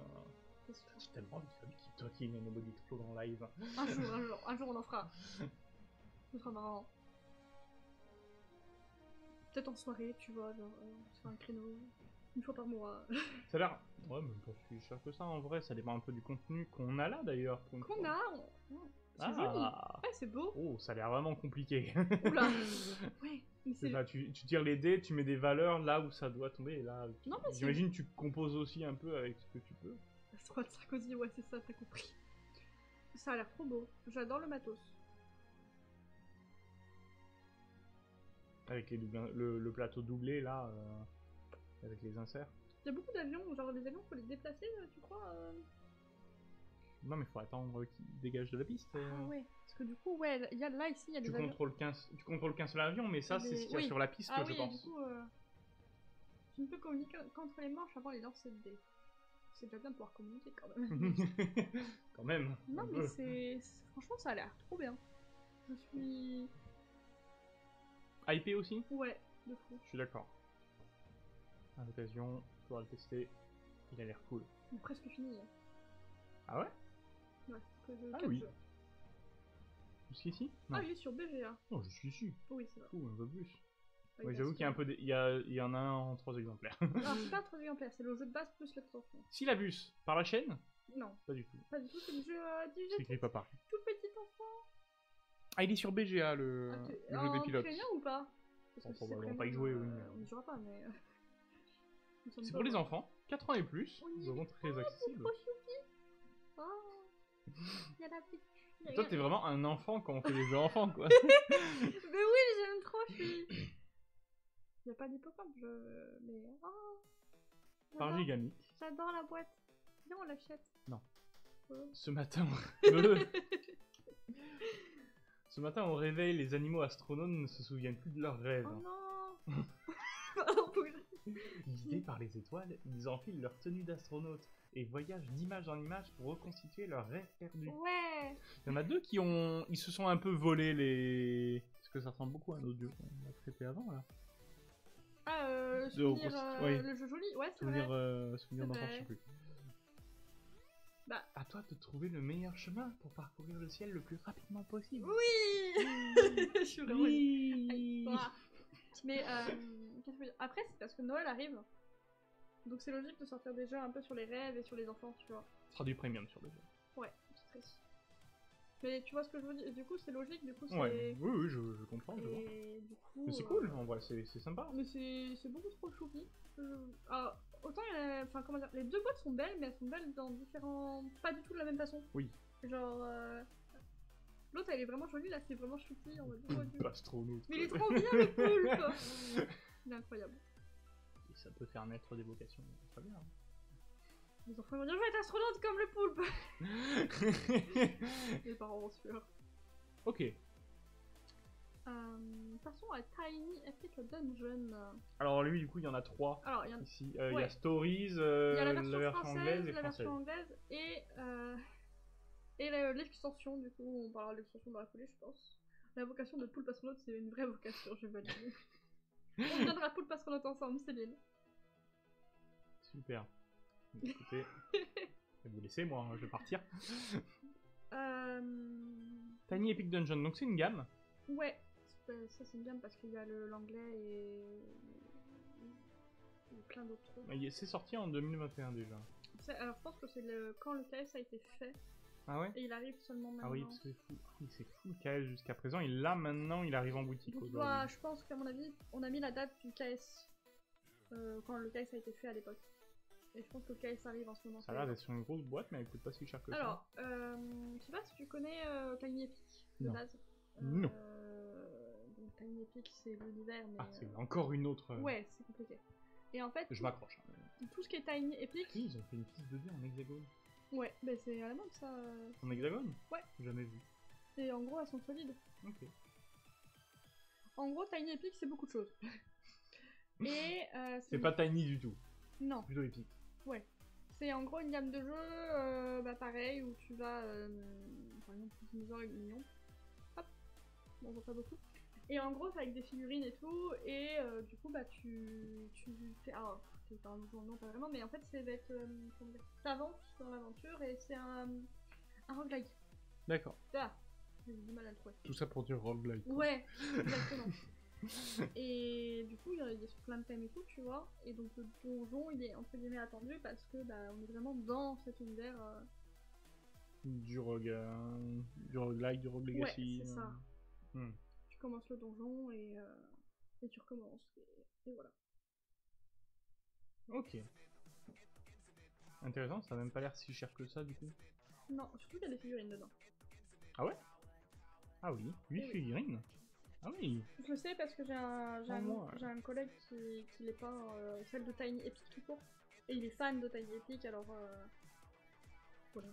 J'ai tellement envie de faire du Keep Talking and Nobody Explode en live. Un jour, un jour, un jour on en fera. Marrant. Peut-être en soirée, tu vois, genre euh, sur un créneau, une fois par mois. Ça a l'air. Ouais, mais pas si cher que ça en vrai, ça dépend un peu du contenu qu'on a là d'ailleurs. Qu'on qu a on... C'est ah. Ouais, c'est beau. Oh, ça a l'air vraiment compliqué. Oula. Ouais, mais c'est. Bah, tu, tu tires les dés, tu mets des valeurs là où ça doit tomber et là. Tu... Non, mais j'imagine tu composes aussi un peu avec ce que tu peux. La squad Sarkozy, ouais, c'est ça, t'as compris. Ça a l'air trop beau. J'adore le matos. avec les double, le, le plateau doublé là, euh, avec les inserts. Il y a beaucoup d'avions, genre les avions faut les déplacer, tu crois euh... Non mais faut attendre qu'ils dégagent de la piste. Ah euh... ouais, parce que du coup, ouais, y a, là ici il y a des tu avions. Contrôles quinze, tu contrôles qu'un seul avion, mais ça des... c'est ce qu'il y a oui. sur la piste ah, je oui, pense. Et du coup, euh, tu ne peux communiquer qu'entre les manches avant les lancer de dés. C'est déjà bien de pouvoir communiquer quand même. Quand même. Non mais c'est... Franchement ça a l'air trop bien. Je suis... Hypé aussi? Ouais, de fou. Je suis d'accord. À l'occasion, on pourra le tester. Il a l'air cool. On est presque fini. Hein. Ah ouais? Ouais, que de ah oui. Jusqu'ici? Ah il est sur B G A. Oh jusqu'ici. Oui c'est vrai. Ouh, un peu plus. Ouais, j'avoue qu'il y a un peu des... il, y a... il y en a un en trois exemplaires. Non, c'est pas trois exemplaires, c'est le jeu de base plus l'extension. Si la bus, par la chaîne? Non. Pas du tout. Pas du tout, c'est le jeu euh, du jeu. C'est pas par. Tout petit enfant. Ah, il est sur B G A le, ah, tu... le jeu des pilotes. On ou pas bon, que probablement pas y jouer, euh... oui. Mais... On ne jouera pas, mais. C'est pour les enfants, quatre ans et plus, nous avons très accessible. Oh, il y a la petite. Et toi, t'es vraiment un enfant quand on fait les jeux enfants, quoi. Mais oui, j'aime trop, je suis. Il n'y a pas d'hippocampe, je... mais... Oh, par Gigamic. J'adore la boîte. Viens, on l'achète. Non. Euh. Ce matin, on... Ce matin, on réveille, les animaux astronomes ne se souviennent plus de leurs rêves. Oh non. Guidés par les étoiles, ils enfilent leur tenue d'astronaute et voyagent d'image en image pour reconstituer leurs rêves perdus. Ouais. Il y en a deux qui ont... Ils se sont un peu volés les... Parce que ça ressemble beaucoup à nos dieux qu'on a traité avant, là. Ah, euh, souvenir, euh, oui. Le jeu joli, ouais, c'est vrai. Euh, souvenir d'enfant, je sais plus. Bah. À toi de trouver le meilleur chemin pour parcourir le ciel le plus rapidement possible. Oui, je suis vraiment... Oui. Ah, mais, euh, qu'est-ce que je veux dire ? Après, c'est parce que Noël arrive. Donc c'est logique de sortir des jeux un peu sur les rêves et sur les enfants, tu vois. Ce sera du premium sur les jeux. Ouais, c'est très... Mais tu vois ce que je veux dire, du coup c'est logique, du coup c'est... Ouais. Oui, oui, je, je comprends, je et vois. Du coup, mais c'est euh... cool, en vrai, c'est sympa. Mais c'est beaucoup trop choupi. Euh, alors, autant, a... enfin comment dire, les deux boîtes sont belles, mais elles sont belles dans différents... Pas du tout de la même façon. Oui. Genre... Euh... L'autre elle est vraiment jolie, là c'est vraiment choupi, on va dire. Pas trop l'autre. Mais il est trop bien le poulpe. Il est incroyable. Et ça peut faire naître des vocations, très bien. Hein. Les enfants vont dire je vais être astronaute comme le poulpe. Les parents vont se faire. Ok. Euh, passons à Tiny Epic Dungeon. Alors lui du coup il y en a trois. Alors il y en a ici. Euh, ouais. Il y a Stories, euh, il y a la version, la version française, anglaise et la version anglaise et euh, et l'extension du coup on parlera de l'extension dans la foulée je pense. La vocation de poulpe astronaute c'est une vraie vocation je valide. On viendra poulpe astronaute ensemble Céline. Super. Écoutez, je vais vous laisser, moi, je vais partir. Euh... Tiny Epic Dungeon, donc c'est une gamme. Ouais, ça c'est une gamme parce qu'il y a l'anglais et... et plein d'autres trucs. C'est sorti en deux mille vingt et un déjà. Alors je pense que c'est le... quand le K S a été fait. Ah ouais. Et il arrive seulement maintenant. Ah oui, parce que c'est fou le K S jusqu'à présent, et là maintenant il arrive en boutique. Donc, bah, je pense qu'à mon avis, on a mis la date du K S euh, quand le K S a été fait à l'époque. Et je pense que le K S arrive en ce moment. Ça a l'air d'être sur une grosse boîte, mais elle coûte pas si cher que ça. Alors, euh, je sais pas si tu connais euh, Tiny Epic de base. Non. Euh, donc Tiny Epic, c'est l'univers, mais. Ah, c'est euh... encore une autre. Ouais, c'est compliqué. Et en fait. Je m'accroche. Hein. Tout ce qui est Tiny Epic. Oui, ils ont fait une piste de deux en hexagone. Ouais, mais c'est vraiment que ça. En hexagone? Ouais. Jamais vu. Et en gros, elles sont solides. Ok. En gros, Tiny Epic, c'est beaucoup de choses. Et. Euh, c'est pas Tiny du tout. Non. Plutôt épique. Ouais, c'est en gros une gamme de jeux, euh, bah pareil, où tu vas, euh, par exemple, dinosaures et mignons. Hop, on voit pas beaucoup. Et en gros, c'est avec des figurines et tout, et euh, du coup, bah tu, tu fais, alors, c'est pas vraiment, mais en fait, c'est d'être, comment dire, t'avances dans l'aventure, et c'est un, un roguelike. D'accord. Ah, j'ai du mal à le trouver. Tout ça pour du roguelike. Ouais, exactement. Et du coup, il y a plein de thèmes et tout, tu vois. Et donc, le donjon, il est entre guillemets attendu parce que bah, on est vraiment dans cet univers. Euh... Du roguin, du roguelike, du rogue legacy. Ouais, c'est ça. Hmm. Tu commences le donjon et, euh, et tu recommences. Et, et voilà. Ok. Intéressant, ça n'a même pas l'air si cher que ça du coup. Non, surtout qu'il y a des figurines dedans. Ah ouais? Ah oui, huit figurines. Ah oui. Je le sais parce que j'ai un, j'ai un, j'ai un collègue qui, qui est pas euh, celle de Tiny Epic tout court. Et il est fan de Tiny Epic, alors euh, voilà.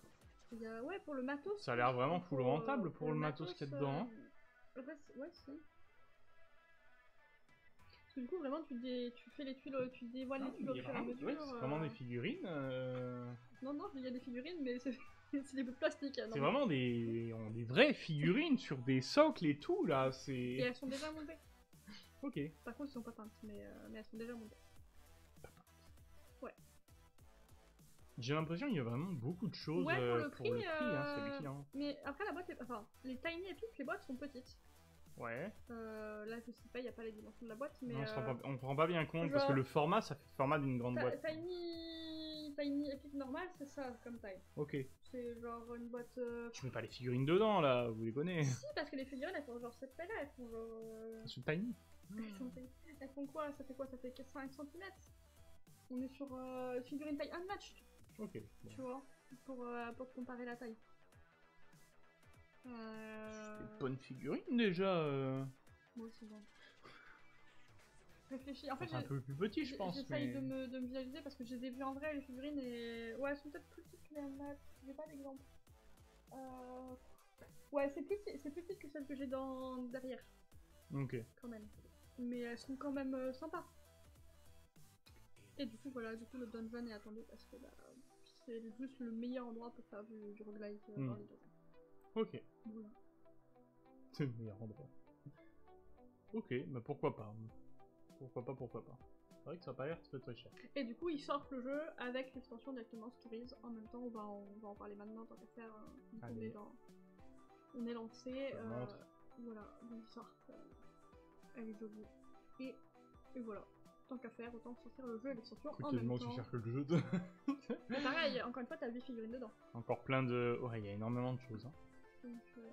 Il y a, ouais, pour le matos. Ça a l'air vraiment full rentable pour, pour le, le matos qu'il y a dedans. Euh, hein. Reste, ouais, c'est. Parce que du coup, vraiment, tu, dé, tu fais les tuiles, tu dévoiles non, les tuiles au fur et à mesure. Ouais, c'est vraiment euh... des figurines. Euh... Non, non, il y a des figurines, mais c'est des bouts de plastique. C'est vraiment des, des vraies figurines sur des socles et tout, là. Et elles sont déjà montées. Ok. Par contre, elles sont pas peintes, mais, euh, mais elles sont déjà montées. Ouais. J'ai l'impression qu'il y a vraiment beaucoup de choses ouais, pour le prix, pour le prix euh... hein, c'est bien. Mais après, la boîte est... enfin, les Tiny Epic, les boîtes sont petites. Ouais. Euh, là, je sais pas, il n'y a pas les dimensions de la boîte, mais. Non, euh... on ne prend pas bien compte genre... parce que le format, ça fait le format d'une grande Ta boîte. Tiny, Tiny Epic normal, c'est ça comme taille. Ok. C'est genre une boîte. Euh... Tu mets pas les figurines dedans là, vous les connaissez. Si, parce que les figurines elles font genre cette taille là, elles font genre. Euh... Elles sont tiny. Elles, sont tiny. Elles font quoi? Ça fait quoi? Ça fait quatre-vingts centimètres. On est sur euh, figurine taille Unmatch. Ok. Bon. Tu vois, pour, euh, pour comparer la taille. Euh... C'est des bonnes figurines déjà. Euh... Moi aussi, bon. Réfléchis. En fait, c'est un peu plus petit, je pense. J'essaye mais... de, me, de me visualiser parce que je les ai vues en vrai, les figurines, et. Ouais, elles sont peut-être plus petites que les maths. J'ai pas d'exemple. Euh... Ouais, c'est plus, plus petit que celles que j'ai dans... derrière. Ok. Quand même. Mais elles sont quand même euh, sympas. Et du coup, voilà, du coup, le dungeon est attendu parce que bah, c'est juste le meilleur endroit pour faire du, du roguelike euh, mm. dans les deux. Ok. Voilà. C'est le meilleur endroit. Ok, bah pourquoi pas. Pourquoi pas, pourquoi pas. C'est vrai que ça n'a pas l'air très très cher. Et du coup, ils sortent le jeu avec l'extension directement Stories. En même temps, on va en, on va en parler maintenant tant qu'à faire. On est, dans, on est lancé. Euh, voilà, donc ils sortent. Euh, elle est jolie. Et, et voilà. Tant qu'à faire, autant sortir le jeu et l'extension en même temps. C'est quasiment aussi cher que le jeu de. Mais pareil, encore une fois, t'as huit figurines dedans. Encore plein de. Ouais, il y a énormément de choses. Hein. Donc, euh...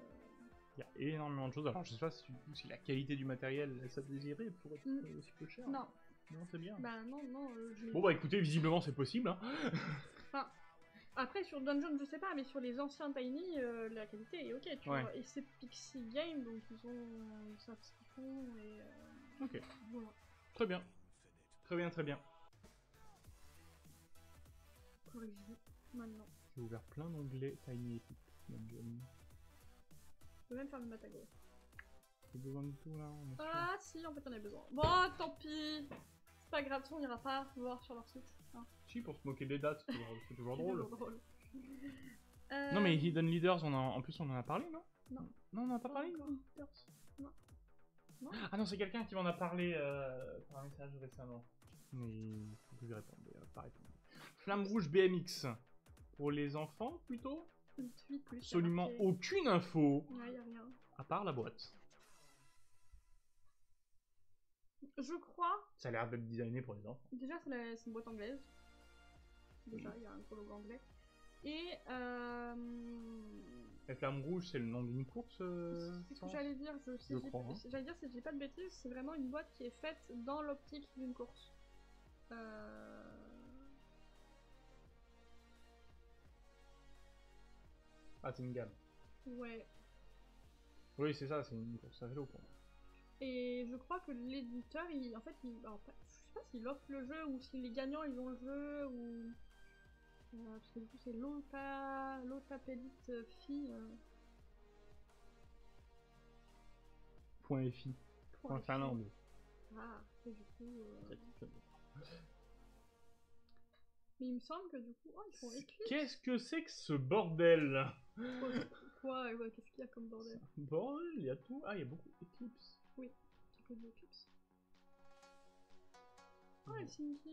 il y a énormément de choses. Alors, je sais pas si, si la qualité du matériel laisse à désirer pour être mm. aussi peu cher. Non. Non, c'est bien. Bah, non, non. Euh, je... Bon, bah, écoutez, visiblement, c'est possible. Hein. Enfin, après, sur Dungeon, je sais pas, mais sur les anciens Tiny, euh, la qualité est ok. Tu ouais. vois, et c'est Pixie Game, donc ils ont. Ils savent ce qu'ils font. Et, euh... ok. Voilà. Très bien. Très bien, très bien. Corrigé maintenant. J'ai ouvert plein d'onglets Tiny Epic. Je peux même faire le Matago. J'ai besoin de tout là. On ah si, en fait on a besoin. Bon, tant pis. C'est pas grave, on ira pas voir sur leur site. Hein. Si, pour se moquer des dates, c'est toujours, toujours drôle. drôle. euh... Non mais Hidden Leaders, on a... en plus on en a parlé, non? Non. Non, on n'en a pas parlé, non, non. non. Ah non, c'est quelqu'un qui m'en a parlé euh, par un message récemment. Mais il faut que je réponde, euh, pas répondre. Flamme rouge B M X. Pour les enfants, plutôt plus, plus, absolument aucune info. Ouais, y a rien. À part la boîte. Je crois. Ça a l'air d'être designé pour les enfants. Déjà, c'est la... une boîte anglaise. Déjà, il oui. y a un gros logo anglais. Et. Euh... La flamme rouge, c'est le nom d'une course euh, C'est ce que j'allais dire. Je, si je crois. Hein. J'allais dire, si je dis pas de bêtises, c'est vraiment une boîte qui est faite dans l'optique d'une course. Euh. Ah, c'est une gamme. Ouais. Oui, c'est ça, c'est une course à vélo pour moi. Et je crois que l'éditeur, il, en fait, il, alors, je sais pas s'il offre le jeu ou si les gagnants ils ont le jeu ou. Euh, parce que du coup, c'est Lota, Lota Pélite Fille. Euh... Point F I. Point, Point Finlande. Ah, et du coup. Euh... Mais il me semble que du coup, oh, ils font éclipse. Qu'est-ce que c'est que ce bordel? Quoi? Ouais, ouais, qu'est-ce qu'il y a comme bordel? Bordel, il y a tout. Ah, il y a beaucoup d'éclipses. Oui, il y a beaucoup d'éclipses. Oh, elle signe qui?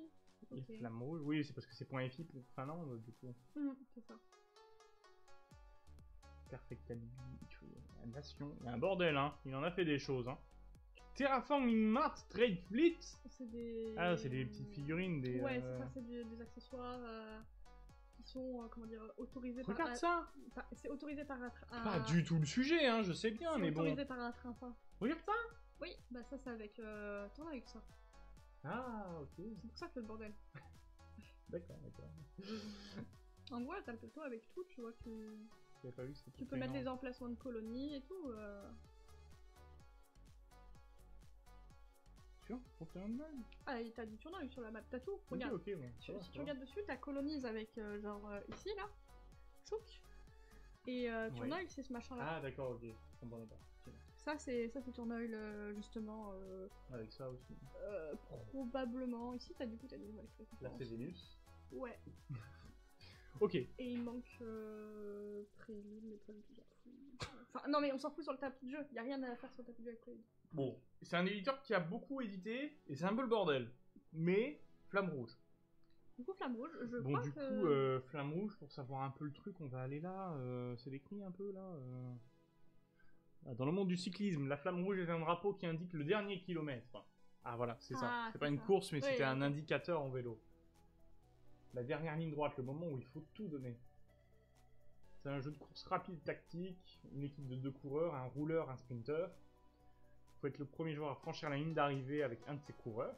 Les flammes rouges, oui, c'est parce que c'est point F I pour Finlande, du coup. Mmh, c'est ça. Perfectabilité, la nation. Il y a un bordel, hein. Il en a fait des choses, hein. Terraforming Mars, Trade Fleet. C'est des... Ah, c'est des petites figurines, des... Ouais, euh... c'est ça, c'est des, des accessoires euh, qui sont, euh, comment dire, autorisés par... Regarde ça à... C'est autorisé par un train... Pas du tout le sujet, hein, je sais bien, mais bon... C'est autorisé par un train, ça. Regarde ça. Oui, bah ça, c'est avec... Euh... T'en as avec ça. Ah, ok. C'est pour ça que c'est le bordel. D'accord, d'accord. En gros, t'as le plateau avec tout, tu vois, tu... Pas vu, tu peux mettre les emplacements de colonies et tout, euh... Sur Tournal. Ah, t'as du tournoi sur la map, t'as tout. Regarde. Ok, ok, bon, si, va, si tu va. regardes dessus, t'as colonise avec euh, genre euh, ici, là. Chouk. Et euh, tournoi, ouais. c'est ce machin-là. Ah, d'accord, ok. Je comprenais pas. Ça, c'est tournoi, justement. Euh, avec ça aussi. Euh, probablement. Ici, t'as du coup, t'as des nouvelles fréquences. Là, c'est Vénus. Ouais. Ok. Et il manque euh, Prélude, mais Prélude, enfin, non, mais on s'en fout sur le tapis de jeu. Y'a rien à faire sur le tapis de jeu avec Prélude. Bon, c'est un éditeur qui a beaucoup édité, et c'est un peu le bordel. Mais, Flamme Rouge. Du coup, Flamme Rouge, je bon, crois que... Bon, du coup, euh, Flamme Rouge, pour savoir un peu le truc, on va aller là, euh, c'est décrit un peu, là. Euh... Dans le monde du cyclisme, la Flamme Rouge est un drapeau qui indique le dernier kilomètre. Ah, voilà, c'est ah, ça. C'est pas ça. Une course, mais oui, c'était oui. un indicateur en vélo. La dernière ligne droite, le moment où il faut tout donner. C'est un jeu de course rapide tactique, une équipe de deux coureurs, un rouleur, un sprinter. Il faut être le premier joueur à franchir la ligne d'arrivée avec un de ses coureurs.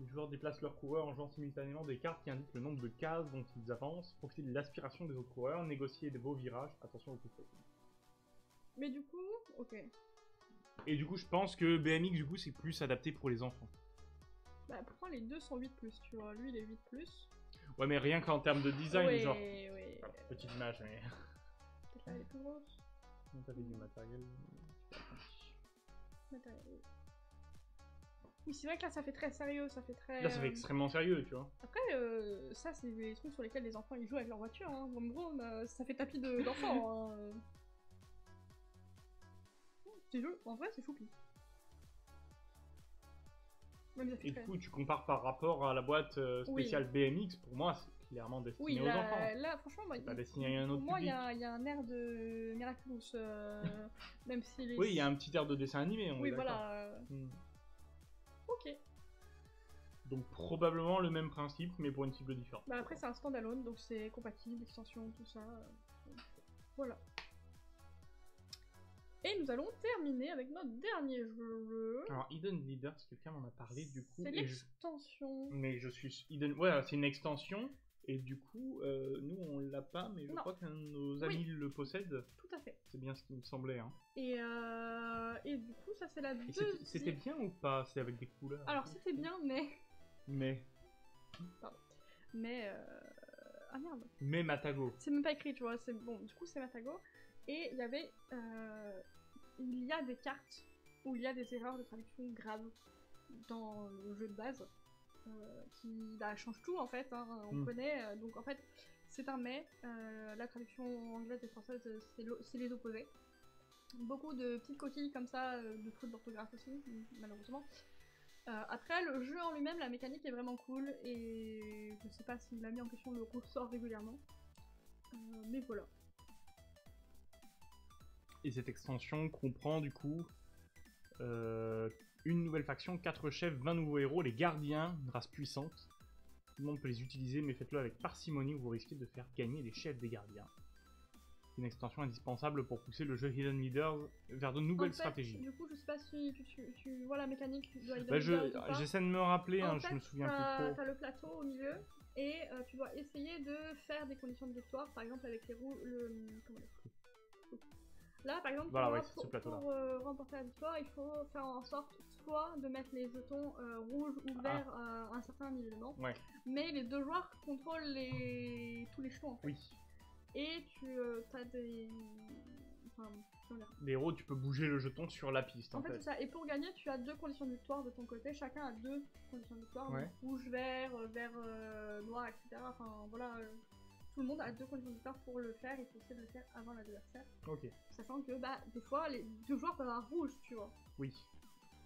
Les joueurs déplacent leurs coureurs en jouant simultanément des cartes qui indiquent le nombre de cases dont ils avancent, profiter de l'aspiration des autres coureurs, négocier des beaux virages, attention aux coups de feu. Mais du coup, ok. Et du coup, je pense que B M X, du coup, c'est plus adapté pour les enfants. Bah, pourtant, les deux sont huit plus, tu vois. Lui, il est huit plus. Ouais, mais rien qu'en termes de design, ouais, genre. Ouais. Enfin, petite image, mais. Peut-être là, elle est plus grosse. T'avais du matériel. Matériel. Oui, c'est vrai que là, ça fait très sérieux, ça fait très... Là, ça fait euh... extrêmement sérieux, tu vois. Après, euh, ça, c'est des trucs sur lesquels les enfants, ils jouent avec leur voiture, hein. En gros, bah, ça fait tapis d'enfants, de... hein. C'est jeu, en vrai, c'est choupi. Même ça fait Et du coup, tu compares par rapport à la boîte spéciale oui. B M X, pour moi, c'est clairement destiné oui, aux là, enfants. Oui, là, franchement, bah, pas destiné à un autre pour moi, il y, y a un air de Miraculous, euh... même si... Les... Oui, il y a un petit air de dessin animé, on oui, est d'accord. Oui, voilà. Hmm. Ok. Donc probablement le même principe, mais pour une cible différente. Bah après c'est un standalone, donc c'est compatible, extension, tout ça. Voilà. Et nous allons terminer avec notre dernier jeu. Alors Hidden Leader, si quelqu'un m'en a parlé du coup. C'est l'extension. Je... Mais je suis Hidden... Ouais, c'est une extension, et du coup, euh, nous on l'a pas, mais je non. crois qu'un de nos amis oui. le possède. Tout à fait. C'est bien ce qui me semblait, hein. Et, euh... et du coup, ça c'est la deuxième... C'était bien ou pas? C'est avec des couleurs. Alors c'était bien, mais... Mais... Pardon. Mais... Euh... Ah merde. Mais Matago. C'est même pas écrit, tu vois. Bon, du coup c'est Matago. Et il y avait... Euh... Il y a des cartes où il y a des erreurs de traduction graves dans le jeu de base. Euh, qui là, change tout en fait, hein, on mm. connaît, euh, donc en fait c'est un mais, euh, la traduction anglaise et française c'est les opposés. Beaucoup de petites coquilles comme ça, euh, de fautes d'orthographe aussi, malheureusement. Euh, après le jeu en lui-même, la mécanique est vraiment cool et je sais pas si la mise en question le ressort régulièrement, euh, mais voilà. Et cette extension comprend du coup... Euh... Une nouvelle faction, quatre chefs, vingt nouveaux héros, les gardiens, une race puissante. Tout le monde peut les utiliser, mais faites-le avec parcimonie, vous risquez de faire gagner les chefs des gardiens. C'est une extension indispensable pour pousser le jeu Hidden Leaders vers de nouvelles en fait, stratégies. Du coup, je sais pas si tu, tu, tu vois la mécanique de Hidden bah, Leaders. J'essaie je, de me rappeler, hein, fait, je me souviens plus trop. T'as le plateau au milieu, et euh, tu dois essayer de faire des conditions de victoire, par exemple avec les roues... Le, comment on dit ? Là, par exemple, voilà, pour, ouais, pour, pour euh, remporter la victoire, il faut faire en sorte soit de mettre les jetons euh, rouges ou verts ah. à un certain niveau, ouais. mais les deux joueurs contrôlent les... tous les jetons en fait. Oui. Et tu euh, as des... Enfin, voilà. Les héros, tu peux bouger le jeton sur la piste en, en fait. fait. C'est ça. Et pour gagner, tu as deux conditions de victoire de ton côté, chacun a deux conditions de victoire, ouais. donc, rouge, vert, vert, euh, noir, et cetera. Enfin voilà. Euh... Tout le monde a deux conditions de victoire pour le faire, il faut essayer de le faire avant l'adversaire. Ok. Sachant que, bah, des fois, les deux joueurs peuvent avoir rouge, tu vois. Oui.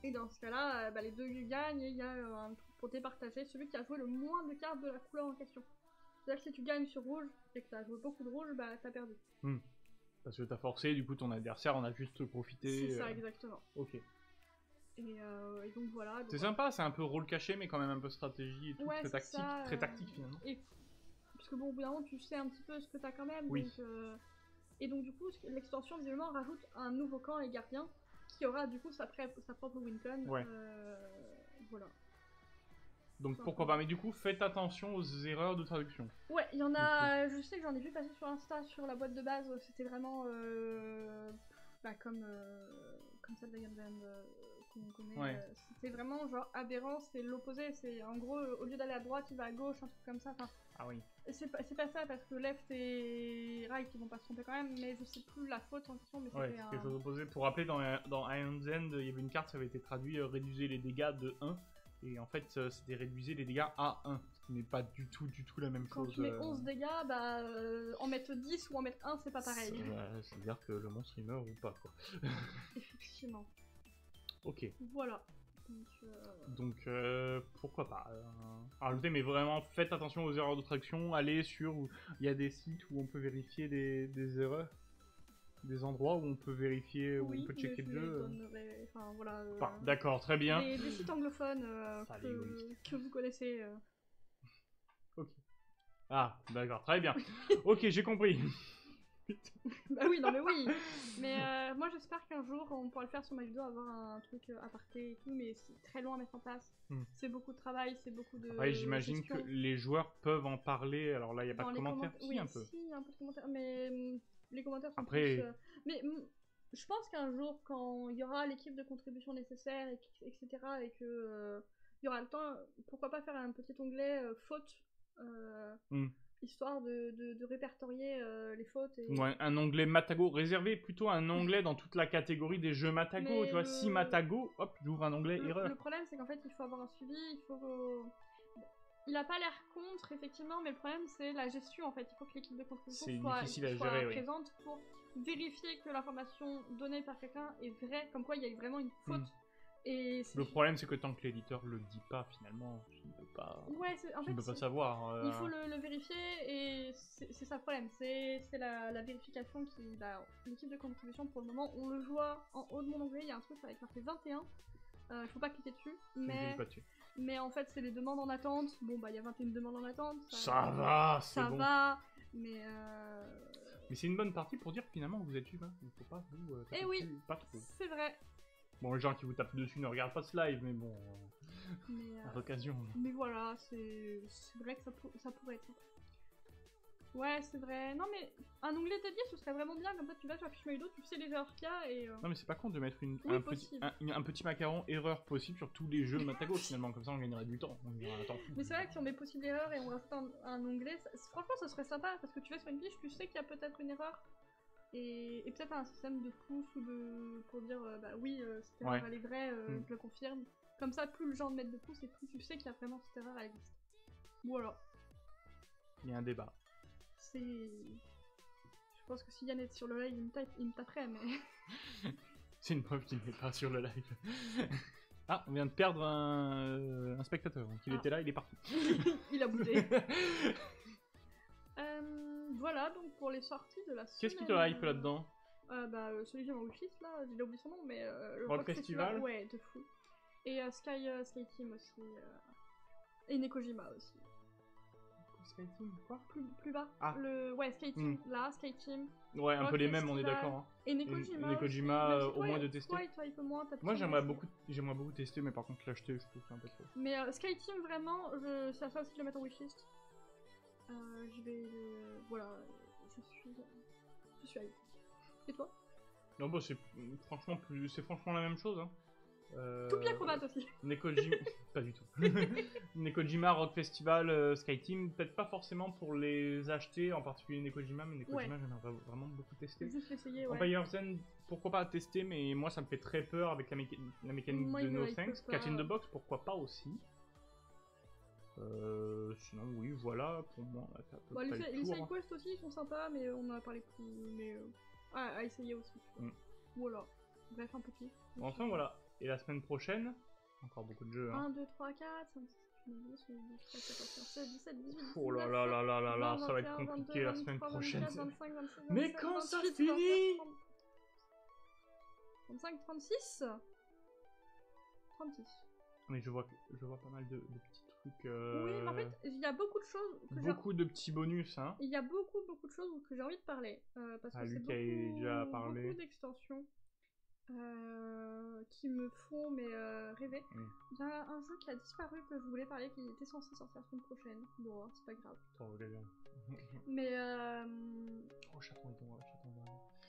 Et dans ce cas-là, bah, les deux gagnent et il y a un poté partagé, celui qui a joué le moins de cartes de la couleur en question. C'est-à-dire que si tu gagnes sur rouge et que t'as joué beaucoup de rouge, bah, t'as perdu. Hmm. Parce que t'as forcé, du coup, ton adversaire en a juste profité. C'est ça, euh... exactement. Ok. Et, euh, et donc voilà. C'est ouais. sympa, c'est un peu rôle caché, mais quand même un peu stratégie et tout, ouais, très, tactique, ça, très tactique euh... finalement. Et... Parce que bon, au bout d'un moment, tu sais un petit peu ce que t'as quand même. Oui. Donc, euh... Et donc, du coup, l'extension visiblement rajoute un nouveau camp et gardien qui aura du coup sa, sa propre Wincon. Ouais. Euh... Voilà. Donc, enfin, pourquoi pas, mais du coup, faites attention aux erreurs de traduction. Ouais, il y en a. Je sais que j'en ai vu passer sur Insta, sur la boîte de base. C'était vraiment. Euh... Bah, comme. Euh... comme celle de Yann euh, qu'on connaît. Ouais. Euh, c'est vraiment genre aberrant, c'est l'opposé. C'est en gros, au lieu d'aller à droite, il va à gauche, un truc comme ça. Enfin, ah oui. C'est pas, pas ça, parce que left et right, ils vont pas se tromper quand même, mais je sais plus la faute en question. Mais ouais, c'est un... quelque chose d'opposé. Pour rappeler, dans, dans Iron's End, il y avait une carte, ça avait été traduit euh, réduisez les dégâts de un. Et en fait, euh, c'était réduisez les dégâts à un, ce qui n'est pas du tout, du tout la même Quand chose. Quand tu mets onze euh... dégâts, bah, euh, en mettre dix ou en mettre un, c'est pas pareil. C'est-à-dire euh, que le monstre il meurt ou pas, quoi. Effectivement. Ok. Voilà. Donc, euh... Donc euh, pourquoi pas. Euh... Rajouter, mais vraiment, faites attention aux erreurs de traduction. Allez sur, il y a des sites où on peut vérifier des, des erreurs. Des endroits où on peut vérifier, où oui, on peut checker le jeu. Donnerai... Enfin, voilà, euh... enfin, d'accord, très bien. Des, des sites anglophones euh, que, euh, que vous connaissez. Euh... Ok. Ah, d'accord, très bien. Ok, j'ai compris. Bah oui, non mais oui. Mais euh, moi j'espère qu'un jour on pourra le faire sur ma vidéo, avoir un truc à parté et tout, mais c'est très long à mettre en place. Hmm. C'est beaucoup de travail, c'est beaucoup de. Ouais, j'imagine que les joueurs peuvent en parler. Alors là, il n'y a pas Dans de commentaires. Commenta... Si, oui, un peu. Si, un peu de commentaires, mais. Les commentaires sont Après... plus... Euh, mais je pense qu'un jour, quand il y aura l'équipe de contribution nécessaire, et, etc., et qu'il euh, y aura le temps, pourquoi pas faire un petit onglet euh, faute, euh, mm. histoire de, de, de répertorier euh, les fautes. Et... Ouais, un onglet Matago, réservé plutôt à un onglet dans toute la catégorie des jeux Matago. Mais tu vois, le... si Matago, hop, j'ouvre un onglet le, erreur. Le problème, c'est qu'en fait, il faut avoir un suivi, il faut... Il n'a pas l'air contre, effectivement, mais le problème, c'est la gestion, en fait. Il faut que l'équipe de contribution soit, soit gérer, présente oui. pour vérifier que l'information donnée par quelqu'un est vraie, comme quoi il y a vraiment une faute. Mmh. Et le problème, c'est que tant que l'éditeur ne le dit pas, finalement, tu ne peux pas, ouais, en fait, ne peux pas savoir. Euh... Il faut le, le vérifier, et c'est ça le problème. C'est la, la vérification qui... L'équipe de contribution, pour le moment, on le voit en haut de mon onglet, il y a un truc avec marqué vingt et un. Il euh, ne faut pas cliquer dessus, mais... Mais en fait, c'est les demandes en attente. Bon, bah, il y a vingt et une demandes en attente. Ça, ça va, c'est bon. Ça va, mais... Euh... Mais c'est une bonne partie pour dire que finalement, vous êtes humain. Il ne faut pas vous euh, taper eh oui, dessus, pas trop. C'est vrai. Bon, les gens qui vous tapent dessus ne regardent pas ce live, mais bon... Euh... Mais, à euh... l'occasion. Mais voilà, c'est vrai que ça, pour... ça pourrait être... Ouais, c'est vrai. Non, mais un onglet dédié, ce serait vraiment bien. Comme ça, tu vas sur la fiche Maïdo, tu sais les erreurs qu'il y a et... Euh... Non, mais c'est pas con de mettre une, oui, un, petit, un, un petit macaron erreur possible sur tous les jeux de Matago, finalement. Comme ça, on gagnerait du temps. On gagnerait temps mais c'est vrai que si on met possible erreur et on rajoute un, un onglet, ça, franchement, ça serait sympa. Parce que tu vas sur une fiche, tu sais qu'il y a peut-être une erreur. Et, et peut-être un système de pouce ou de... Pour dire, euh, bah oui, euh, cette erreur, ouais. elle est vraie, euh, mmh. je le confirme. Comme ça, plus le genre de mettre de pouce et plus tu sais qu'il y a vraiment cette erreur, elle existe. Voilà. Il y a un débat. C'est... Je pense que si Yann est sur le live, il me, tape, il me taperait, mais... C'est une preuve qu'il n'est pas sur le live. Ah, on vient de perdre un, un spectateur. Donc il ah. était là, il est parti. Il a bougé. euh, voilà, donc pour les sorties de la semaine... Qu'est-ce qui te hype là-dedans euh, Bah, celui qui est dans le wishlist, là, j'ai oublié son nom, mais... Euh, le Rock Festival. Festival Ouais, de fou. Et euh, Sky, euh, Sky Team aussi. Euh... Et Nekojima aussi. Sky Team, quoi plus, plus bas ah. le... Ouais, Sky Team, mm. là, Sky Team. Ouais, un Rock peu les mêmes, on est d'accord. Hein. Et Nekojima, Nekojima euh, au moins de tester. Toi, toi, toi, moi, moi j'aimerais beaucoup, beaucoup tester, mais par contre, l'acheter, je trouve que c'est un peu trop. Mais euh, Sky Team, vraiment, je... c'est à ça aussi de le mettre en wishlist. Euh, je vais. Euh, voilà, je suis. Je suis allée. Et toi? Non, bah, c'est franchement, plus... franchement la même chose. Hein. Euh, Tout bien combattre aussi. Nekojima, pas du tout. Nekojima, Rock Festival, euh, Sky Team, peut-être pas forcément pour les acheter, en particulier Nekojima, mais Nekojima ouais. j'aimerais vraiment beaucoup tester. Juste essayer, ouais. Empire's End, pourquoi pas tester, mais moi ça me fait très peur avec la, méca la mécanique moi, de No Thanks. Cat in the Box, pourquoi pas aussi. Euh, sinon oui, voilà, pour moi on a fait à peu bon, près les, les side quests aussi ils sont sympas, mais on en a parlé plus, mais euh, ah, à essayer aussi. Mm. Voilà, bref un petit. Enfin voilà. Et la semaine prochaine, encore beaucoup de jeux. Hein. un, deux, trois, quatre, cinq, six, sept, huit, neuf, dix, dix-sept, dix-huit, dix-neuf. Oh là là là là là là, ça va être compliqué la semaine prochaine. Mais quand ça finit trente-cinq, trente-six, trente-six. Mais je vois, je vois pas mal de, de petits trucs. Euh... Oui, mais en fait, il y a beaucoup de choses. Que beaucoup de petits bonus, hein. Il y a beaucoup, beaucoup de choses que j'ai envie de parler. Euh, parce ah, que c'est beaucoup, beaucoup d'extensions. Euh, qui me font mais euh, rêver. Oui. Il y a un jeu qui a disparu que je voulais parler, qui était censé sortir la semaine prochaine. Bon, hein, c'est pas grave. Oh, mais euh... oh, chaton, chaton, chaton.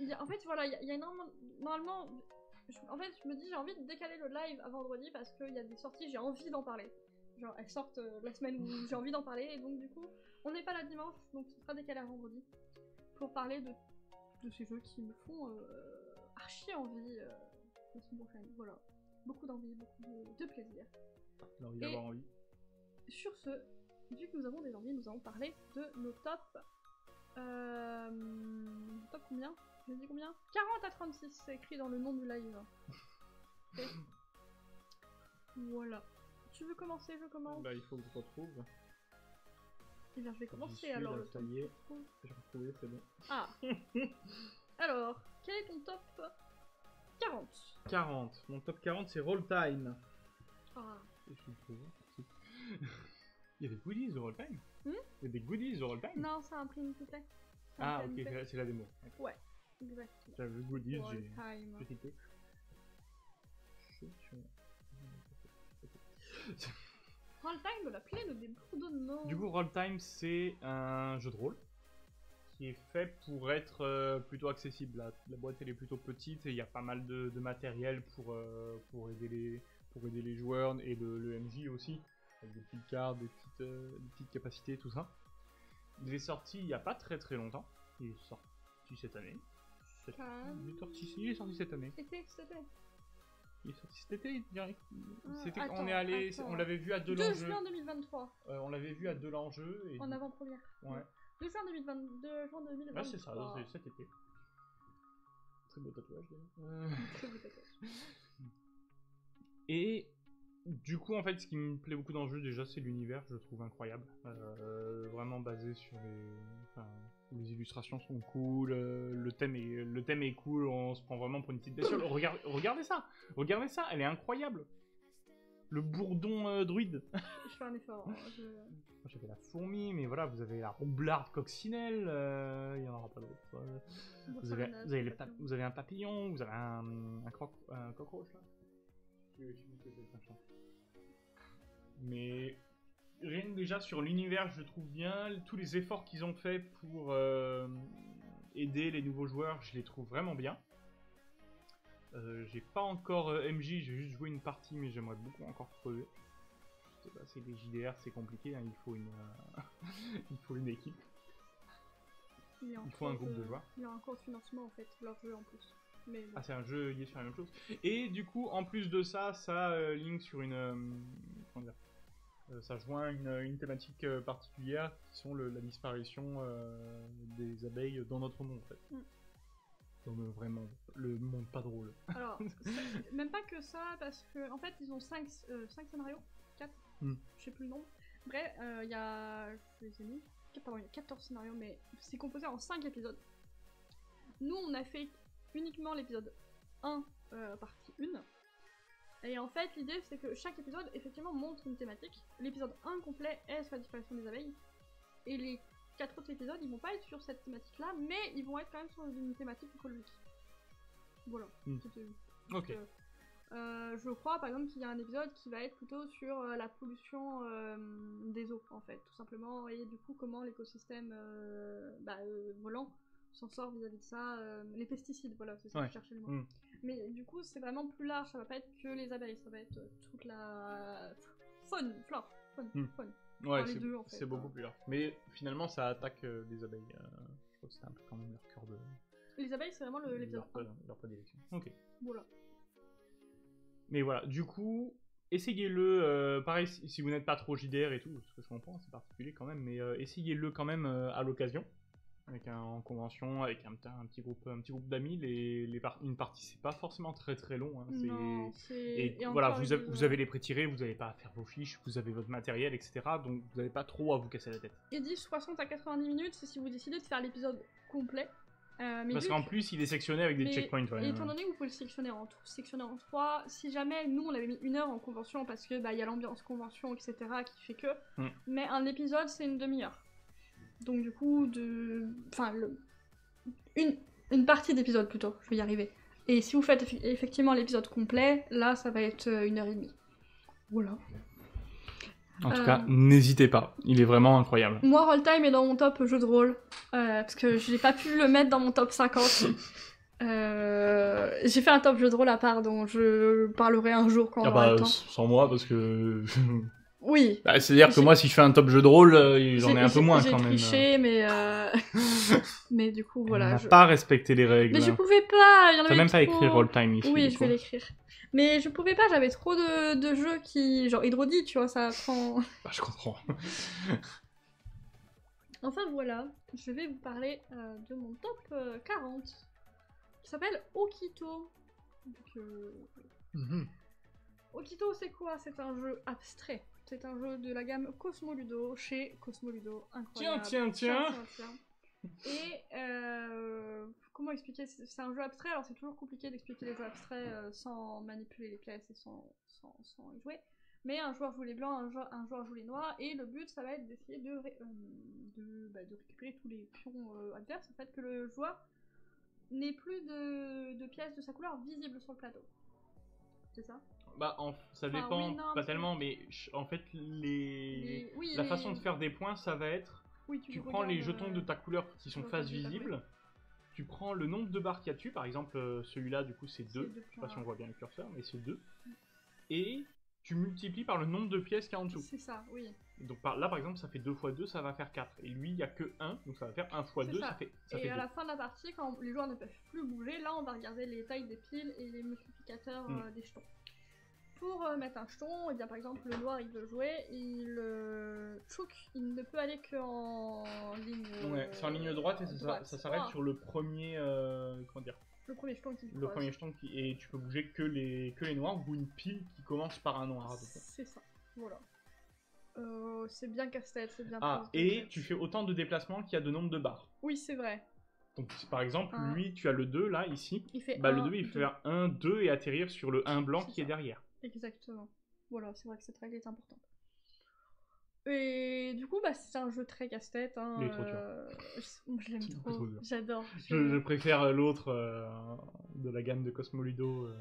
Il y a, en fait, voilà, il y a, il y a énormément. Normalement, je, en fait, je me dis, j'ai envie de décaler le live à vendredi parce qu'il y a des sorties, j'ai envie d'en parler. Genre, elles sortent euh, la semaine où j'ai envie d'en parler, et donc du coup, on n'est pas là dimanche, donc ce sera décalé à vendredi pour parler de, de ces jeux qui me font euh, archi envie euh, la semaine prochaine. Voilà, beaucoup d'envie, beaucoup de, de plaisir. T'as envie d'avoir envie. Sur ce, vu que nous avons des envies, nous allons parler de nos tops. Euh, top combien? J'ai dit combien? quarante à trente-six, c'est écrit dans le nom du live. Okay. Voilà. Tu veux commencer? Je commence. Bah, il faut que je retrouve. Eh bien, je vais commencer alors. Le ça y est, j'ai retrouvé, c'est bon. Ah. Alors, quel est ton top quarante? quarante. Mon top quarante, c'est Roll Time. Ah. Et je le il y a des goodies de Roll Time? hmm Il y a des goodies de Roll Time? Non, c'est un print tout fait. Ah, ok, c'est la démo. Okay. Ouais, exactement. J'avais le goodies, j'ai. Petit peu. Roll Time, on l'a plein de bourdonnements. Du coup, Roll Time, c'est un jeu de rôle qui est fait pour être euh, plutôt accessible. La, la boîte, elle est plutôt petite et il y a pas mal de, de matériel pour, euh, pour, aider les, pour aider les joueurs et le, le M J aussi. Avec des petites cartes, des petites, euh, des petites capacités, tout ça. Il est sorti il n'y a pas très très longtemps. Il est sorti cette année. Cette... Um... Il, est sorti... il est sorti cette année. C'était cet été. Il est sorti cet été direct. C'était qu'on est allé, on l'avait vu à Delange. deux juin deux mille vingt-trois. Euh, on l'avait vu à Delange. Et... En avant-première. Ouais. deux juin deux mille vingt-deux, juin deux mille vingt-trois. Là, c'est ça, c'est cet été. Très beau tatouage d'ailleurs. Très beau tatouage. Et. Du coup, en fait, ce qui me plaît beaucoup dans le jeu, déjà, c'est l'univers, je le trouve incroyable. Euh, vraiment basé sur les... Enfin, les illustrations sont cool, euh, le, thème est... le thème est cool, on se prend vraiment pour une petite bestiole. Regardez, regardez ça, regardez ça, elle est incroyable. Le bourdon euh, druide. Je fais un effort. Hein, je... Moi, j'avais la fourmi, mais voilà, vous avez la roublarde coccinelle, euh... il n'y en aura pas d'autres. Euh... Bon, vous, avez... vous, avez pa... vous avez un papillon, vous avez un, un, croc... un cockroach, là. Mais rien que déjà sur l'univers, je trouve bien tous les efforts qu'ils ont fait pour euh, aider les nouveaux joueurs, je les trouve vraiment bien. Euh, j'ai pas encore euh, M J, j'ai juste joué une partie, mais j'aimerais beaucoup encore creuser. Je sais pas, c'est des J D R, c'est compliqué, hein, il faut une, euh, il faut une équipe, il, il faut un groupe de, de joueurs. Il y a encore de financement en fait, leur jeu en plus. Mais... Ah, c'est un jeu lié sur la même chose. Et du coup, en plus de ça, ça euh, link sur une. Euh, comment dire euh, ça joint une, une thématique euh, particulière qui sont le, la disparition euh, des abeilles dans notre monde en fait. Mm. Dans le vrai monde. Le monde pas drôle. Alors, même pas que ça, parce que en fait, ils ont cinq scénarios, quatre, mm. je sais plus le nombre. Bref, il euh, y a. Je les ai mis. Pardon, il y a quatorze scénarios, mais c'est composé en cinq épisodes. Nous, on a fait. Uniquement l'épisode un, euh, partie un. Et en fait, l'idée c'est que chaque épisode effectivement montre une thématique. L'épisode un complet est sur la disparition des abeilles. Et les quatre autres épisodes, ils vont pas être sur cette thématique là, mais ils vont être quand même sur une thématique écologique. Voilà. Mmh. Ok. Euh, euh, je crois par exemple qu'il y a un épisode qui va être plutôt sur euh, la pollution euh, des eaux, en fait, tout simplement. Et du coup, comment l'écosystème euh, bah, euh, volant. S'en sort vis-à-vis de ça, euh, les pesticides, voilà, c'est ça que je cherchais le mot. Mm. Mais du coup, c'est vraiment plus large, ça va pas être que les abeilles, ça va être toute la faune, flore, faune, mm. faune. Ouais, enfin, c'est en fait, beaucoup euh... plus large. Mais finalement, ça attaque euh, les abeilles. Euh, je crois que c'est un peu quand même leur cœur de. Les abeilles, c'est vraiment l'épisode. Le, leur, leur prédilection. Ok. Voilà. Mais voilà, du coup. Essayez-le, euh, pareil si vous n'êtes pas trop J D R et tout, ce que je comprends, c'est particulier quand même, mais euh, essayez-le quand même euh, à l'occasion. Avec un, en convention, avec un, un petit groupe, un petit groupe d'amis, les, les par une partie c'est pas forcément très très long. Hein, non, et, et voilà, vous, a, vous avez les pré-tirés, vous n'avez pas à faire vos fiches, vous avez votre matériel, et cetera. Donc vous n'avez pas trop à vous casser la tête. Et dit soixante à quatre-vingt-dix minutes, c'est si vous décidez de faire l'épisode complet. Euh, mais parce qu'en plus il est sectionné avec des mais, checkpoints. Ouais, et étant donné que vous pouvez le sectionner en, sectionner en trois, si jamais nous on l'avait mis une heure en convention parce que bah, y a l'ambiance convention, et cetera qui fait que. Mm. Mais un épisode c'est une demi-heure. Donc du coup, de... enfin, le... une... une partie d'épisode plutôt, je vais y arriver. Et si vous faites eff effectivement l'épisode complet, là ça va être une heure et demie. Voilà. En euh... tout cas, n'hésitez pas, il est vraiment incroyable. Moi, Roll Time est dans mon top jeu de rôle, euh, parce que je n'ai pas pu le mettre dans mon top cinquante. Euh, j'ai fait un top jeu de rôle à part, dont je parlerai un jour quand on aura le temps. Sans moi, parce que... Oui. Bah, c'est-à-dire que moi, si je fais un top jeu de rôle, j'en ai un peu moins quand même. J'ai triché, mais... Euh... mais du coup, voilà. On n'a je... pas respecté les règles. Mais je pouvais pas, il y en avait trop. T'as même pas écrit Roll Time ici. Oui, je vais l'écrire. Mais je pouvais pas, j'avais trop de, de jeux qui... Genre Hydrodie, tu vois, ça prend... Bah, je comprends. Enfin, voilà. Je vais vous parler euh, de mon top euh, quarante, qui s'appelle Okito. Donc, euh... mm-hmm. Okito, c'est quoi? C'est un jeu abstrait. C'est un jeu de la gamme Cosmo Ludo, chez Cosmo Ludo. Incroyable. Tiens, tiens, tiens, tiens, tiens. Et euh, comment expliquer? C'est un jeu abstrait, alors c'est toujours compliqué d'expliquer les jeux abstraits euh, sans manipuler les pièces et sans, sans, sans y jouer. Mais un joueur joue les blancs, un joueur, un joueur joue les noirs, et le but ça va être d'essayer de, ré, euh, de, bah, de récupérer tous les pions euh, adverses, en fait que le joueur n'ait plus de, de pièces de sa couleur visibles sur le plateau. C'est ça? Bah, en, ça dépend, enfin, oui, non, pas tellement, mais en fait, les... les... Oui, la les... façon de faire des points, ça va être, oui, tu, tu prends les jetons euh... de ta couleur qui sont face visible, tu prends le nombre de barres qu'il y a dessus, par exemple, celui-là, du coup, c'est deux, je sais pas si on voit bien le curseur, mais c'est deux, et tu multiplies par le nombre de pièces qu'il y a en dessous. C'est ça, oui. Donc par, là, par exemple, ça fait deux fois deux, ça va faire quatre, et lui, il n'y a que un, donc ça va faire un fois deux, ça. ça fait ça Et fait à deux. La fin de la partie, quand les joueurs ne peuvent plus bouger, là, on va regarder les tailles des piles et les multiplicateurs mmh. euh, des jetons. Pour mettre un jeton, et bien par exemple le noir il veut jouer, il euh, chouk, il ne peut aller qu'en ligne. Ouais, c'est en ligne droite et droite. ça, ça s'arrête ah. sur le premier. Euh, comment dire Le premier jeton qui. Le croise. premier jeton qui et tu peux bouger que les que les noirs ou une pile qui commence par un noir. C'est ça. Voilà. Euh, c'est bien casse-tête, c'est bien. Ah et tu fais autant de déplacements qu'il y a de nombre de barres. Oui c'est vrai. Donc, par exemple, ah. lui tu as le deux là ici. Il fait bah un, le deux il fait faire un, deux et atterrir sur le un blanc est qui ça. est derrière. Exactement. Voilà, c'est vrai que cette règle est importante. Et du coup, bah, c'est un jeu très casse-tête. Hein. Il est trop dur. Euh, je je l'aime trop. trop J'adore. Je, je préfère l'autre euh, de la gamme de Cosmo Ludo, euh,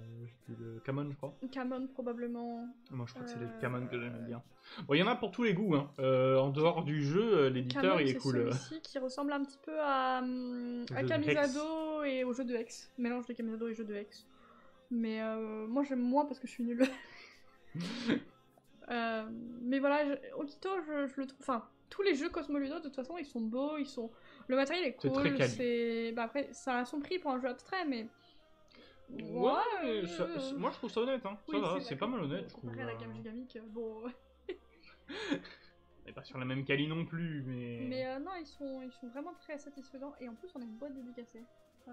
le Camon, je crois. Camon, probablement. Moi, je crois euh... que c'est le Camon que j'aime bien. Bon, il y en a pour tous les goûts. Hein. Euh, en dehors du jeu, l'éditeur, il est, est cool. Camon, c'est celui-ci qui ressemble un petit peu à, à Camisado et au jeu de Hex. Mélange de Camisado et jeu de Hex. Mais euh, moi j'aime moins parce que je suis nulle. euh, mais voilà, je, Okito, je, je le trouve. Enfin, tous les jeux Cosmo Ludo, de toute façon, ils sont beaux, ils sont. Le matériel est cool. C'est. Bah après, ça a son prix pour un jeu abstrait, mais. Ouais. ouais ça, euh... Moi je trouve ça honnête, hein. Oui, c'est pas mal honnête. Comparé à la gamme gigamique, bon. On est pas sur la même qualité non plus, mais. Mais euh, non, ils sont, ils sont vraiment très satisfaisants et en plus on a une boîte dédicacée. Euh,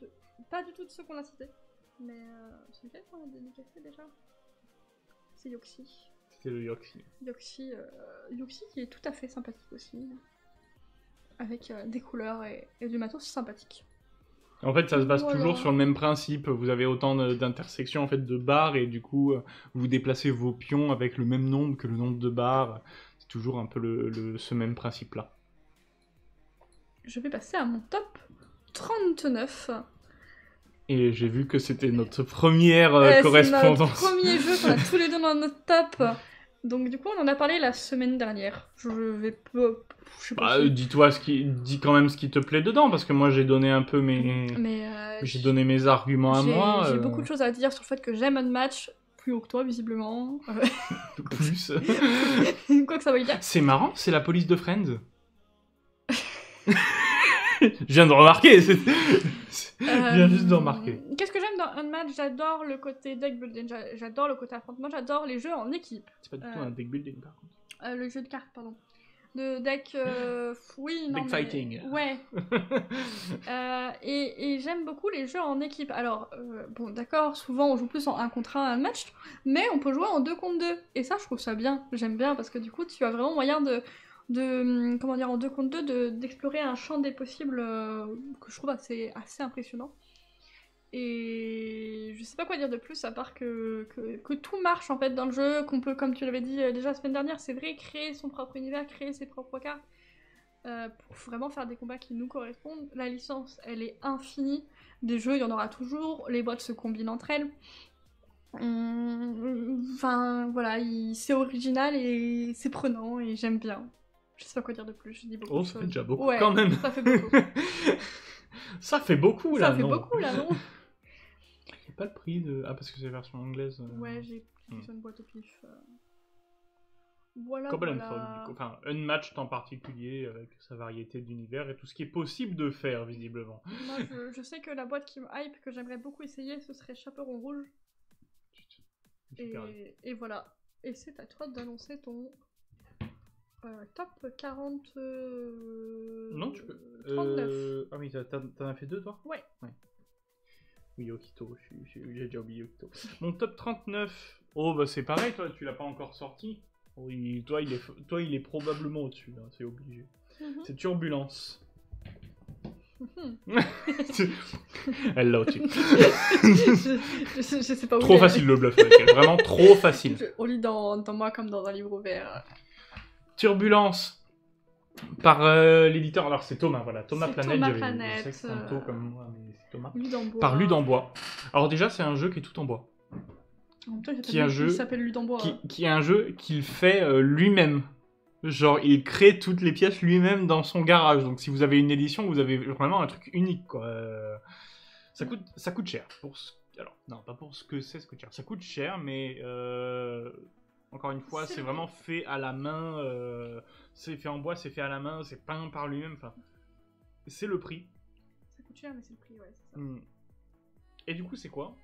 de... Pas du tout de ceux qu'on a cités. Mais euh, c'est lequel qu'on a dédicacé déjà? C'est Yoxi. C'était le Yoxi. Yoxi, euh, Yoxi qui est tout à fait sympathique aussi. Avec euh, des couleurs et, et du matos sympathique. En fait, ça se base voilà. toujours sur le même principe. Vous avez autant d'intersections en fait, de barres et du coup, vous déplacez vos pions avec le même nombre que le nombre de barres. C'est toujours un peu le, le, ce même principe-là. Je vais passer à mon top trente-neuf. Et j'ai vu que c'était notre première euh, eh, correspondance. C'est notre premier jeu qu'on a tous les deux dans notre top. Donc du coup, on en a parlé la semaine dernière. Je vais peu... Bah, si... Dis-toi ce qui, dis quand même ce qui te plaît dedans, parce que moi j'ai donné un peu mes, mais euh, j'ai donné mes arguments à moi. J'ai euh... beaucoup de choses à dire sur le fait que j'aime Unmatch plus haut que toi visiblement. Plus. Quoi que ça veuille dire. C'est marrant, c'est la police de Friends. Je viens de remarquer. C'est... Je viens juste de remarquer. Euh, Qu'est-ce que j'aime dans Unmatch? J'adore le côté deck building, j'adore le côté affrontement, j'adore les jeux en équipe. C'est pas du tout euh, un deck building par contre. Euh, le jeu de cartes, pardon. De deck. Euh, oui, non. Deck mais, fighting. Ouais. euh, et et j'aime beaucoup les jeux en équipe. Alors, euh, bon, d'accord, souvent on joue plus en un contre un Unmatch, mais on peut jouer en deux contre deux. Et ça, je trouve ça bien. J'aime bien parce que du coup, tu as vraiment moyen de. de comment dire en deux contre deux d'explorer un champ des possibles euh, que je trouve assez, assez impressionnant et je sais pas quoi dire de plus à part que, que, que tout marche en fait dans le jeu, qu'on peut comme tu l'avais dit déjà la semaine dernière, c'est vrai, créer son propre univers, créer ses propres cartes euh, pour vraiment faire des combats qui nous correspondent. La licence elle est infinie, des jeux il y en aura toujours, les boîtes se combinent entre elles. Hum, enfin voilà, c'est original et c'est prenant et j'aime bien. Je sais pas quoi dire de plus, je dis beaucoup. Oh, ça fait déjà beaucoup ouais, quand même. Ça fait beaucoup. ça fait beaucoup là, ça non Ça fait beaucoup là, non Il n'y a pas le prix de. Ah, parce que c'est la version anglaise. Euh... Ouais, j'ai pris hmm. une boîte au pif. Euh... Voilà. Voilà. From, coup, enfin, Unmatch en particulier, avec sa variété d'univers et tout ce qui est possible de faire, visiblement. Moi, je, je sais que la boîte qui me hype, que j'aimerais beaucoup essayer, ce serait Chaperon Rouge. Et, et voilà. Et c'est à toi d'annoncer ton euh, top quarante. Euh, non, tu peux. trente-neuf. Euh, ah, mais t'en as fait deux, toi ? Ouais. Ouais. Oui, Okito, j'ai déjà oublié Okito. Mon top trente-neuf. Oh, bah c'est pareil, toi, tu l'as pas encore sorti. Oui, toi il est, toi, il est probablement au-dessus, hein, c'est obligé. Mm-hmm. C'est Turbulence. Mm-hmm. elle l'a au-dessus. je, je, je sais pas où trop elle... facile le bluff avec elle, vraiment trop facile. Je, on lit dans, dans moi comme dans un livre ouvert. Turbulence. Par euh, l'éditeur, alors c'est Thomas, voilà, Thomas Planet, Thomas Planet je sais que c'est euh... comme moi, mais c'est Thomas. Ludembois. Par Ludembois. Alors déjà, c'est un jeu qui est tout en bois. Temps, qui, un jeu, qui, qui est un jeu qu'il fait euh, lui-même. Genre, il crée toutes les pièces lui-même dans son garage. Donc, si vous avez une édition, vous avez vraiment un truc unique, quoi. Euh, ça, coûte, ça coûte cher. Pour ce... Alors, non, pas pour ce que c'est, ça coûte cher. Ça coûte cher, mais euh, encore une fois, c'est vraiment fait à la main. Euh, c'est fait en bois, c'est fait à la main, c'est peint par lui-même. Enfin, c'est le prix. Ça coûte cher, mais c'est le prix, ouais. Ça. Mm. Et du coup, c'est quoi ?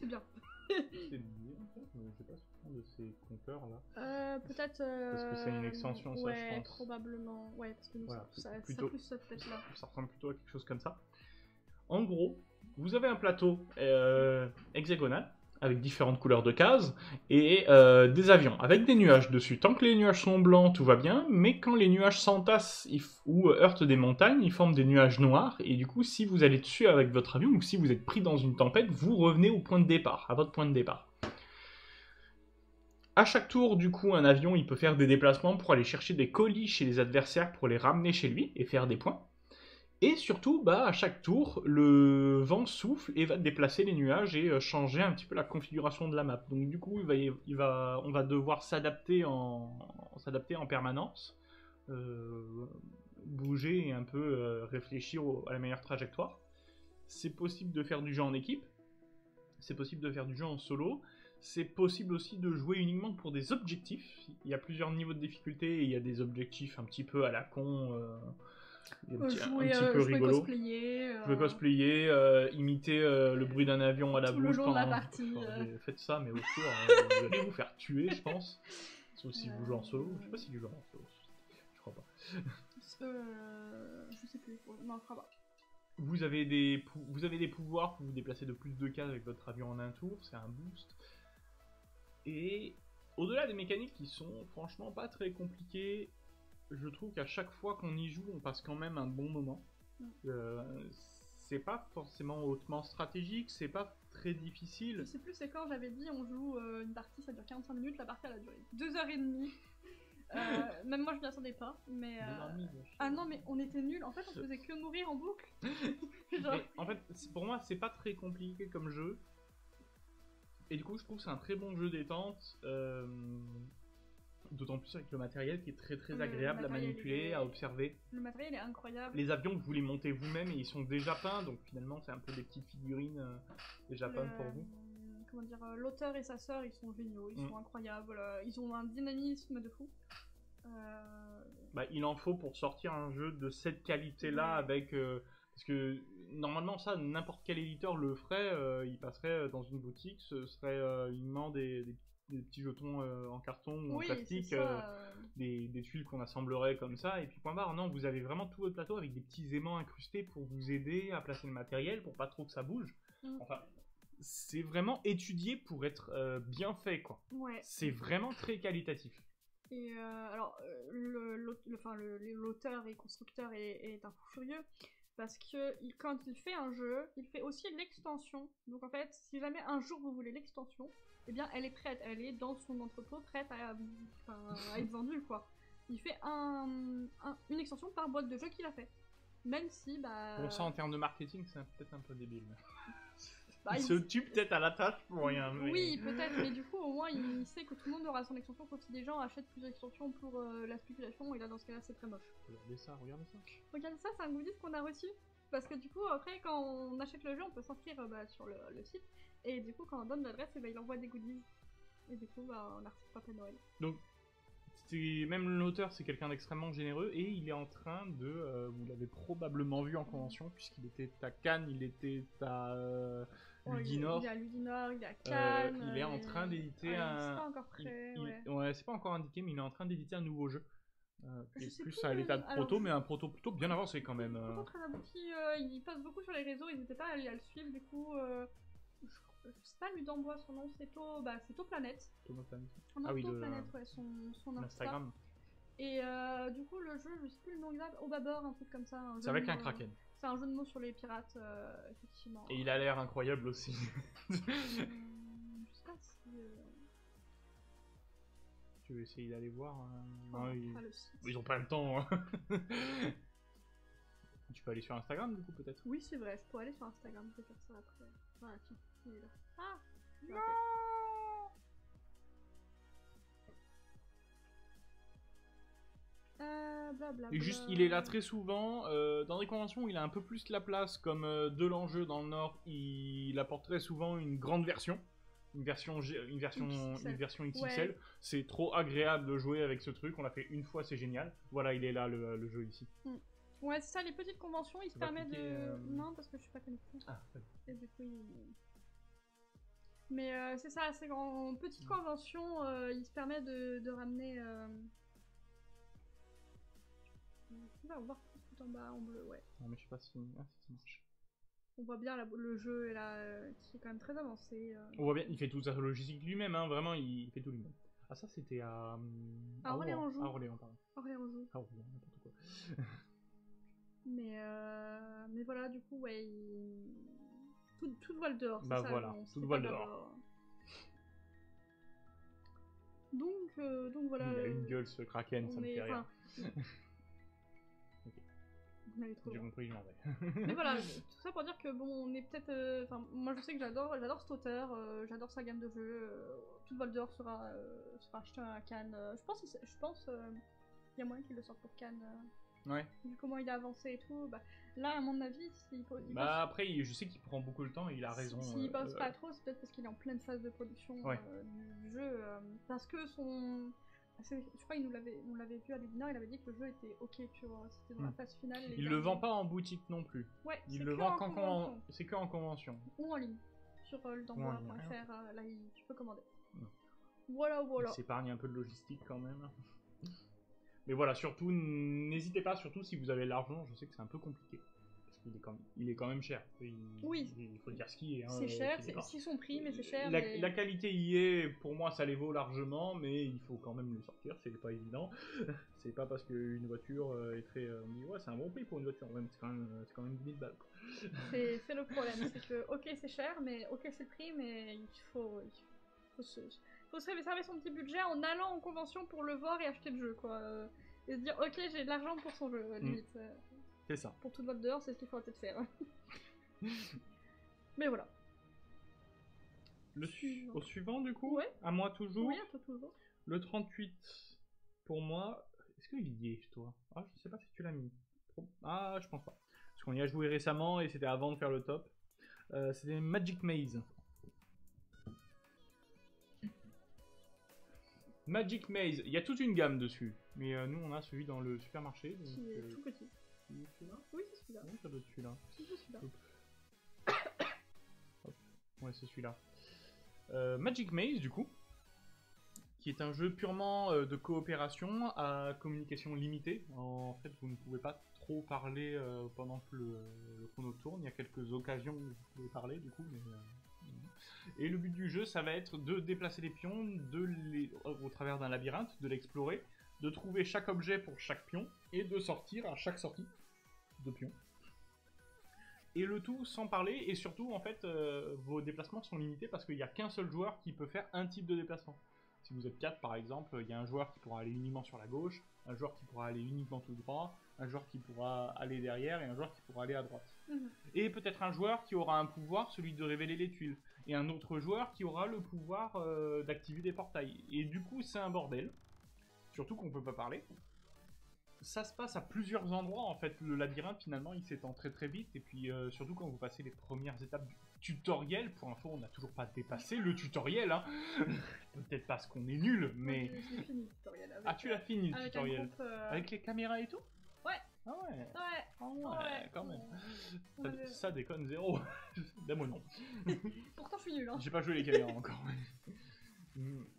C'est bien. c'est bien, je sais pas si on de ces compteurs là. Euh, peut-être. Euh... Parce que c'est une extension, ça, ouais, je pense. Probablement. Ouais, parce que nous, voilà, ça, ça, plutôt, ça, plus cette tête là. Ça ressemble plutôt à quelque chose comme ça. En gros, vous avez un plateau euh, hexagonal avec différentes couleurs de cases et euh, des avions avec des nuages dessus. Tant que les nuages sont blancs, tout va bien, mais quand les nuages s'entassent ou heurtent des montagnes, ils forment des nuages noirs, et du coup, si vous allez dessus avec votre avion ou si vous êtes pris dans une tempête, vous revenez au point de départ, à votre point de départ. À chaque tour, du coup, un avion, il peut faire des déplacements pour aller chercher des colis chez les adversaires pour les ramener chez lui et faire des points. Et surtout, bah, à chaque tour, le vent souffle et va déplacer les nuages et changer un petit peu la configuration de la map. Donc du coup, il va, il va, on va devoir s'adapter en, s'adapter en permanence, euh, bouger et un peu euh, réfléchir au, à la meilleure trajectoire. C'est possible de faire du jeu en équipe, c'est possible de faire du jeu en solo, c'est possible aussi de jouer uniquement pour des objectifs. Il y a plusieurs niveaux de difficulté, et il y a des objectifs un petit peu à la con... Euh, Un petit, jouer, un petit peu euh, rigolo. Cosplayer, euh... Je vais cosplayer, euh, imiter euh, le bruit d'un avion à la bouche pendant la partie. Enfin, euh... Faites ça, mais au secours, hein, vous allez vous faire tuer, je pense. Sauf si euh... vous jouez en solo. Je sais pas si tu joues en solo. Je crois pas. Euh... Je sais plus. Non, je crois pas. Vous avez des, pou... vous avez des pouvoirs pour vous déplacer de plus de cases avec votre avion en un tour. C'est un boost. Et au-delà des mécaniques qui sont franchement pas très compliquées. Je trouve qu'à chaque fois qu'on y joue, on passe quand même un bon moment. Euh, c'est pas forcément hautement stratégique, c'est pas très difficile. Je sais plus, c'est quand j'avais dit on joue euh, une partie, ça dure quarante-cinq minutes, la partie elle a duré deux heures trente. Euh, même moi je m'y attendais pas, mais... Euh... Ah non, mais on était nuls, en fait on se faisait que mourir en boucle. Genre... En fait, pour moi c'est pas très compliqué comme jeu. Et du coup je trouve que c'est un très bon jeu détente. Euh... D'autant plus avec le matériel qui est très très agréable à manipuler, est... à observer. Le matériel est incroyable. Les avions, vous les montez vous-même et ils sont déjà peints, donc finalement c'est un peu des petites figurines euh, déjà le... peintes pour vous. Comment dire, l'auteur et sa sœur, ils sont géniaux, ils mmh. sont incroyables, ils ont un dynamisme de fou. Euh... Bah, il en faut pour sortir un jeu de cette qualité-là mmh. avec... Euh, parce que normalement ça, n'importe quel éditeur le ferait, euh, il passerait dans une boutique, ce serait euh, uniquement des... des des petits jetons euh, en carton ou oui, en plastique, euh, des, des tuiles qu'on assemblerait comme ça, et puis point barre. Non, vous avez vraiment tout votre plateau avec des petits aimants incrustés pour vous aider à placer le matériel, pour pas trop que ça bouge. Mm. Enfin, c'est vraiment étudié pour être euh, bien fait, quoi. Ouais. C'est vraiment très qualitatif. Et euh, alors, l'auteur et constructeur est, est un fou furieux, parce que il, quand il fait un jeu, il fait aussi l'extension. Donc en fait, si jamais un jour vous voulez l'extension, eh bien, elle est prête, elle est dans son entrepôt, prête à, à, à être vendue, quoi. Il fait un, un, une extension par boîte de jeu qu'il a fait. Même si, bah... Bon, ça, en termes de marketing, c'est peut-être un peu débile. Bah, il, il se tue peut-être à la tâche pour rien. Mais... Oui, peut-être, mais du coup, au moins, il sait que tout le monde aura son extension, sauf si des gens achètent plusieurs extensions pour euh, la spéculation, et là, dans ce cas-là, c'est très moche. Regardez ça, regardez ça. Regardez ça, c'est un goodies qu'on a reçu. Parce que du coup, après, quand on achète le jeu, on peut s'inscrire bah, sur le, le site, et du coup, quand on donne l'adresse, eh ben, il envoie des goodies. Et du coup, bah, on a reçu Papa Noël. Donc, même l'auteur, c'est quelqu'un d'extrêmement généreux, et il est en train de... Euh, vous l'avez probablement vu en convention, puisqu'il était à Cannes, il était à euh, Ludinor. Il est à Ludinor, il est à Cannes... Euh, il est en train d'éditer ah, un... C'est pas encore prêt, il, ouais. Il, ouais, c'est pas encore indiqué, mais il est en train d'éditer un nouveau jeu. Euh, qui est plus à l'état de proto, alors, mais un proto plutôt bien avancé quand même. Plutôt très abouti, euh, il passe beaucoup sur les réseaux, ils n'étaient pas à, à le suivre, du coup... Euh, je sais pas lui d'envoi son nom, c'est bah, Tooplanet. Tooplanet. Ah oui, Tooplanet, de... ouais, son, son Insta. Instagram. Et euh, du coup, le jeu, je sais plus le nom exact, Obabor, un truc comme ça. C'est avec un mots, kraken. C'est un jeu de mots sur les pirates, euh, effectivement. Et il a l'air incroyable aussi. euh, je sais pas si. Euh... Tu veux essayer d'aller voir hein. Non, non, ils... Ils ont pas le temps. Hein. Tu peux aller sur Instagram du coup, peut-être. Oui, c'est vrai, je peux aller sur Instagram, je vais faire ça après. Voilà, tiens. Ah non, euh, blablabla. Et juste, il est là très souvent. Euh, dans les conventions, où il a un peu plus la place. Comme euh, de l'enjeu dans le Nord, il... il apporte très souvent une grande version. Une version, G... une version, X X L. Une version X X L. Ouais. C'est trop agréable de jouer avec ce truc. On l'a fait une fois, c'est génial. Voilà, il est là le, le jeu ici. Mm. Ouais, c'est ça, les petites conventions, il se permet de... Euh... Non, parce que je suis pas connectée. Ah, ouais. Et du coup, il... Mais euh, c'est ça, c'est en petite convention, euh, il se permet de, de ramener... Euh... Là, on voit tout en bas, en bleu, ouais. Non mais je sais pas si... Ah, si ça marche. On voit bien la, le jeu, là, euh, qui est quand même très avancé. Euh... On voit bien, il fait toute sa logistique lui-même, hein, vraiment, il fait tout lui-même. Ah ça, c'était à... À Orléans-Joux. À Orléans, pardon. À Orléans-Joux. À Orléans, n'importe quoi. mais, euh... mais voilà, du coup, ouais, il... Tout, toute voile dehors, bah ça, voilà, toute voile dehors. Donc, euh, donc voilà. Il a une gueule ce kraken, ça me fait rire. J'ai compris, je m'en vais. Mais voilà, tout ça pour dire que bon, on est peut-être. Euh, moi je sais que j'adore j'adore cet auteur, euh, j'adore sa gamme de jeux. Euh, toute voile dehors sera, euh, sera acheté à Cannes. Euh, je pense qu'il euh, y a moyen qu'il le sorte pour Cannes. Euh. Ouais. Vu comment il a avancé et tout, bah, là à mon avis, il, faut, il bah bosse... après il, je sais qu'il prend beaucoup de temps et il a raison. S'il si, si euh, bosse euh... pas trop, c'est peut-être parce qu'il est en pleine phase de production ouais. euh, du jeu, euh, parce que son, je crois il nous l'avait, on l'avait vu à Lubina, il avait dit que le jeu était ok, tu vois, c'était dans mmh. la phase finale. Il le vend pas en boutique non plus. Ouais. Il le vend qu'en convention. C'est que en convention. Ou en ligne, sur euh, le d'envoi point F R, euh, là il, tu peux commander. Mmh. Voilà voilà. Il s'épargne un peu de logistique quand même. Mais voilà, surtout, n'hésitez pas, surtout si vous avez l'argent, je sais que c'est un peu compliqué. Parce qu'il est quand même, il est quand même cher. Il, oui. Il faut dire ce qu'il est. Hein, c'est cher, c'est son prix, mais c'est cher. La, mais... la qualité y est, pour moi, ça les vaut largement, mais il faut quand même le sortir, c'est pas évident. C'est pas parce qu'une voiture est très... On dit, ouais, c'est un bon prix pour une voiture, c'est quand même, c'est quand même dix mille balles. C'est le problème, c'est que, ok, c'est cher, mais ok, c'est le prix, mais il faut... Il faut se... Faut se réserver son petit budget en allant en convention pour le voir et acheter le jeu, quoi. Et se dire, ok, j'ai de l'argent pour son jeu, à la limite. Mmh. C'est ça. Pour toute votre dehors, c'est ce qu'il faut peut-être faire. Mais voilà. Le su Au suivant, du coup, ouais. À moi toujours. Oui, à toi toujours. Le trente-huit, pour moi... Est-ce qu'il y est, toi? Ah, je sais pas si tu l'as mis. Ah, je pense pas. Parce qu'on y a joué récemment et c'était avant de faire le top. Euh, c'était Magic Maze. Magic Maze, il y a toute une gamme dessus, mais euh, nous on a celui dans le supermarché. Donc, qui est euh... tout petit. Oui, c'est celui-là. Oui, c'est celui-là. Oui, ça doit être celui-là. C'est celui-là. Ouais, c'est celui-là. Euh, Magic Maze, du coup, qui est un jeu purement euh, de coopération à communication limitée. En fait, vous ne pouvez pas trop parler euh, pendant que le, le chrono tourne. Il y a quelques occasions où vous pouvez parler, du coup, mais... Euh... Et le but du jeu, ça va être de déplacer les pions de les... au travers d'un labyrinthe, de l'explorer, de trouver chaque objet pour chaque pion, et de sortir à chaque sortie de pions. Et le tout sans parler, et surtout, en fait, euh, vos déplacements sont limités parce qu'il n'y a qu'un seul joueur qui peut faire un type de déplacement. Si vous êtes quatre par exemple, il y a un joueur qui pourra aller uniquement sur la gauche, un joueur qui pourra aller uniquement tout droit, un joueur qui pourra aller derrière et un joueur qui pourra aller à droite. Mmh. Et peut-être un joueur qui aura un pouvoir, celui de révéler les tuiles, et un autre joueur qui aura le pouvoir euh, d'activer des portails. Et du coup c'est un bordel, surtout qu'on ne peut pas parler. Ça se passe à plusieurs endroits en fait, le labyrinthe finalement il s'étend très très vite et puis euh, surtout quand vous passez les premières étapes du tutoriel, pour info on n'a toujours pas dépassé le tutoriel hein. Peut-être parce qu'on est nul mais... Oui, je l'ai fini le tutoriel. Avec... Ah tu l'as fini le avec tutoriel groupe, euh... Avec les caméras et tout? Ouais. Ah ouais. Ouais. Oh ouais, ouais quand même. On... Ça, on avait... ça déconne zéro. Là moi non. Pourtant je suis nul hein. J'ai pas joué les caméras encore.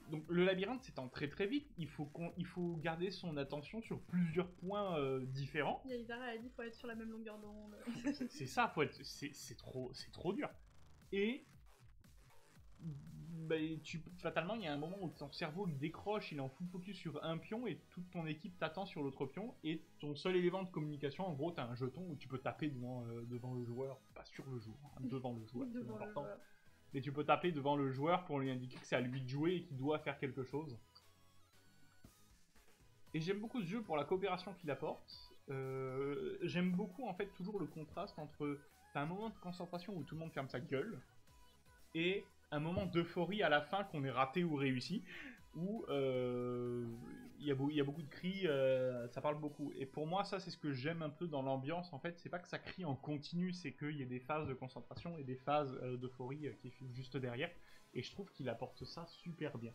Donc le labyrinthe s'étend très très vite, il faut, il faut garder son attention sur plusieurs points euh, différents. Il y a Isara, elle a dit qu'il faut être sur la même longueur d'onde. C'est ça, c'est trop, trop dur. Et bah, tu, fatalement il y a un moment où ton cerveau décroche, il est en full focus sur un pion et toute ton équipe t'attend sur l'autre pion. Et ton seul élément de communication, en gros t'as un jeton où tu peux taper devant, euh, devant le joueur, pas sur le joueur, hein, devant le joueur, devant le joueur. Et tu peux taper devant le joueur pour lui indiquer que c'est à lui de jouer et qu'il doit faire quelque chose. Et j'aime beaucoup ce jeu pour la coopération qu'il apporte. Euh, j'aime beaucoup en fait toujours le contraste entre un moment de concentration où tout le monde ferme sa gueule et un moment d'euphorie à la fin qu'on ait raté ou réussi, où il euh, y, y a beaucoup de cris, euh, ça parle beaucoup. Et pour moi ça c'est ce que j'aime un peu dans l'ambiance en fait, c'est pas que ça crie en continu, c'est qu'il y a des phases de concentration et des phases euh, d'euphorie euh, qui sont juste derrière, et je trouve qu'il apporte ça super bien.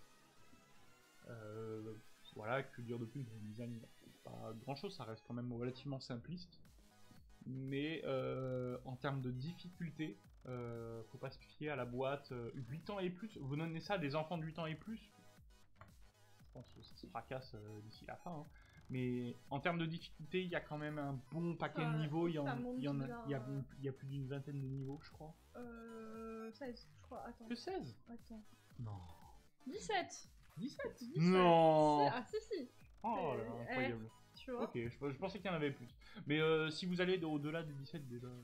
Euh, voilà, que dire de plus, le design pas grand chose, ça reste quand même relativement simpliste. Mais euh, en termes de difficulté, euh, faut pas se fier à la boîte. huit ans et plus, vous donnez ça à des enfants de huit ans et plus, je pense que ça se fracasse euh, d'ici la fin. Hein. Mais en termes de difficulté, il y a quand même un bon paquet euh, de niveaux. Il y, y, y, y a plus d'une vingtaine de niveaux, je crois. Euh, seize, je crois. Attends. Que seize? Attends. Non. dix-sept. dix-sept. Non. Ah si si. Oh là là, incroyable. Eh. Ok, je, je pensais qu'il y en avait plus. Mais euh, si vous allez au-delà du dix-sept déjà... Euh...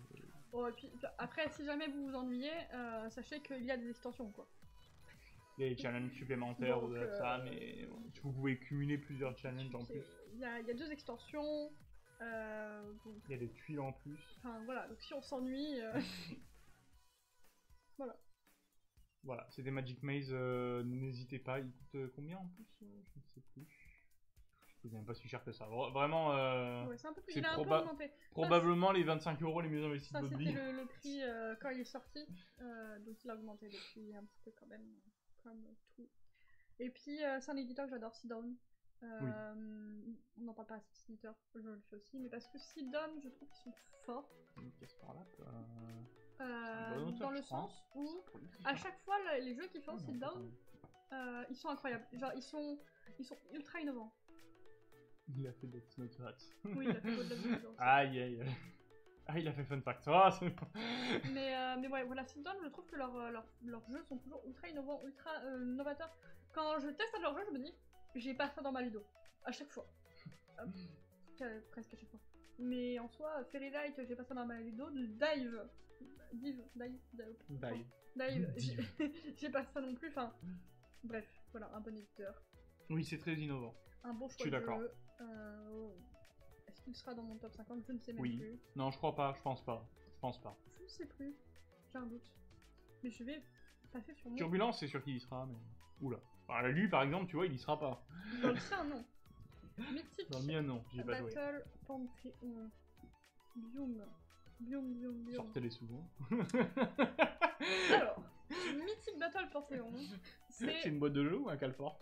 Oh, et puis, après, si jamais vous vous ennuyez, euh, sachez qu'il y a des extensions, quoi. Il y a des challenges supplémentaires au-delà de euh... ça, mais vous pouvez cumuler plusieurs challenges en plus. Il y a, il y a deux extensions... Euh, donc... Il y a des tuiles en plus. Enfin, voilà, donc si on s'ennuie... Euh... voilà. Voilà, c'est des Magic Maze, euh, n'hésitez pas. Ils coûtent combien en plus? Je ne sais plus. C'est même pas si cher que ça. Vraiment, euh, ouais, c'est un peu plus. Il a un peu augmenté. Probablement ça, les vingt-cinq euros les mieux investis de Bobby. Ça, c'était le, le prix euh, quand il est sorti. Euh, donc il a augmenté le prix un petit peu quand même. Comme tout. Et puis, euh, c'est un éditeur que j'adore, Seedown. Euh, oui. On n'en parle pas à cet éditeur. Je le fais aussi. Mais parce que Seedown, je trouve qu'ils sont forts. Qu'est-ce par là euh, bon auteur, dans le sens où, à chaque fois, les jeux qu'ils font, oh, Seedown, euh, ils sont incroyables. Genre, ils sont, ils sont ultra innovants. Il a fait des Snow Rats. Oui, il a fait de la aïe, aïe, aïe. Ah, il a fait Fun Fact. Oh, mais, euh, mais ouais, voilà, Seedown, je trouve que leurs leur, leur jeux sont toujours ultra innovants, ultra euh, novateurs. Quand je teste leur jeu, je me dis, j'ai pas ça dans ma ludo. À chaque fois. euh, presque à chaque fois. Mais en soi, Fairy Light, j'ai pas ça dans ma ludo. Dive. Dive. Dive. Dive. Dive. Dive. J'ai pas ça non plus. Enfin, bref, voilà, un bon éditeur. Oui, c'est très innovant. Un bon choix. Je suis d'accord. Euh, Est-ce qu'il sera dans mon top cinquante? Je ne sais même oui. plus. Non, je crois pas, je pense pas. Je pense pas. Je ne sais plus. J'ai un doute. Mais je vais passer sur mon... Turbulence, c'est sûr qu'il y sera, mais... Oula. Alors, lui, par exemple, tu vois, il y sera pas. Dans le sien, non. Mythic dans le mien, non. J'ai pas joué. Battle Panthéon. Biome. Biome, biome, biome. Sortez-les souvent. Alors, Mythic Battle Panthéon. C'est une boîte de jeu ou un calfort?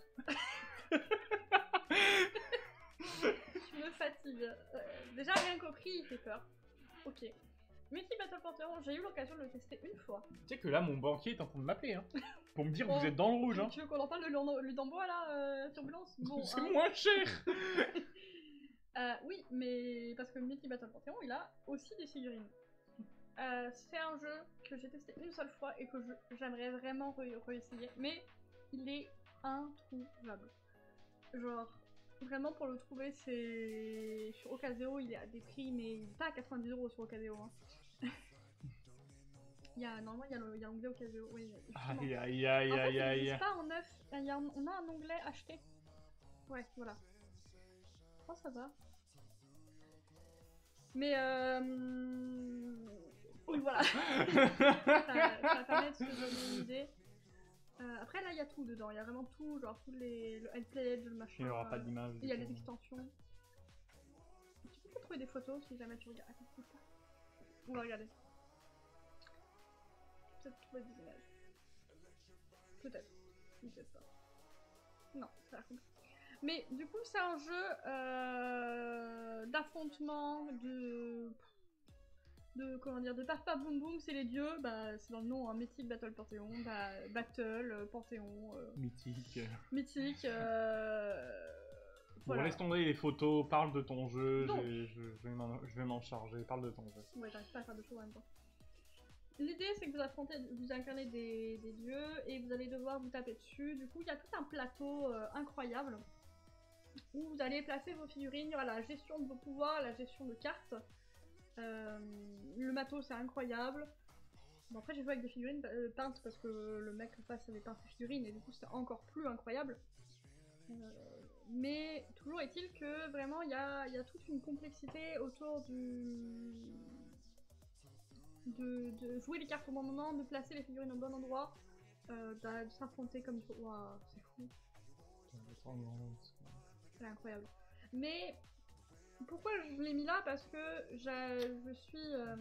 Je me fatigue. Euh, déjà rien compris, il fait peur. Ok. Mythic Battle Panthéon, j'ai eu l'occasion de le tester une fois. Tu sais que là, mon banquier est en train de m'appeler, hein, pour me dire bon, vous êtes dans le rouge. Hein. Tu veux qu'on en parle le Dambois là, euh, Turbulence? Bon, c'est hein, moins cher. euh, Oui, mais parce que Mythic Battle Panthéon, il a aussi des figurines. Euh, c'est un jeu que j'ai testé une seule fois et que j'aimerais vraiment réessayer, re mais il est introuvable. Genre, vraiment pour le trouver, c'est... Sur Ocaseo, il y a des prix, mais pas à quatre-vingt-dix euros sur Ocaseo. Hein. Il y a, normalement, il y a l'onglet au casio. Oui, aïe, aïe, aïe, aïe, aïe. En fait, on n'utilise pas en neuf. On a un onglet acheté. Ouais, voilà. Oh, ça va. Mais euh... oui, voilà. ça, ça permet de se organiser. Euh, après, là, il y a tout dedans. Il y a vraiment tout, genre tous les... le L P L, le machin. Il n'y aura euh... pas d'image. Il y a les extensions. Tu peux trouver des photos si jamais tu regardes. On va regarder. Peut-être trouver des images. Peut-être. Peut-être pas. Non, ça a l'air compliqué. Mais du coup, c'est un jeu euh, d'affrontement, de... de... comment dire, de paf paf boum boum, c'est les dieux, bah, c'est dans le nom, hein, Mythic Battle Panthéon, bah, Battle, Panthéon... Euh, mythique. Mythique, euh... Voilà. Bon, laisse tomber les photos, parle de ton jeu, donc, je, je vais m'en charger, parle de ton jeu. Ouais, j'arrive pas à faire de choses en même temps. L'idée, c'est que vous affrontez, vous incarnez des, des dieux et vous allez devoir vous taper dessus. Du coup, il y a tout un plateau euh, incroyable où vous allez placer vos figurines, il y aura la gestion de vos pouvoirs, la gestion de cartes. Euh, le matos, c'est incroyable. Bon, après, j'ai joué avec des figurines euh, peintes parce que le mec en face avait peint ses figurines et du coup, c'était encore plus incroyable. Euh, mais toujours est-il que vraiment, il y a, y a toute une complexité autour du... De, de jouer les cartes au bon moment, de placer les figurines au bon endroit, euh, de, de s'affronter comme... Waouh, c'est fou. C'est incroyable. Mais pourquoi je l'ai mis là? Parce que je suis euh,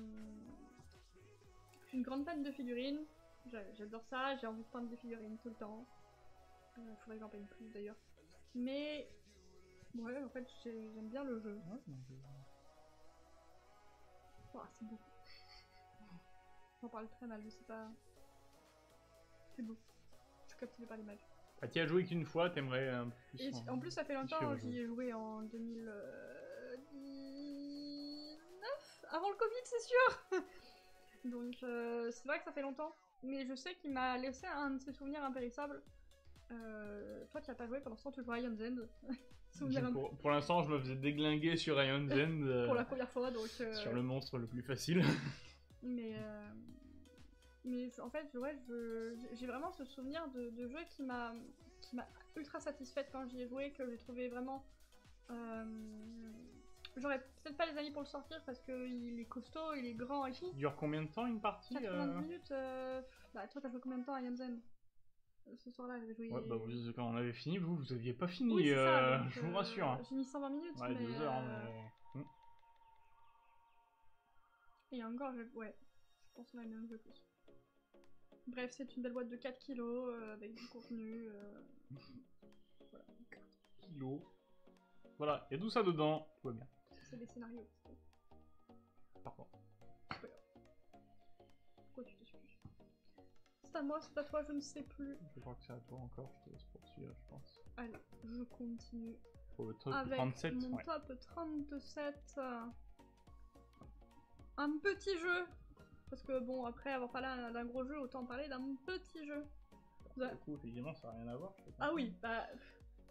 une grande fan de figurines. J'adore ça, j'ai envie de peindre des figurines tout le temps. Il euh, faudrait que j'en peigne plus d'ailleurs. Mais ouais, en fait, j'aime bien le jeu. Waouh, c'est beau. J'en parle très mal, je sais pas. C'est beau. Je suis captivée par l'image. Ah, t'y as joué qu'une fois, t'aimerais un peu plus. Et en plus, ça fait longtemps, j'y ai joué en deux mille dix-neuf, avant le Covid, c'est sûr. Donc, euh, c'est vrai que ça fait longtemps. Mais je sais qu'il m'a laissé un de ses souvenirs impérissables. Euh, toi, tu n'as pas joué, pour l'instant, tu joues à Ryan's End. Pour, pour l'instant, je me faisais déglinguer sur Ryan's End. Euh, pour la première fois, donc. Euh... Sur le monstre le plus facile. Mais, euh, mais en fait, ouais, j'ai vraiment ce souvenir de, de jeu qui m'a ultra satisfaite quand j'y ai joué, que j'ai trouvé vraiment... Euh, J'aurais peut-être pas les amis pour le sortir parce qu'il est costaud, il est grand et tout. Il dure combien de temps une partie? Quatre-vingts minutes. Euh... Bah, toi, t'as joué combien de temps à Yams End? Ce soir-là, j'avais joué... Ouais, bah, vous, quand on avait fini, vous, vous aviez pas fini, oui, euh, ça, donc, je vous rassure. Euh, j'ai mis cent vingt minutes, ouais, mais... deux heures, euh... mais... Et encore, je... ouais, je pense qu'on a le même jeu plus. Bref, c'est une belle boîte de quatre kilos euh, avec du contenu. Euh... Voilà. quatre kilos. Voilà, il y a tout ça dedans, tout va bien. C'est des scénarios. Par contre. Ouais. Pourquoi tu te suis? C'est à moi, c'est à toi, je ne sais plus. Je crois que c'est à toi encore, je te laisse poursuivre, je pense. Alors, je continue. Pour le top avec trente-sept, mon ouais. Top trente-sept. Euh... Un petit jeu, parce que bon, après avoir parlé d'un gros jeu, autant parler d'un petit jeu. Bah, du coup, effectivement, ça n'a rien à voir. Ah oui, bah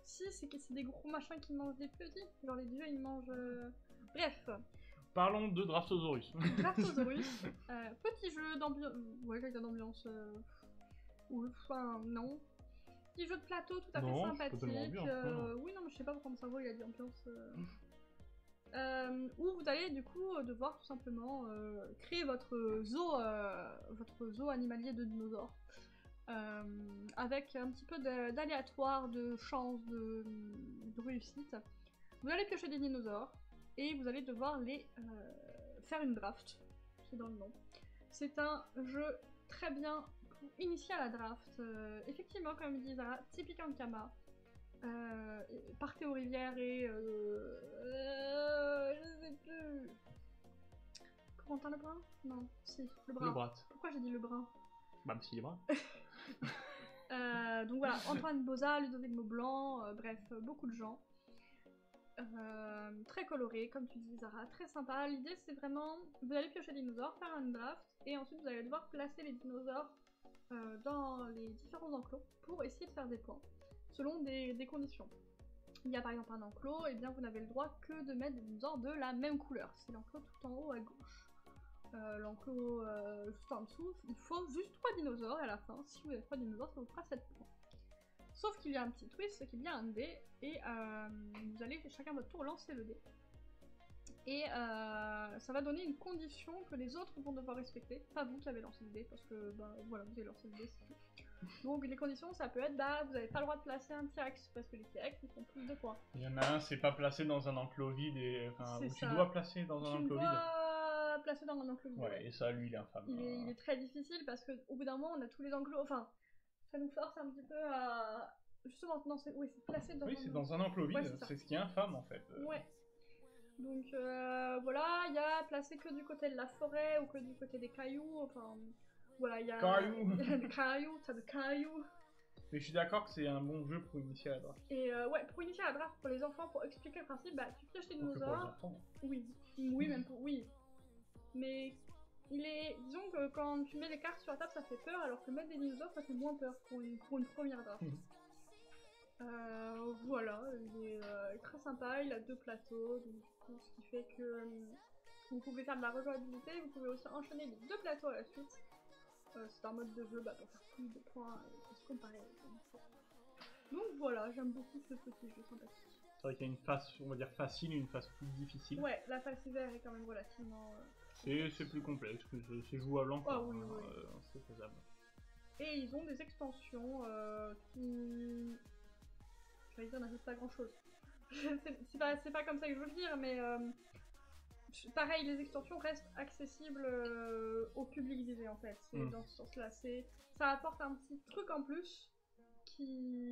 si, c'est que c'est des gros machins qui mangent des petits, genre les dieux ils mangent. Bref. Parlons de Draftosaurus. Draftosaurus, euh, petit jeu d'ambiance, ouais, avec une ambiance, euh... ou enfin non, petit jeu de plateau tout à fait non, sympathique. Bien, euh... Oui, non, mais je sais pas pourquoi mon cerveau il a dit ambiance. Euh... Euh, où vous allez du coup devoir tout simplement euh, créer votre zoo, euh, votre zoo animalier de dinosaures, euh, avec un petit peu d'aléatoire, de, de chance, de, de réussite. Vous allez piocher des dinosaures et vous allez devoir les euh, faire une draft, c'est dans le nom. C'est un jeu très bien pour initier à la draft, euh, effectivement comme ils disent, typique en Kama. Euh, partez aux rivières et euh, euh, je sais plus. Corentin le Brun? Non, si, le Brun. Le Brat. Pourquoi j'ai dit le Brun? Bah, parce qu'il est brun. euh, donc voilà, Antoine Boza, Ludovic Maublanc, euh, bref, beaucoup de gens. Euh, très coloré, comme tu dis, Zara, très sympa. L'idée, c'est vraiment, vous allez piocher les dinosaures, faire un draft, et ensuite vous allez devoir placer les dinosaures euh, dans les différents enclos pour essayer de faire des points. Selon des, des conditions. Il y a par exemple un enclos, et bien vous n'avez le droit que de mettre des dinosaures de la même couleur. C'est l'enclos tout en haut à gauche. euh, l'enclos euh, juste en dessous, il faut juste trois dinosaures et à la fin, si vous avez trois dinosaures, ça vous fera sept points. Sauf qu'il y a un petit twist, c'est qu'il y a un dé et euh, vous allez chacun votre tour lancer le dé. Et euh, ça va donner une condition que les autres vont devoir respecter. Pas vous qui avez lancé le dé, parce que bah, voilà, vous avez lancé le dé, c'est tout. Donc les conditions, ça peut être, bah, vous n'avez pas le droit de placer un T-Rex, parce que les T-Rex, ils font plus de points. Il y en a un, c'est pas placé dans un enclos vide, et enfin, tu dois placer dans un tu enclos dois... vide. Placé dans un enclos vide. Ouais, et ça, lui, il est infâme. Il est, il est très difficile, parce qu'au bout d'un moment, on a tous les enclos, enfin, ça nous force un petit peu à... Justement, non, c'est ouais, placé dans oui, un Oui, c'est dans un enclos vide, ouais, c'est ce qui est infâme, en fait. Ouais. Donc euh, voilà, il y a placé que du côté de la forêt ou que du côté des cailloux, enfin voilà, il y a... Cailloux des cailloux, t'as des cailloux. Mais je suis d'accord que c'est un bon jeu pour initier à la draft. Et euh, ouais, pour initier à la draft, pour les enfants, pour expliquer le principe, bah tu pioches tes dinosaures... Oui, oui, même pour... oui. Mais il est... disons que quand tu mets les cartes sur la table, ça fait peur, alors que mettre des dinosaures, ça fait moins peur pour une, pour une première draft. Mmh. Euh, voilà, il est euh, très sympa, il a deux plateaux, donc, ce qui fait que euh, vous pouvez faire de la rejouabilité, vous pouvez aussi enchaîner les deux plateaux à la suite. Euh, c'est un mode de jeu bah, pour faire plus de points et se comparer. Donc voilà, j'aime beaucoup ce petit jeu sympathique. C'est vrai qu'il y a une phase, on va dire facile, et une phase plus difficile. Ouais, la phase sévère est quand même relativement... Euh, c'est plus complexe, c'est jouable en ah, oui, oui. euh, c'est faisable. Et ils ont des extensions euh, qui... on n'ajoute pas grand chose. c'est pas, pas comme ça que je veux le dire, mais euh, pareil, les extensions restent accessibles euh, au public visé en fait. C'est mmh. dans ce sens-là. Ça apporte un petit truc en plus qui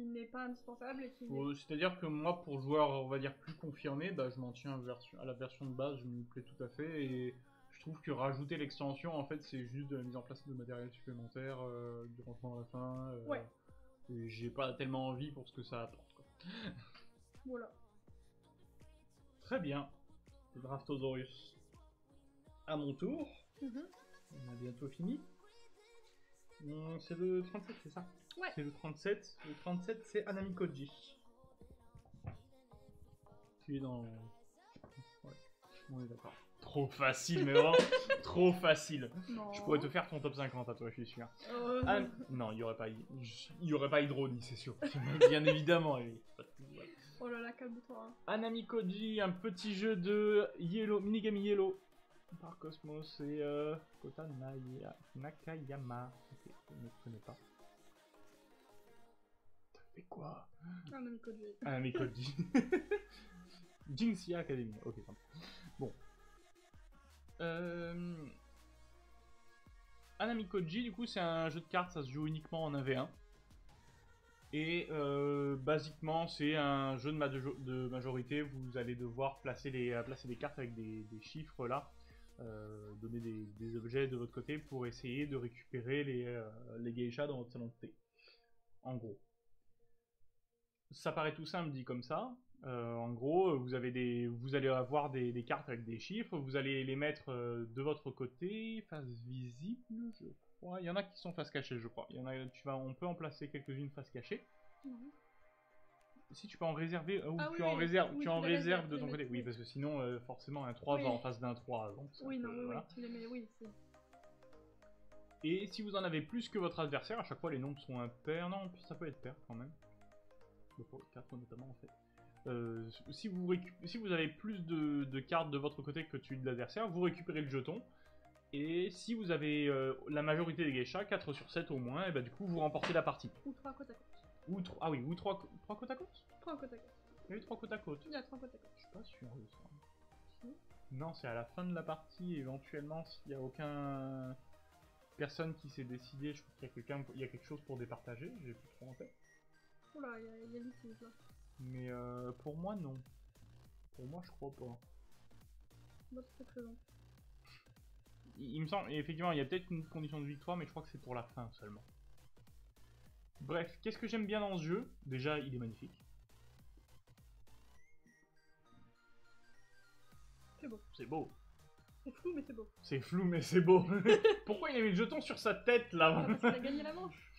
n'est pas indispensable. Et qui... euh, c'est-à-dire que moi, pour joueur, on va dire plus confirmé, bah, je m'en tiens à la version de base, je m'y plais tout à fait. Et je trouve que rajouter l'extension, en fait, c'est juste de la mise en place de matériel supplémentaire, euh, du rangement à la fin. Euh, ouais. J'ai pas tellement envie pour ce que ça apporte. Voilà. Très bien. Draftosaurus. À mon tour. Mm-hmm. On a bientôt fini. C'est le trente-sept, c'est ça? Ouais. C'est le trente-sept. Le trente-sept, c'est Anamikoji. Tu es dans... Ouais. On est d'accord. Trop facile, mais vraiment trop facile. Non. Je pourrais te faire ton top cinquante à toi, je suis sûr. Euh... Ah, non, il n'y aurait pas, il y aurait pas Hydroni, c'est sûr. Bien évidemment. Elle... Oh là là, calme-toi. Anamikoji, un petit jeu de Yellow, Minigame Yellow par Cosmos et euh, Kota Nakayama. Ok, je ne connais pas. T'as fait quoi? Anamikoji. Anamikoji. Jinxia Academy. Ok, pardon. Bon. Euh... Anamikoji, du coup, c'est un jeu de cartes, ça se joue uniquement en un v un. Et euh, basiquement, c'est un jeu de, ma de majorité. Vous allez devoir placer les, placer des cartes avec des, des chiffres là, euh, donner des, des objets de votre côté pour essayer de récupérer les, euh, les geishas dans votre salon de thé. En gros, ça paraît tout simple dit comme ça. Euh, en gros, vous, avez des, vous allez avoir des, des cartes avec des chiffres, vous allez les mettre euh, de votre côté, face visible, je crois. Il y en a qui sont face cachée, je crois. Il y en a, tu vas, on peut en placer quelques-unes face cachée. Mm-hmm. Si tu peux en réserver, euh, ah, tu oui, en oui, réserves, oui, tu, tu en réserves de ton côté. Oui, parce que sinon, euh, forcément, un trois oui. va en face d'un trois. Donc, oui, non, peu, oui, voilà. oui, tu les mets, oui, c'est... Et si vous en avez plus que votre adversaire, à chaque fois les nombres sont impairs. Non, ça peut être pair quand même. Pour quatre notamment, en fait. Euh, si, vous si vous avez plus de, de cartes de votre côté que celui de l'adversaire, vous récupérez le jeton. Et si vous avez euh, la majorité des geishas, quatre sur sept au moins, et bah, du coup vous remportez la partie. Ou trois côte à côte. Ou ah oui, ou trois côte à côte. trois côte à côte. Il y a eu trois côte à côte. Il y a trois côte à côte. Je suis pas sûr de ça. Si. Non, c'est à la fin de la partie, éventuellement s'il n'y a aucun personne qui s'est décidé, je crois qu'il y a quelqu'un, il y a quelque chose pour départager, j'ai plus trop en tête. Oula, il y a, y a une chose là. Mais euh, pour moi, non. Pour moi, je crois pas. Moi, c'est très long. Il, il me semble, effectivement, il y a peut-être une condition de victoire, mais je crois que c'est pour la fin seulement. Bref, qu'est-ce que j'aime bien dans ce jeu? Déjà, il est magnifique. C'est beau. C'est beau. C'est flou, mais c'est beau. C'est flou, mais c'est beau. Pourquoi il a mis le jeton sur sa tête, là? Parce qu'il a gagné la manche.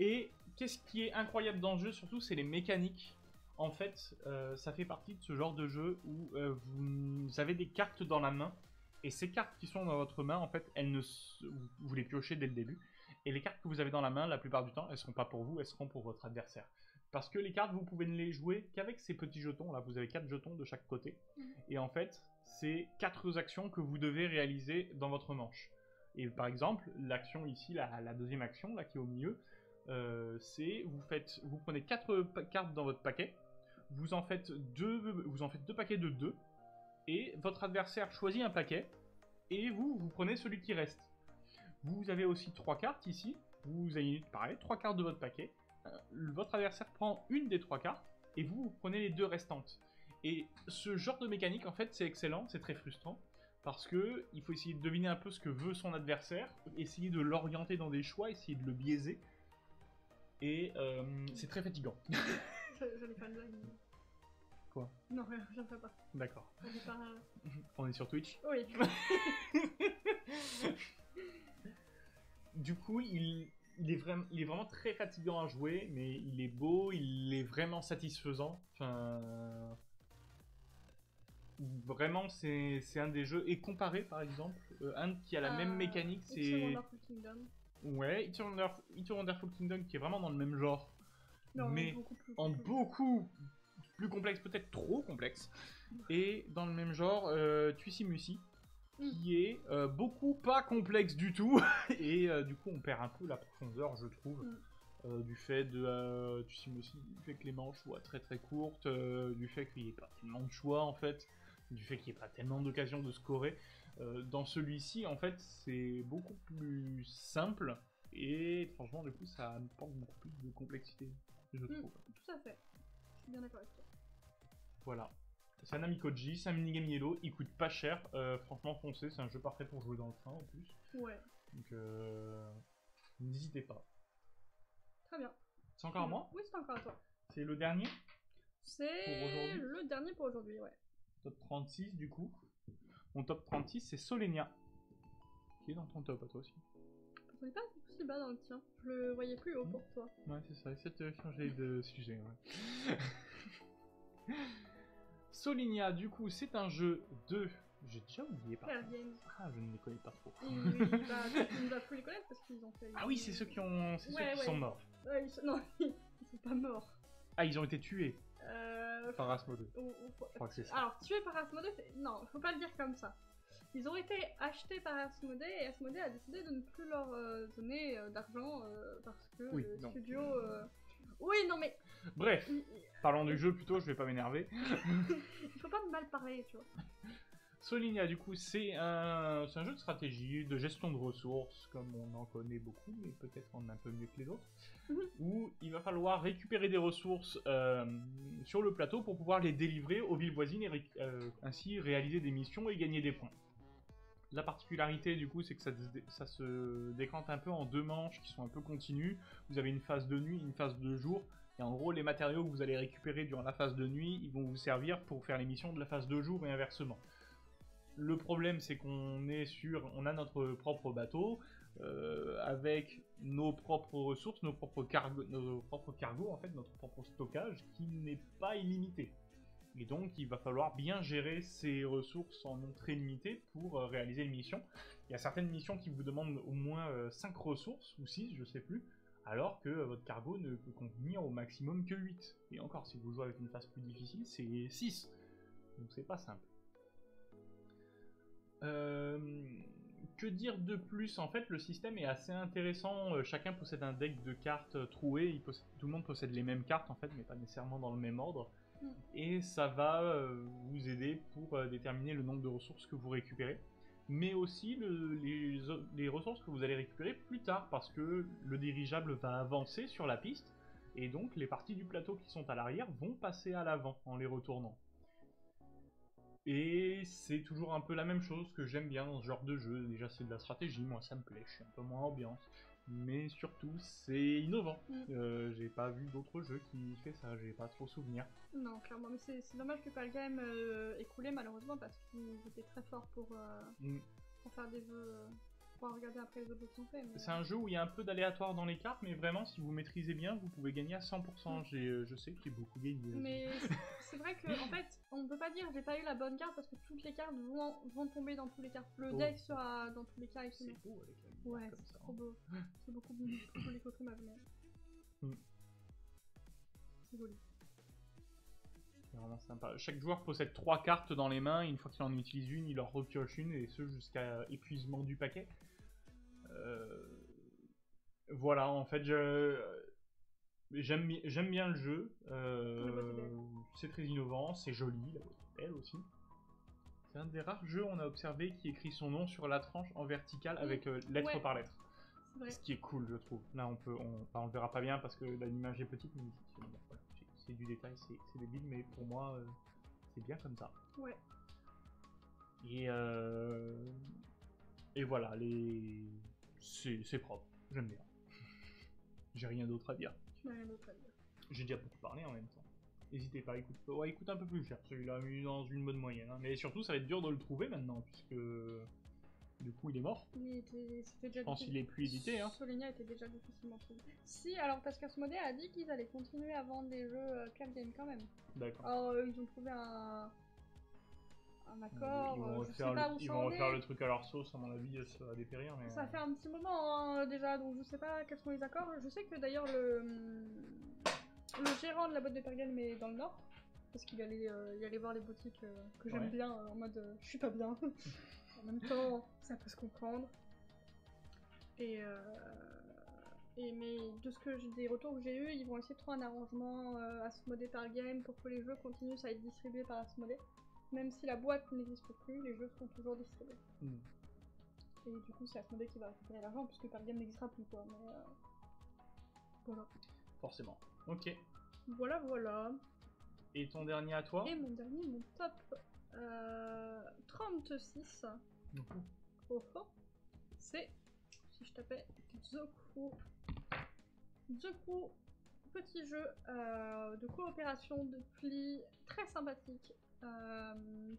Et... qu'est-ce qui est incroyable dans le jeu, surtout, c'est les mécaniques. En fait, euh, ça fait partie de ce genre de jeu où euh, vous avez des cartes dans la main Et ces cartes qui sont dans votre main, en fait, elles ne se... vous les piochez dès le début. Et les cartes que vous avez dans la main, la plupart du temps, elles ne seront pas pour vous, elles seront pour votre adversaire. Parce que les cartes, vous pouvez ne les jouer qu'avec ces petits jetons. Là, vous avez quatre jetons de chaque côté. Et en fait, c'est quatre actions que vous devez réaliser dans votre manche. Et par exemple, l'action ici, la, la deuxième action, là, qui est au milieu, euh, c'est vous faites, vous prenez quatre cartes dans votre paquet, vous en faites deux, vous en faites deux paquets de deux, et votre adversaire choisit un paquet, et vous, vous prenez celui qui reste. Vous avez aussi trois cartes ici, vous avez pareil, trois cartes de votre paquet, votre adversaire prend une des trois cartes, et vous, vous prenez les deux restantes. Et ce genre de mécanique, en fait, c'est excellent, c'est très frustrant, parce que il faut essayer de deviner un peu ce que veut son adversaire, essayer de l'orienter dans des choix, essayer de le biaiser, et euh, c'est très fatigant. J'en ai pas de blague. Quoi? Non, j'en fais pas. D'accord. Pas... On est sur Twitch? Oui. Du coup, il, il, est vraiment, il est vraiment très fatigant à jouer, mais il est beau, il est vraiment satisfaisant. Enfin... Vraiment, c'est un des jeux. Et comparé, par exemple, euh, un qui a la euh, même mécanique, c'est... It's a Wonderful Kingdom. Ouais, It's a Wonderful, It's a Wonderful Kingdom, qui est vraiment dans le même genre, non, mais beaucoup plus, en plus. beaucoup plus complexe, peut-être trop complexe. Et dans le même genre, euh, Tussimussi, mm. qui est euh, beaucoup pas complexe du tout. Et euh, du coup, on perd un peu la profondeur, je trouve. Mm. Euh, du fait de, euh, Tussimussi, du fait que les manches soient très très courtes, euh, du fait qu'il n'y ait pas tellement de choix, en fait. Du fait qu'il n'y ait pas tellement d'occasions de scorer. Euh, dans celui-ci, en fait, c'est beaucoup plus simple. Et franchement, du coup, ça apporte beaucoup plus de complexité, je trouve. Mmh, tout à fait. Je suis bien d'accord avec toi. Voilà. C'est un Amikoji, c'est un minigame yellow. Il coûte pas cher. Euh, franchement, foncez. C'est un jeu parfait pour jouer dans le train, en plus. Ouais. Donc, euh, n'hésitez pas. Très bien. C'est encore à moi? Oui, c'est encore à toi. C'est le dernier? C'est le dernier pour aujourd'hui, ouais. Top trente-six du coup. Mon top trente-six c'est Solenia. Qui est dans ton top à toi aussi. Je ne pas si bas dans le tien. Je le voyais plus haut pour toi. Ouais c'est ça, essaie de changer de sujet. Ouais. Solenia du coup c'est un jeu de... J'ai déjà oublié par contre. Ah je ne les connais pas trop. Oui, oui bah tu ne vas plus les connaître parce qu'ils ont fait... Ah oui c'est ceux qui, ont... ouais, ceux ouais. qui sont morts. Ouais, ils sont... Non ils sont pas morts. Ah ils ont été tués. Euh, par Asmodée. Ou, ou, je crois que c'est ça. Alors, tué par Asmodée, non, faut pas le dire comme ça. Ils ont été achetés par Asmodée et Asmodée a décidé de ne plus leur euh, donner euh, d'argent euh, parce que oui, le non. studio. Euh... Oui, non mais. Bref, il... parlons du jeu plutôt, je vais pas m'énerver. Il faut pas mal parler, tu vois. Solenia, du coup, c'est un... un jeu de stratégie, de gestion de ressources, comme on en connaît beaucoup, mais peut-être on a un peu mieux que les autres, mmh. où il va falloir récupérer des ressources euh, sur le plateau pour pouvoir les délivrer aux villes voisines et ré... euh, ainsi réaliser des missions et gagner des points. La particularité, du coup, c'est que ça, dé... ça se décante un peu en deux manches qui sont un peu continues. Vous avez une phase de nuit, une phase de jour, et en gros, les matériaux que vous allez récupérer durant la phase de nuit, ils vont vous servir pour faire les missions de la phase de jour et inversement. Le problème, c'est qu'on est sur, on a notre propre bateau euh, avec nos propres ressources, nos propres cargos, nos propres cargos en fait, notre propre stockage qui n'est pas illimité. Et donc, il va falloir bien gérer ces ressources en nombre très limité pour euh, réaliser les missions. Il y a certaines missions qui vous demandent au moins euh, cinq ressources ou six, je sais plus, alors que euh, votre cargo ne peut contenir au maximum que huit. Et encore, si vous jouez avec une phase plus difficile, c'est six. Donc, c'est pas simple. Euh, que dire de plus? En fait, le système est assez intéressant. Chacun possède un deck de cartes troué. Il possède, tout le monde possède les mêmes cartes, en fait, mais pas nécessairement dans le même ordre. Mm. Et ça va euh, vous aider pour euh, déterminer le nombre de ressources que vous récupérez, mais aussi le, les, les ressources que vous allez récupérer plus tard, parce que le dirigeable va avancer sur la piste, et donc les parties du plateau qui sont à l'arrière vont passer à l'avant en les retournant. Et c'est toujours un peu la même chose que j'aime bien dans ce genre de jeu. Déjà c'est de la stratégie, moi ça me plaît, je suis un peu moins ambiance. Mais surtout c'est innovant. Mm. Euh, j'ai pas vu d'autres jeux qui fait ça, j'ai pas trop souvenir. Non clairement, mais c'est dommage que Palgame euh, ait coulé malheureusement parce qu'ils étaient très forts pour, euh, mm. pour faire des jeux pourra regarder après les autres options faites. Mais... C'est un jeu où il y a un peu d'aléatoire dans les cartes, mais vraiment, si vous maîtrisez bien, vous pouvez gagner à cent pour cent. Mmh. J'ai, je sais que j'ai beaucoup gagné. Mais c'est vrai que, en fait, on ne peut pas dire j'ai pas eu la bonne carte parce que toutes les cartes vont, vont tomber dans tous les cartes. Le oh. deck sera dans tous les cas. C'est beau avec la lumière. Ouais, c'est trop beau. C'est beaucoup plus joli que ma venue. C'est joli. C'est vraiment sympa. Chaque joueur possède trois cartes dans les mains. Une fois qu'il en utilise une, il en repioche une, et ce jusqu'à épuisement du paquet. Euh... Voilà, en fait, je... j'aime bien le jeu. Euh... C'est très innovant, c'est joli, la boîte est belle aussi. C'est un des rares jeux on a observé qui écrit son nom sur la tranche en verticale avec euh, lettre ouais. par lettre. C'est vrai. Ce qui est cool, je trouve. Là, on peut, on, enfin, on le verra pas bien parce que l'image est petite, mais voilà. C'est du détail, c'est débile, mais pour moi, euh, c'est bien comme ça. Ouais. Et, euh... Et voilà, les... c'est propre, j'aime bien. J'ai rien d'autre à dire. Tu n'as rien d'autre à dire. J'ai déjà beaucoup parlé en même temps. N'hésitez pas, écoute, ouais, écoute un peu plus cher, celui-là, dans une bonne moyenne. Hein. Mais surtout, ça va être dur de le trouver maintenant, puisque... Du coup, il est mort. Mais c'était déjà. Je pense qu'il est plus édité. Hein. Solenia était déjà difficilement trouvé. Si, alors parce qu'Asmodée a dit qu'ils allaient continuer à vendre des jeux club game quand même. D'accord. Alors ils ont trouvé un, un accord. Ils vont, euh, refaire, le... Ils vont refaire le truc à leur sauce, à mon avis, ça va dépérir. Mais... Ça fait un petit moment hein, déjà, donc je sais pas quels sont les accords. Je sais que d'ailleurs le... le gérant de la boîte de Pergame est dans le Nord. Parce qu'il allait, euh, il allait voir les boutiques euh, que j'aime ouais. bien, euh, en mode euh, je suis pas bien. En même temps, ça peut se comprendre. Et, euh, et mais de ce que des retours que j'ai eu, ils vont essayer de trouver un arrangement euh, Asmodée par game pour que les jeux continuent à être distribués par Asmodée. Même si la boîte n'existe plus, les jeux seront toujours distribués. Mmh. Et du coup, c'est Asmodée qui va récupérer l'argent puisque par game n'existera plus quoi. Mais euh, voilà. Forcément. Ok. Voilà, voilà. Et ton dernier à toi? Et mon dernier, mon top euh, trente-six. Mmh. Oh, oh. C'est, si je tapais, The Crew. The Crew, petit jeu euh, de coopération, de pli, très sympathique. Euh,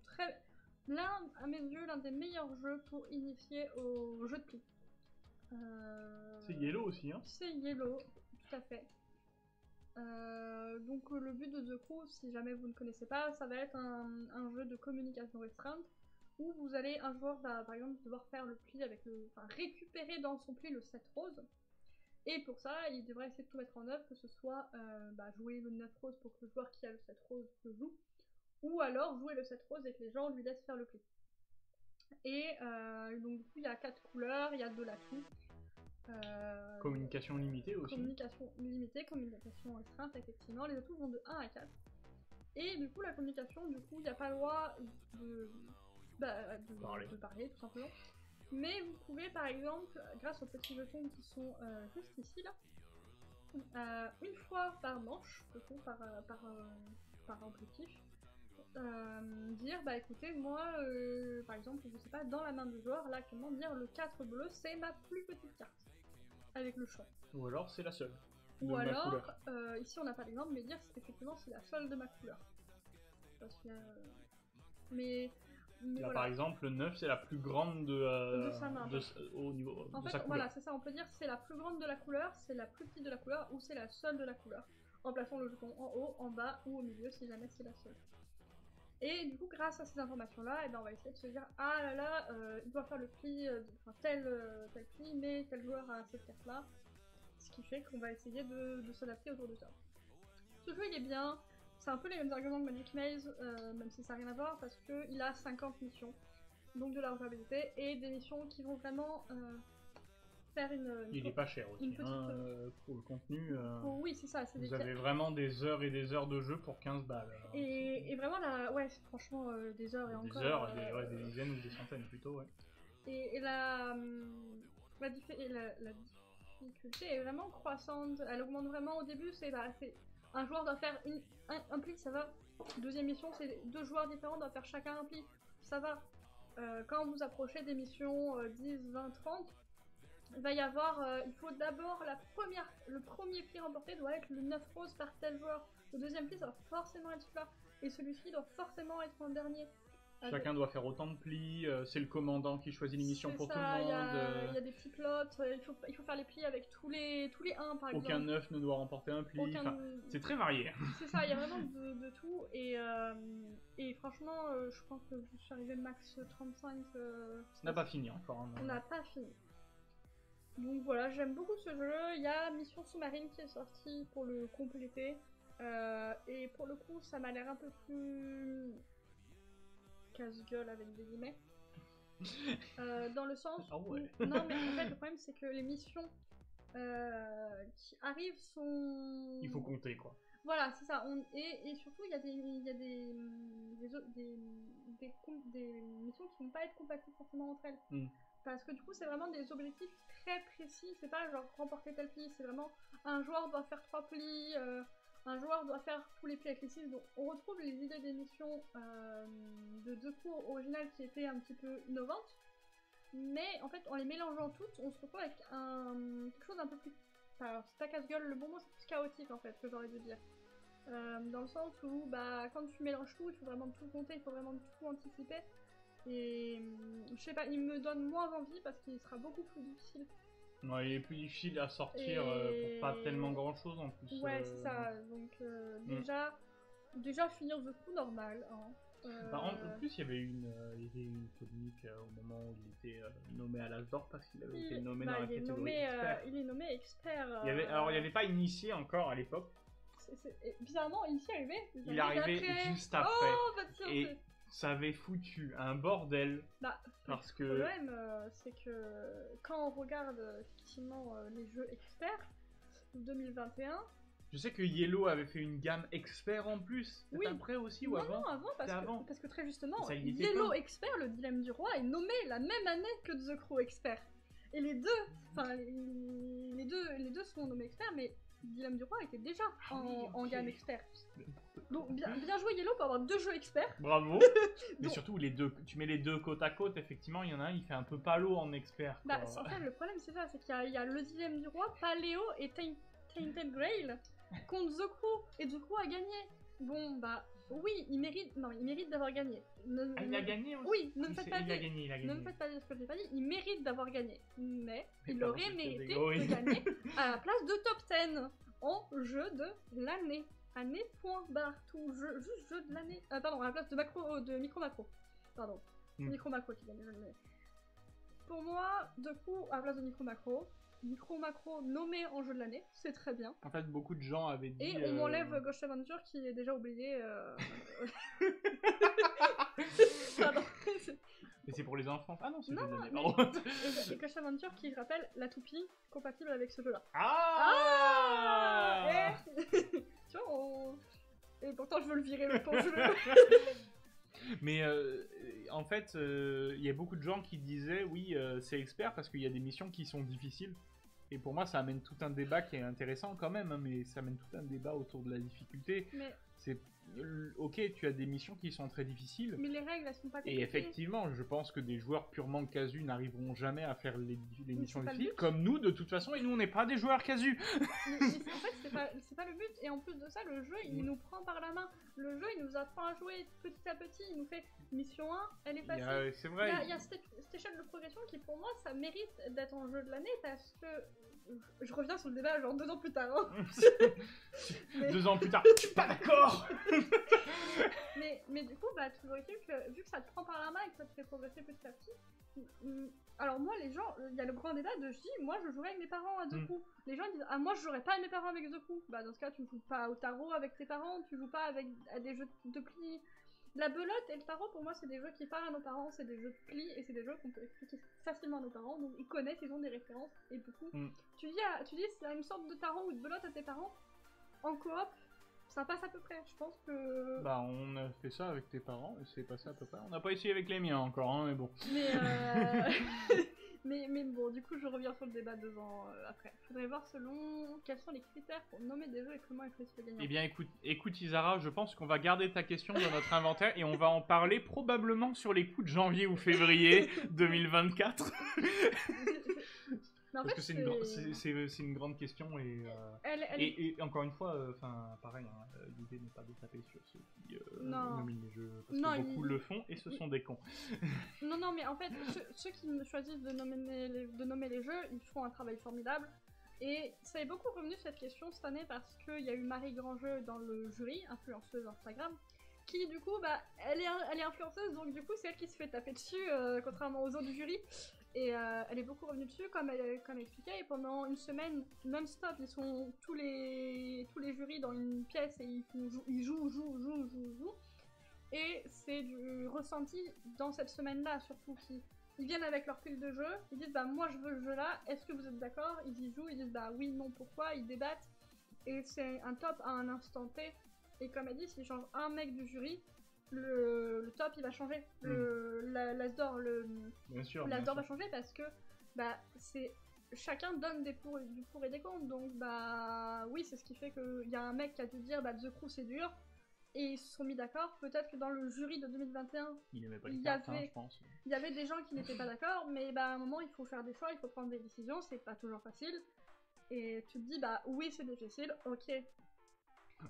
très... L'un, à mes yeux, l'un des meilleurs jeux pour initier au jeu de pli. Euh... C'est Yellow aussi, hein? C'est Yellow, tout à fait. Euh, donc euh, le but de The Crew, si jamais vous ne connaissez pas, ça va être un, un jeu de communication restreinte où vous allez, un joueur va par exemple devoir faire le pli avec le, enfin récupérer dans son pli le sept rose, et pour ça il devrait essayer de tout mettre en œuvre, que ce soit euh, bah, jouer le neuf rose pour que le joueur qui a le sept rose le joue, ou alors jouer le sept rose et que les gens lui laissent faire le pli. Et euh, donc du coup il y a quatre couleurs, il y a de l'atout. Euh, communication limitée aussi. Communication limitée, communication restreinte, effectivement. Les atouts vont de un à quatre. Et du coup, la communication, du coup, il n'y a pas le droit de, bah, de, parler. de parler, tout simplement. Mais vous pouvez, par exemple, grâce aux petits jetons qui sont euh, juste ici, là, euh, une fois par manche, du coup, par, par, euh, par objectif, euh, dire, bah écoutez, moi, euh, par exemple, je sais pas, dans la main du joueur, là, comment dire, le quatre bleu, c'est ma plus petite carte. Avec le champ. Ou alors c'est la seule. Ou alors, euh, ici on n'a pas d'exemple, mais dire c'est effectivement c'est la seule de ma couleur. Parce que, euh... mais, mais là voilà. Par exemple, le neuf c'est la plus grande de, euh, de sa main. De, euh, au niveau en de fait, sa couleur. Voilà, c'est ça, on peut dire c'est la plus grande de la couleur, c'est la plus petite de la couleur ou c'est la seule de la couleur. En plaçant le jeton en haut, en bas ou au milieu si jamais c'est la seule. Et du coup, grâce à ces informations-là, eh ben, on va essayer de se dire « Ah là là, euh, il doit faire le pli, euh, enfin tel, euh, tel pli, mais tel joueur a cette carte-là. » Ce qui fait qu'on va essayer de, de s'adapter autour de ça. Ce jeu, il est bien. C'est un peu les mêmes arguments que Magic Maze, euh, même si ça n'a rien à voir, parce qu'il a cinquante missions. Donc de la rejouabilité et des missions qui vont vraiment euh, faire une... une il n'est pas cher aussi, petite, hein, euh, pour le contenu. Euh... Oh, oui, c'est ça. Vous des... avez vraiment des heures et des heures de jeu pour quinze balles. Hein. Et... Et vraiment, là, ouais, franchement, euh, des heures et des encore. Des heures, euh, des, ouais, des dizaines ou des centaines plutôt, ouais. Et, et, la, la, et la, la difficulté est vraiment croissante, elle augmente vraiment au début, c'est bah, un joueur doit faire une, un, un pli, ça va. Deuxième mission, c'est deux joueurs différents doivent faire chacun un pli, ça va. Euh, quand vous approchez des missions euh, dix, vingt, trente, il va y avoir, euh, il faut d'abord, la première, le premier pli remporté doit être le neuf rose par tel joueur. Le deuxième pli, ça va forcément être celui-là. Et celui-ci doit forcément être en dernier. Chacun doit faire autant de plis, c'est le commandant qui choisit une mission pour ça, tout le monde. Il y a, il y a des petits plots, il faut, il faut faire les plis avec tous les tous les uns par exemple. Aucun neuf ne doit remporter un pli, aucun... enfin, c'est très varié. C'est ça, il y a vraiment de, de tout et, euh, et franchement euh, je pense que je suis arrivée max trente-cinq. Euh, on n'a pas fini encore. Hein, on n'a pas fini. Donc voilà, j'aime beaucoup ce jeu, il y a Mission Sous-Marine qui est sortie pour le compléter euh, et pour le coup ça m'a l'air un peu plus... casse-gueule avec des guillemets, euh, dans le sens où... Oh ouais. Non mais en fait le problème c'est que les missions euh, qui arrivent sont... Il faut compter quoi. Voilà c'est ça, on... et, et surtout il y a, des, y a des, des, des, des, des missions qui ne vont pas être compatibles forcément entre elles. Mm. Parce que du coup c'est vraiment des objectifs très précis, c'est pas genre remporter tel pli, c'est vraiment un joueur doit faire trois plis, euh... un joueur doit faire tous les plis avec les six, donc on retrouve les idées des missions euh, de deux cours originales qui étaient un petit peu innovantes, mais en fait en les mélangeant toutes, on se retrouve avec un, quelque chose d'un peu plus... Enfin, c'est pas casse-gueule, le bon mot c'est plus chaotique en fait, que j'aurais dû dire. Euh, dans le sens où bah, quand tu mélanges tout, il faut vraiment tout compter, il faut vraiment tout anticiper, et je sais pas, il me donne moins envie parce qu'il sera beaucoup plus difficile. Ouais, il est plus difficile à sortir et... euh, pour pas tellement grand chose en plus. Ouais, euh... c'est ça. Donc, euh, déjà, mm. déjà finir The Crew normal. Hein. Euh... Bah, en plus, il y avait une, euh, il y avait une polémique euh, au moment où il était euh, nommé à l'As d'Or parce qu'il avait il... été nommé bah, dans la catégorie nommé, expert. Euh, il est nommé expert. Euh... Il avait... Alors, il n'y avait pas initié encore à l'époque. Bizarrement, initié arrivé. Il est arrivé après... juste après. Oh, pas de science. Et... ça avait foutu un bordel. Bah, parce que... Le problème, euh, c'est que quand on regarde effectivement euh, les jeux experts deux mille vingt et un... Je sais que Yellow avait fait une gamme expert en plus. Oui. Après aussi ou non, avant. Non, avant parce, que, avant parce que très justement, ça, Yellow pas. Expert, le dilemme du roi, est nommé la même année que The Crew expert. Et les deux, enfin les, les deux, les deux sont nommés experts, mais Dilemme du Roi était déjà en, ah oui, okay. en gamme expert. Donc bien, bien joué Yellow pour avoir deux jeux experts. Bravo. Mais surtout les deux, tu mets les deux côte à côte, effectivement il y en a un il fait un peu paléo en expert. Quoi. Bah en fait le problème c'est ça, c'est qu'il y, y a le Dilemme du Roi, Paléo et Taint, Tainted Grail contre The Crew et The Crew a gagné. Bon bah oui il mérite, non il mérite d'avoir gagné. Ne, ah, il a gagné aussi. Oui, ne me faites pas dire ce que j'ai pas dit, il mérite d'avoir gagné, mais, mais il aurait mérité de gagner à la place de top dix en jeu de l'année, année point barre, tout jeu, juste jeu de l'année, ah, pardon à la place de macro, de micro macro, pardon, mm. micro macro qui gagne le jeu de l'année. Pour moi, de coup à la place de micro macro. Micro macro nommé en jeu de l'année, c'est très bien. En fait, beaucoup de gens avaient dit. Et on enlève euh... Ghost Adventure qui est déjà oublié. Euh... Pardon. Mais c'est pour les enfants. Ah non, c'est pour les adultes. Ghost Adventure qui rappelle la toupie compatible avec ce jeu-là. Ah, ah et... Tu vois, on... et pourtant je veux le virer le temps jeu. Mais euh, en fait, il euh, y a beaucoup de gens qui disaient oui, euh, c'est expert parce qu'il y a des missions qui sont difficiles. Et pour moi, ça amène tout un débat qui est intéressant quand même, hein, mais ça amène tout un débat autour de la difficulté. Mais... c'est ok, tu as des missions qui sont très difficiles. Mais les règles, elles sont pas compliquées. Et effectivement, je pense que des joueurs purement casu n'arriveront jamais à faire les, les missions difficiles, comme nous de toute façon, et nous on n'est pas des joueurs casu. Mais, mais en fait, c'est pas, pas le but, et en plus de ça, le jeu il mm. nous prend par la main. Le jeu il nous apprend à jouer petit à petit, il nous fait mission un, elle est passée. Euh, c'est vrai. Il y a, il y a cette, cette échelle de progression qui pour moi ça mérite d'être en jeu de l'année parce que. Je, je reviens sur le débat genre deux ans plus tard. Hein. mais... Deux ans plus tard, je suis pas d'accord. mais, mais du coup, bah, toujours est-il que vu que ça te prend par la main et que ça te fait progresser petit à petit, alors moi, les gens, il y a le grand débat de je dis, moi je jouerais avec mes parents à The Crew. Mm. Les gens disent, ah, moi je jouerais pas avec mes parents avec The Crew. Bah, dans ce cas, tu ne joues pas au tarot avec tes parents, tu joues pas avec à des jeux de plis. La belote et le tarot, pour moi, c'est des jeux qui parlent à nos parents, c'est des jeux de plis et c'est des jeux qu'on peut expliquer facilement à nos parents, donc ils connaissent, ils ont des références et beaucoup. Mm. Tu dis, à, tu dis, c'est une sorte de tarot ou de belote à tes parents en coop. Ça passe à peu près, je pense que... Bah on a fait ça avec tes parents, et c'est passé à peu près. On n'a pas essayé avec les miens encore, hein, mais bon. Mais, euh... mais, mais bon, du coup je reviens sur le débat deux ans euh, après. Je voudrais voir selon quels sont les critères pour nommer des jeux et comment ils choisissent les gagnants. Eh bien écoute, écoute Isara, je pense qu'on va garder ta question dans notre inventaire et on va en parler probablement sur les coups de janvier ou février deux mille vingt-quatre. Parce fait, que c'est une, une grande question et, euh, elle, elle... Et, et encore une fois, euh, pareil, hein, l'idée n'est pas de taper sur ceux qui euh, nominent les jeux, parce non, que beaucoup il... le font et ce sont des cons. Non, non, mais en fait, ceux, ceux qui choisissent de nommer, les, de nommer les jeux, ils font un travail formidable. Et ça est beaucoup revenu cette question cette année parce qu'il y a eu Marie Grandjeu dans le jury, influenceuse Instagram, qui du coup, bah, elle est, elle est influenceuse, donc du coup c'est elle qui se fait taper dessus, euh, contrairement aux autres du jury. Et euh, elle est beaucoup revenue dessus, comme, elle, comme expliqué, et pendant une semaine non-stop, ils sont tous les, tous les jurys dans une pièce et ils, ils jouent, jouent, jouent, jouent, jouent. Et c'est du ressenti dans cette semaine-là, surtout qui... Ils viennent avec leur fil de jeu, ils disent bah moi je veux le jeu là, est-ce que vous êtes d'accord? Ils y jouent, ils disent bah oui, non, pourquoi, ils débattent. Et c'est un top à un instant T. Et comme elle dit, s'il change un mec du jury, le, le top il va changer. Le, mmh. la, l'Asdor, le, bien sûr, l'Asdor bien sûr. va changer parce que bah c'est chacun donne des pour, du pour et des contre. Donc bah oui, c'est ce qui fait qu'il y a un mec qui a dû dire bah The Crew c'est dur. Et ils se sont mis d'accord, peut-être que dans le jury de deux mille vingt et un, il, aimait pas les il, y, cartes, avait, hein, je pense. Il y avait des gens qui n'étaient pas d'accord, mais bah, à un moment il faut faire des choix, il faut prendre des décisions, c'est pas toujours facile. Et tu te dis, bah oui c'est difficile, ok.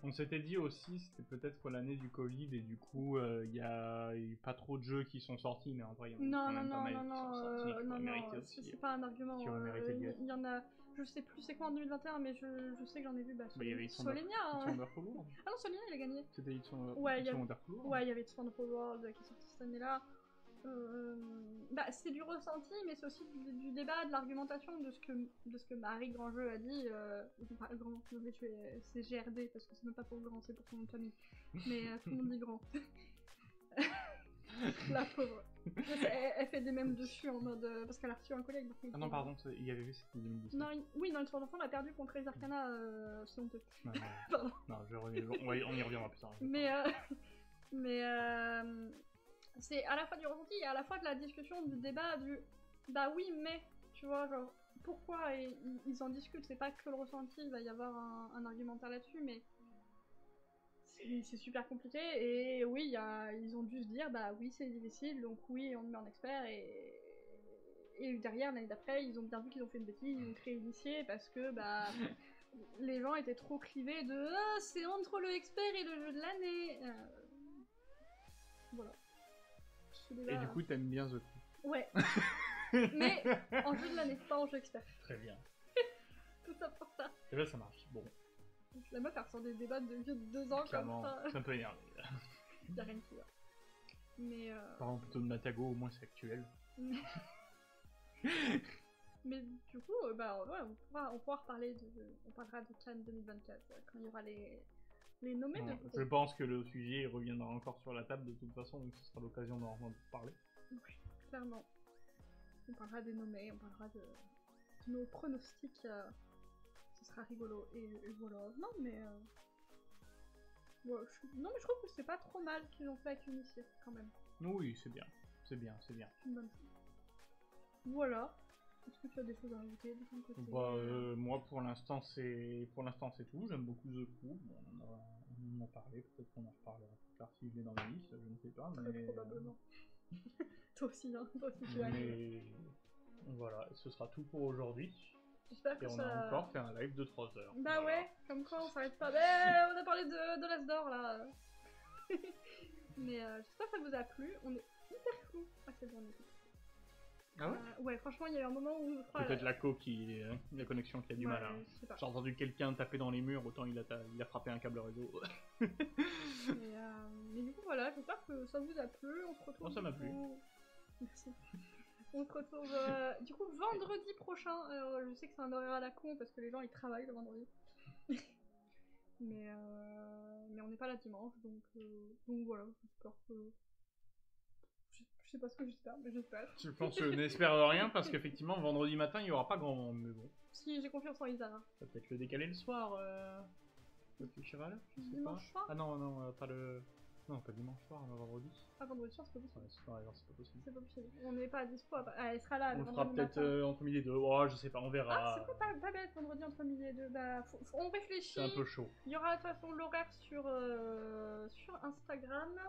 On s'était dit aussi, c'était peut-être pour l'année du Covid, et du coup il euh, n'y a eu pas trop de jeux qui sont sortis, mais en vrai il y en a non, non, pas mal non, qui non, sont sortis, euh, non, non, c'est pas un argument, euh, il y en a... Je sais plus c'est quoi en deux mille vingt et un, mais je, je sais que j'en ai vu bah, bah, y avait Solenia. Hein. Underpower. Ah non, Solenia il a gagné. C'était Underpower. Ouais, il y avait ouais, avait Underpower qui est sorti cette année-là. Euh, bah, c'est du ressenti, mais c'est aussi du, du débat, de l'argumentation, de ce que de ce que Marie Grandjeu a dit. Euh, bah, grand, je vais tuer, c'est G R D parce que c'est même pas pour grand, c'est pour son nom de famille. Mais euh, tout le monde dit grand. La pauvre. Elle, elle fait des mèmes dessus en mode. Parce qu'elle a reçu un collègue. Ah non, pardon, il y avait vu cette vidéo. Non, il... Oui, dans l'histoire d'enfant, on a perdu contre les Arcana, euh, si on peut. Non, non, pardon. Non je reviens... on y reviendra plus tard. Mais. Euh... Mais. Euh... C'est à la fois du ressenti et à la fois de la discussion, du débat, du. Bah oui, mais. Tu vois, genre. Pourquoi et ils en discutent, c'est pas que le ressenti, il va y avoir un, un argumentaire là-dessus, mais. C'est super compliqué et oui, y a, ils ont dû se dire bah oui c'est difficile donc oui on le met en expert et, et derrière l'année d'après ils ont bien vu qu'ils ont fait une bêtise, ils ont créé initié parce que bah les gens étaient trop clivés de oh, c'est entre le expert et le jeu de l'année euh... voilà. Là, et du coup t'aimes bien The Crew. Ouais, mais en jeu de l'année, pas en jeu expert. Très bien. Tout ça pour ça. Et là ça marche, bon. La meuf elle ressort des débats de vieux de deux ans clairement, comme ça. C'est un peu énervé. Y'a rien qui va. Mais euh... Parlons plutôt de Matago, au moins c'est actuel. Mais du coup, bah ouais, on pourra, on pourra reparler de. On parlera de Cannes deux mille vingt-quatre quand il y aura les, les nommés ouais, de. Je pense que le sujet reviendra encore sur la table de toute façon, donc ce sera l'occasion d'en parler. Oui, clairement. On parlera des nommés, on parlera de, de nos pronostics. Euh... Ce sera rigolo et, et voilà. Non mais euh... ouais, je... non mais je trouve que c'est pas trop mal qu'ils ont fait avec Unicier quand même. Oui c'est bien, c'est bien, c'est bien. Une bonne chose. Voilà. Est-ce que tu as des choses à rajouter de ton côté? Bah euh, moi pour l'instant c'est pour l'instant c'est tout. J'aime beaucoup The Crew. Bon, on en a parlé, peut-être qu'on en reparlera plus tard si je l'ai dans la liste, je ne sais pas. Très mais... probablement. Toi aussi hein, toi aussi tu mais... as. Mais voilà, ce sera tout pour aujourd'hui. J'espère que et on ça... a encore fait un live de trois heures. Bah voilà. Ouais, comme quoi on s'arrête pas. Mais on a parlé de, de l'Asdor là. Mais euh, j'espère que ça vous a plu. On est hyper cool à cette journée. Ah ouais euh, ouais, franchement, il y a eu un moment où. Peut-être la co qui. Euh, la connexion qui a du ouais, mal. Hein. J'ai entendu quelqu'un taper dans les murs, autant il a, ta... il a frappé un câble réseau. Mais, euh, mais du coup, voilà, j'espère que ça vous a plu. On se retrouve. Oh, ça m'a plu. Merci. On se retrouve euh, du coup vendredi prochain. Euh, je sais que c'est un horaire à la con parce que les gens ils travaillent le vendredi. mais, euh, mais on n'est pas là dimanche donc, euh, donc voilà. J'espère que. Je, je sais pas ce que j'espère, mais j'espère. Je pense que je n'espère rien parce qu'effectivement vendredi matin il n'y aura pas grand monde. Mais bon. Si, j'ai confiance en Isa. Ça va peut-être le décaler le soir. Euh... Le petit cheval, je sais dimanche pas. Soir ah non, non, pas le. Non, pas dimanche soir, on va vendredi. Ah, vendredi soir, c'est pas possible. Ouais, c'est pas, pas possible. C'est pas possible. On n'est pas à dispo. À... Ah, elle sera là. On fera peut-être euh, entre midi et deux. Oh, je sais pas, on verra. Ah, c'est pas, pas bête, vendredi entre midi et deux. Bah, faut, faut, on réfléchit. C'est un peu chaud. Il y aura de toute façon l'horaire sur, euh, sur Instagram.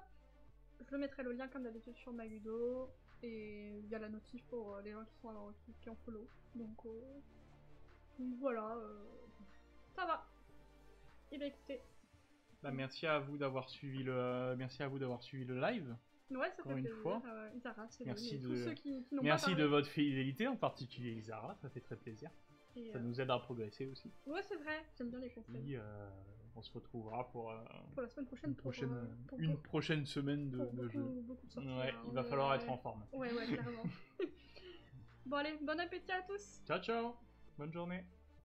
Je le mettrai le lien comme d'habitude sur Magudo. et il y a la notif pour euh, les gens qui sont euh, qui, qui en follow. Donc, euh, donc voilà, euh, ça va. Et bien écoutez. Bah, merci à vous d'avoir suivi le, merci à vous d'avoir suivi le live. Ouais, ça fait plaisir. Euh, Isara, c'est merci de... tous ceux qui, qui n'ont merci pas de votre fidélité, en particulier Isara, ça fait très plaisir. Et ça euh... nous aide à progresser aussi. Ouais, c'est vrai, j'aime bien les conseils. Et euh, on se retrouvera pour, euh, pour la semaine prochaine. Une prochaine, pour, euh, pour une prochaine semaine de, pour beaucoup, de jeu. Beaucoup de sorties, ouais, hein, il va euh... falloir être en forme. Ouais, ouais, clairement. Bon, allez, bon appétit à tous. Ciao, ciao. Bonne journée.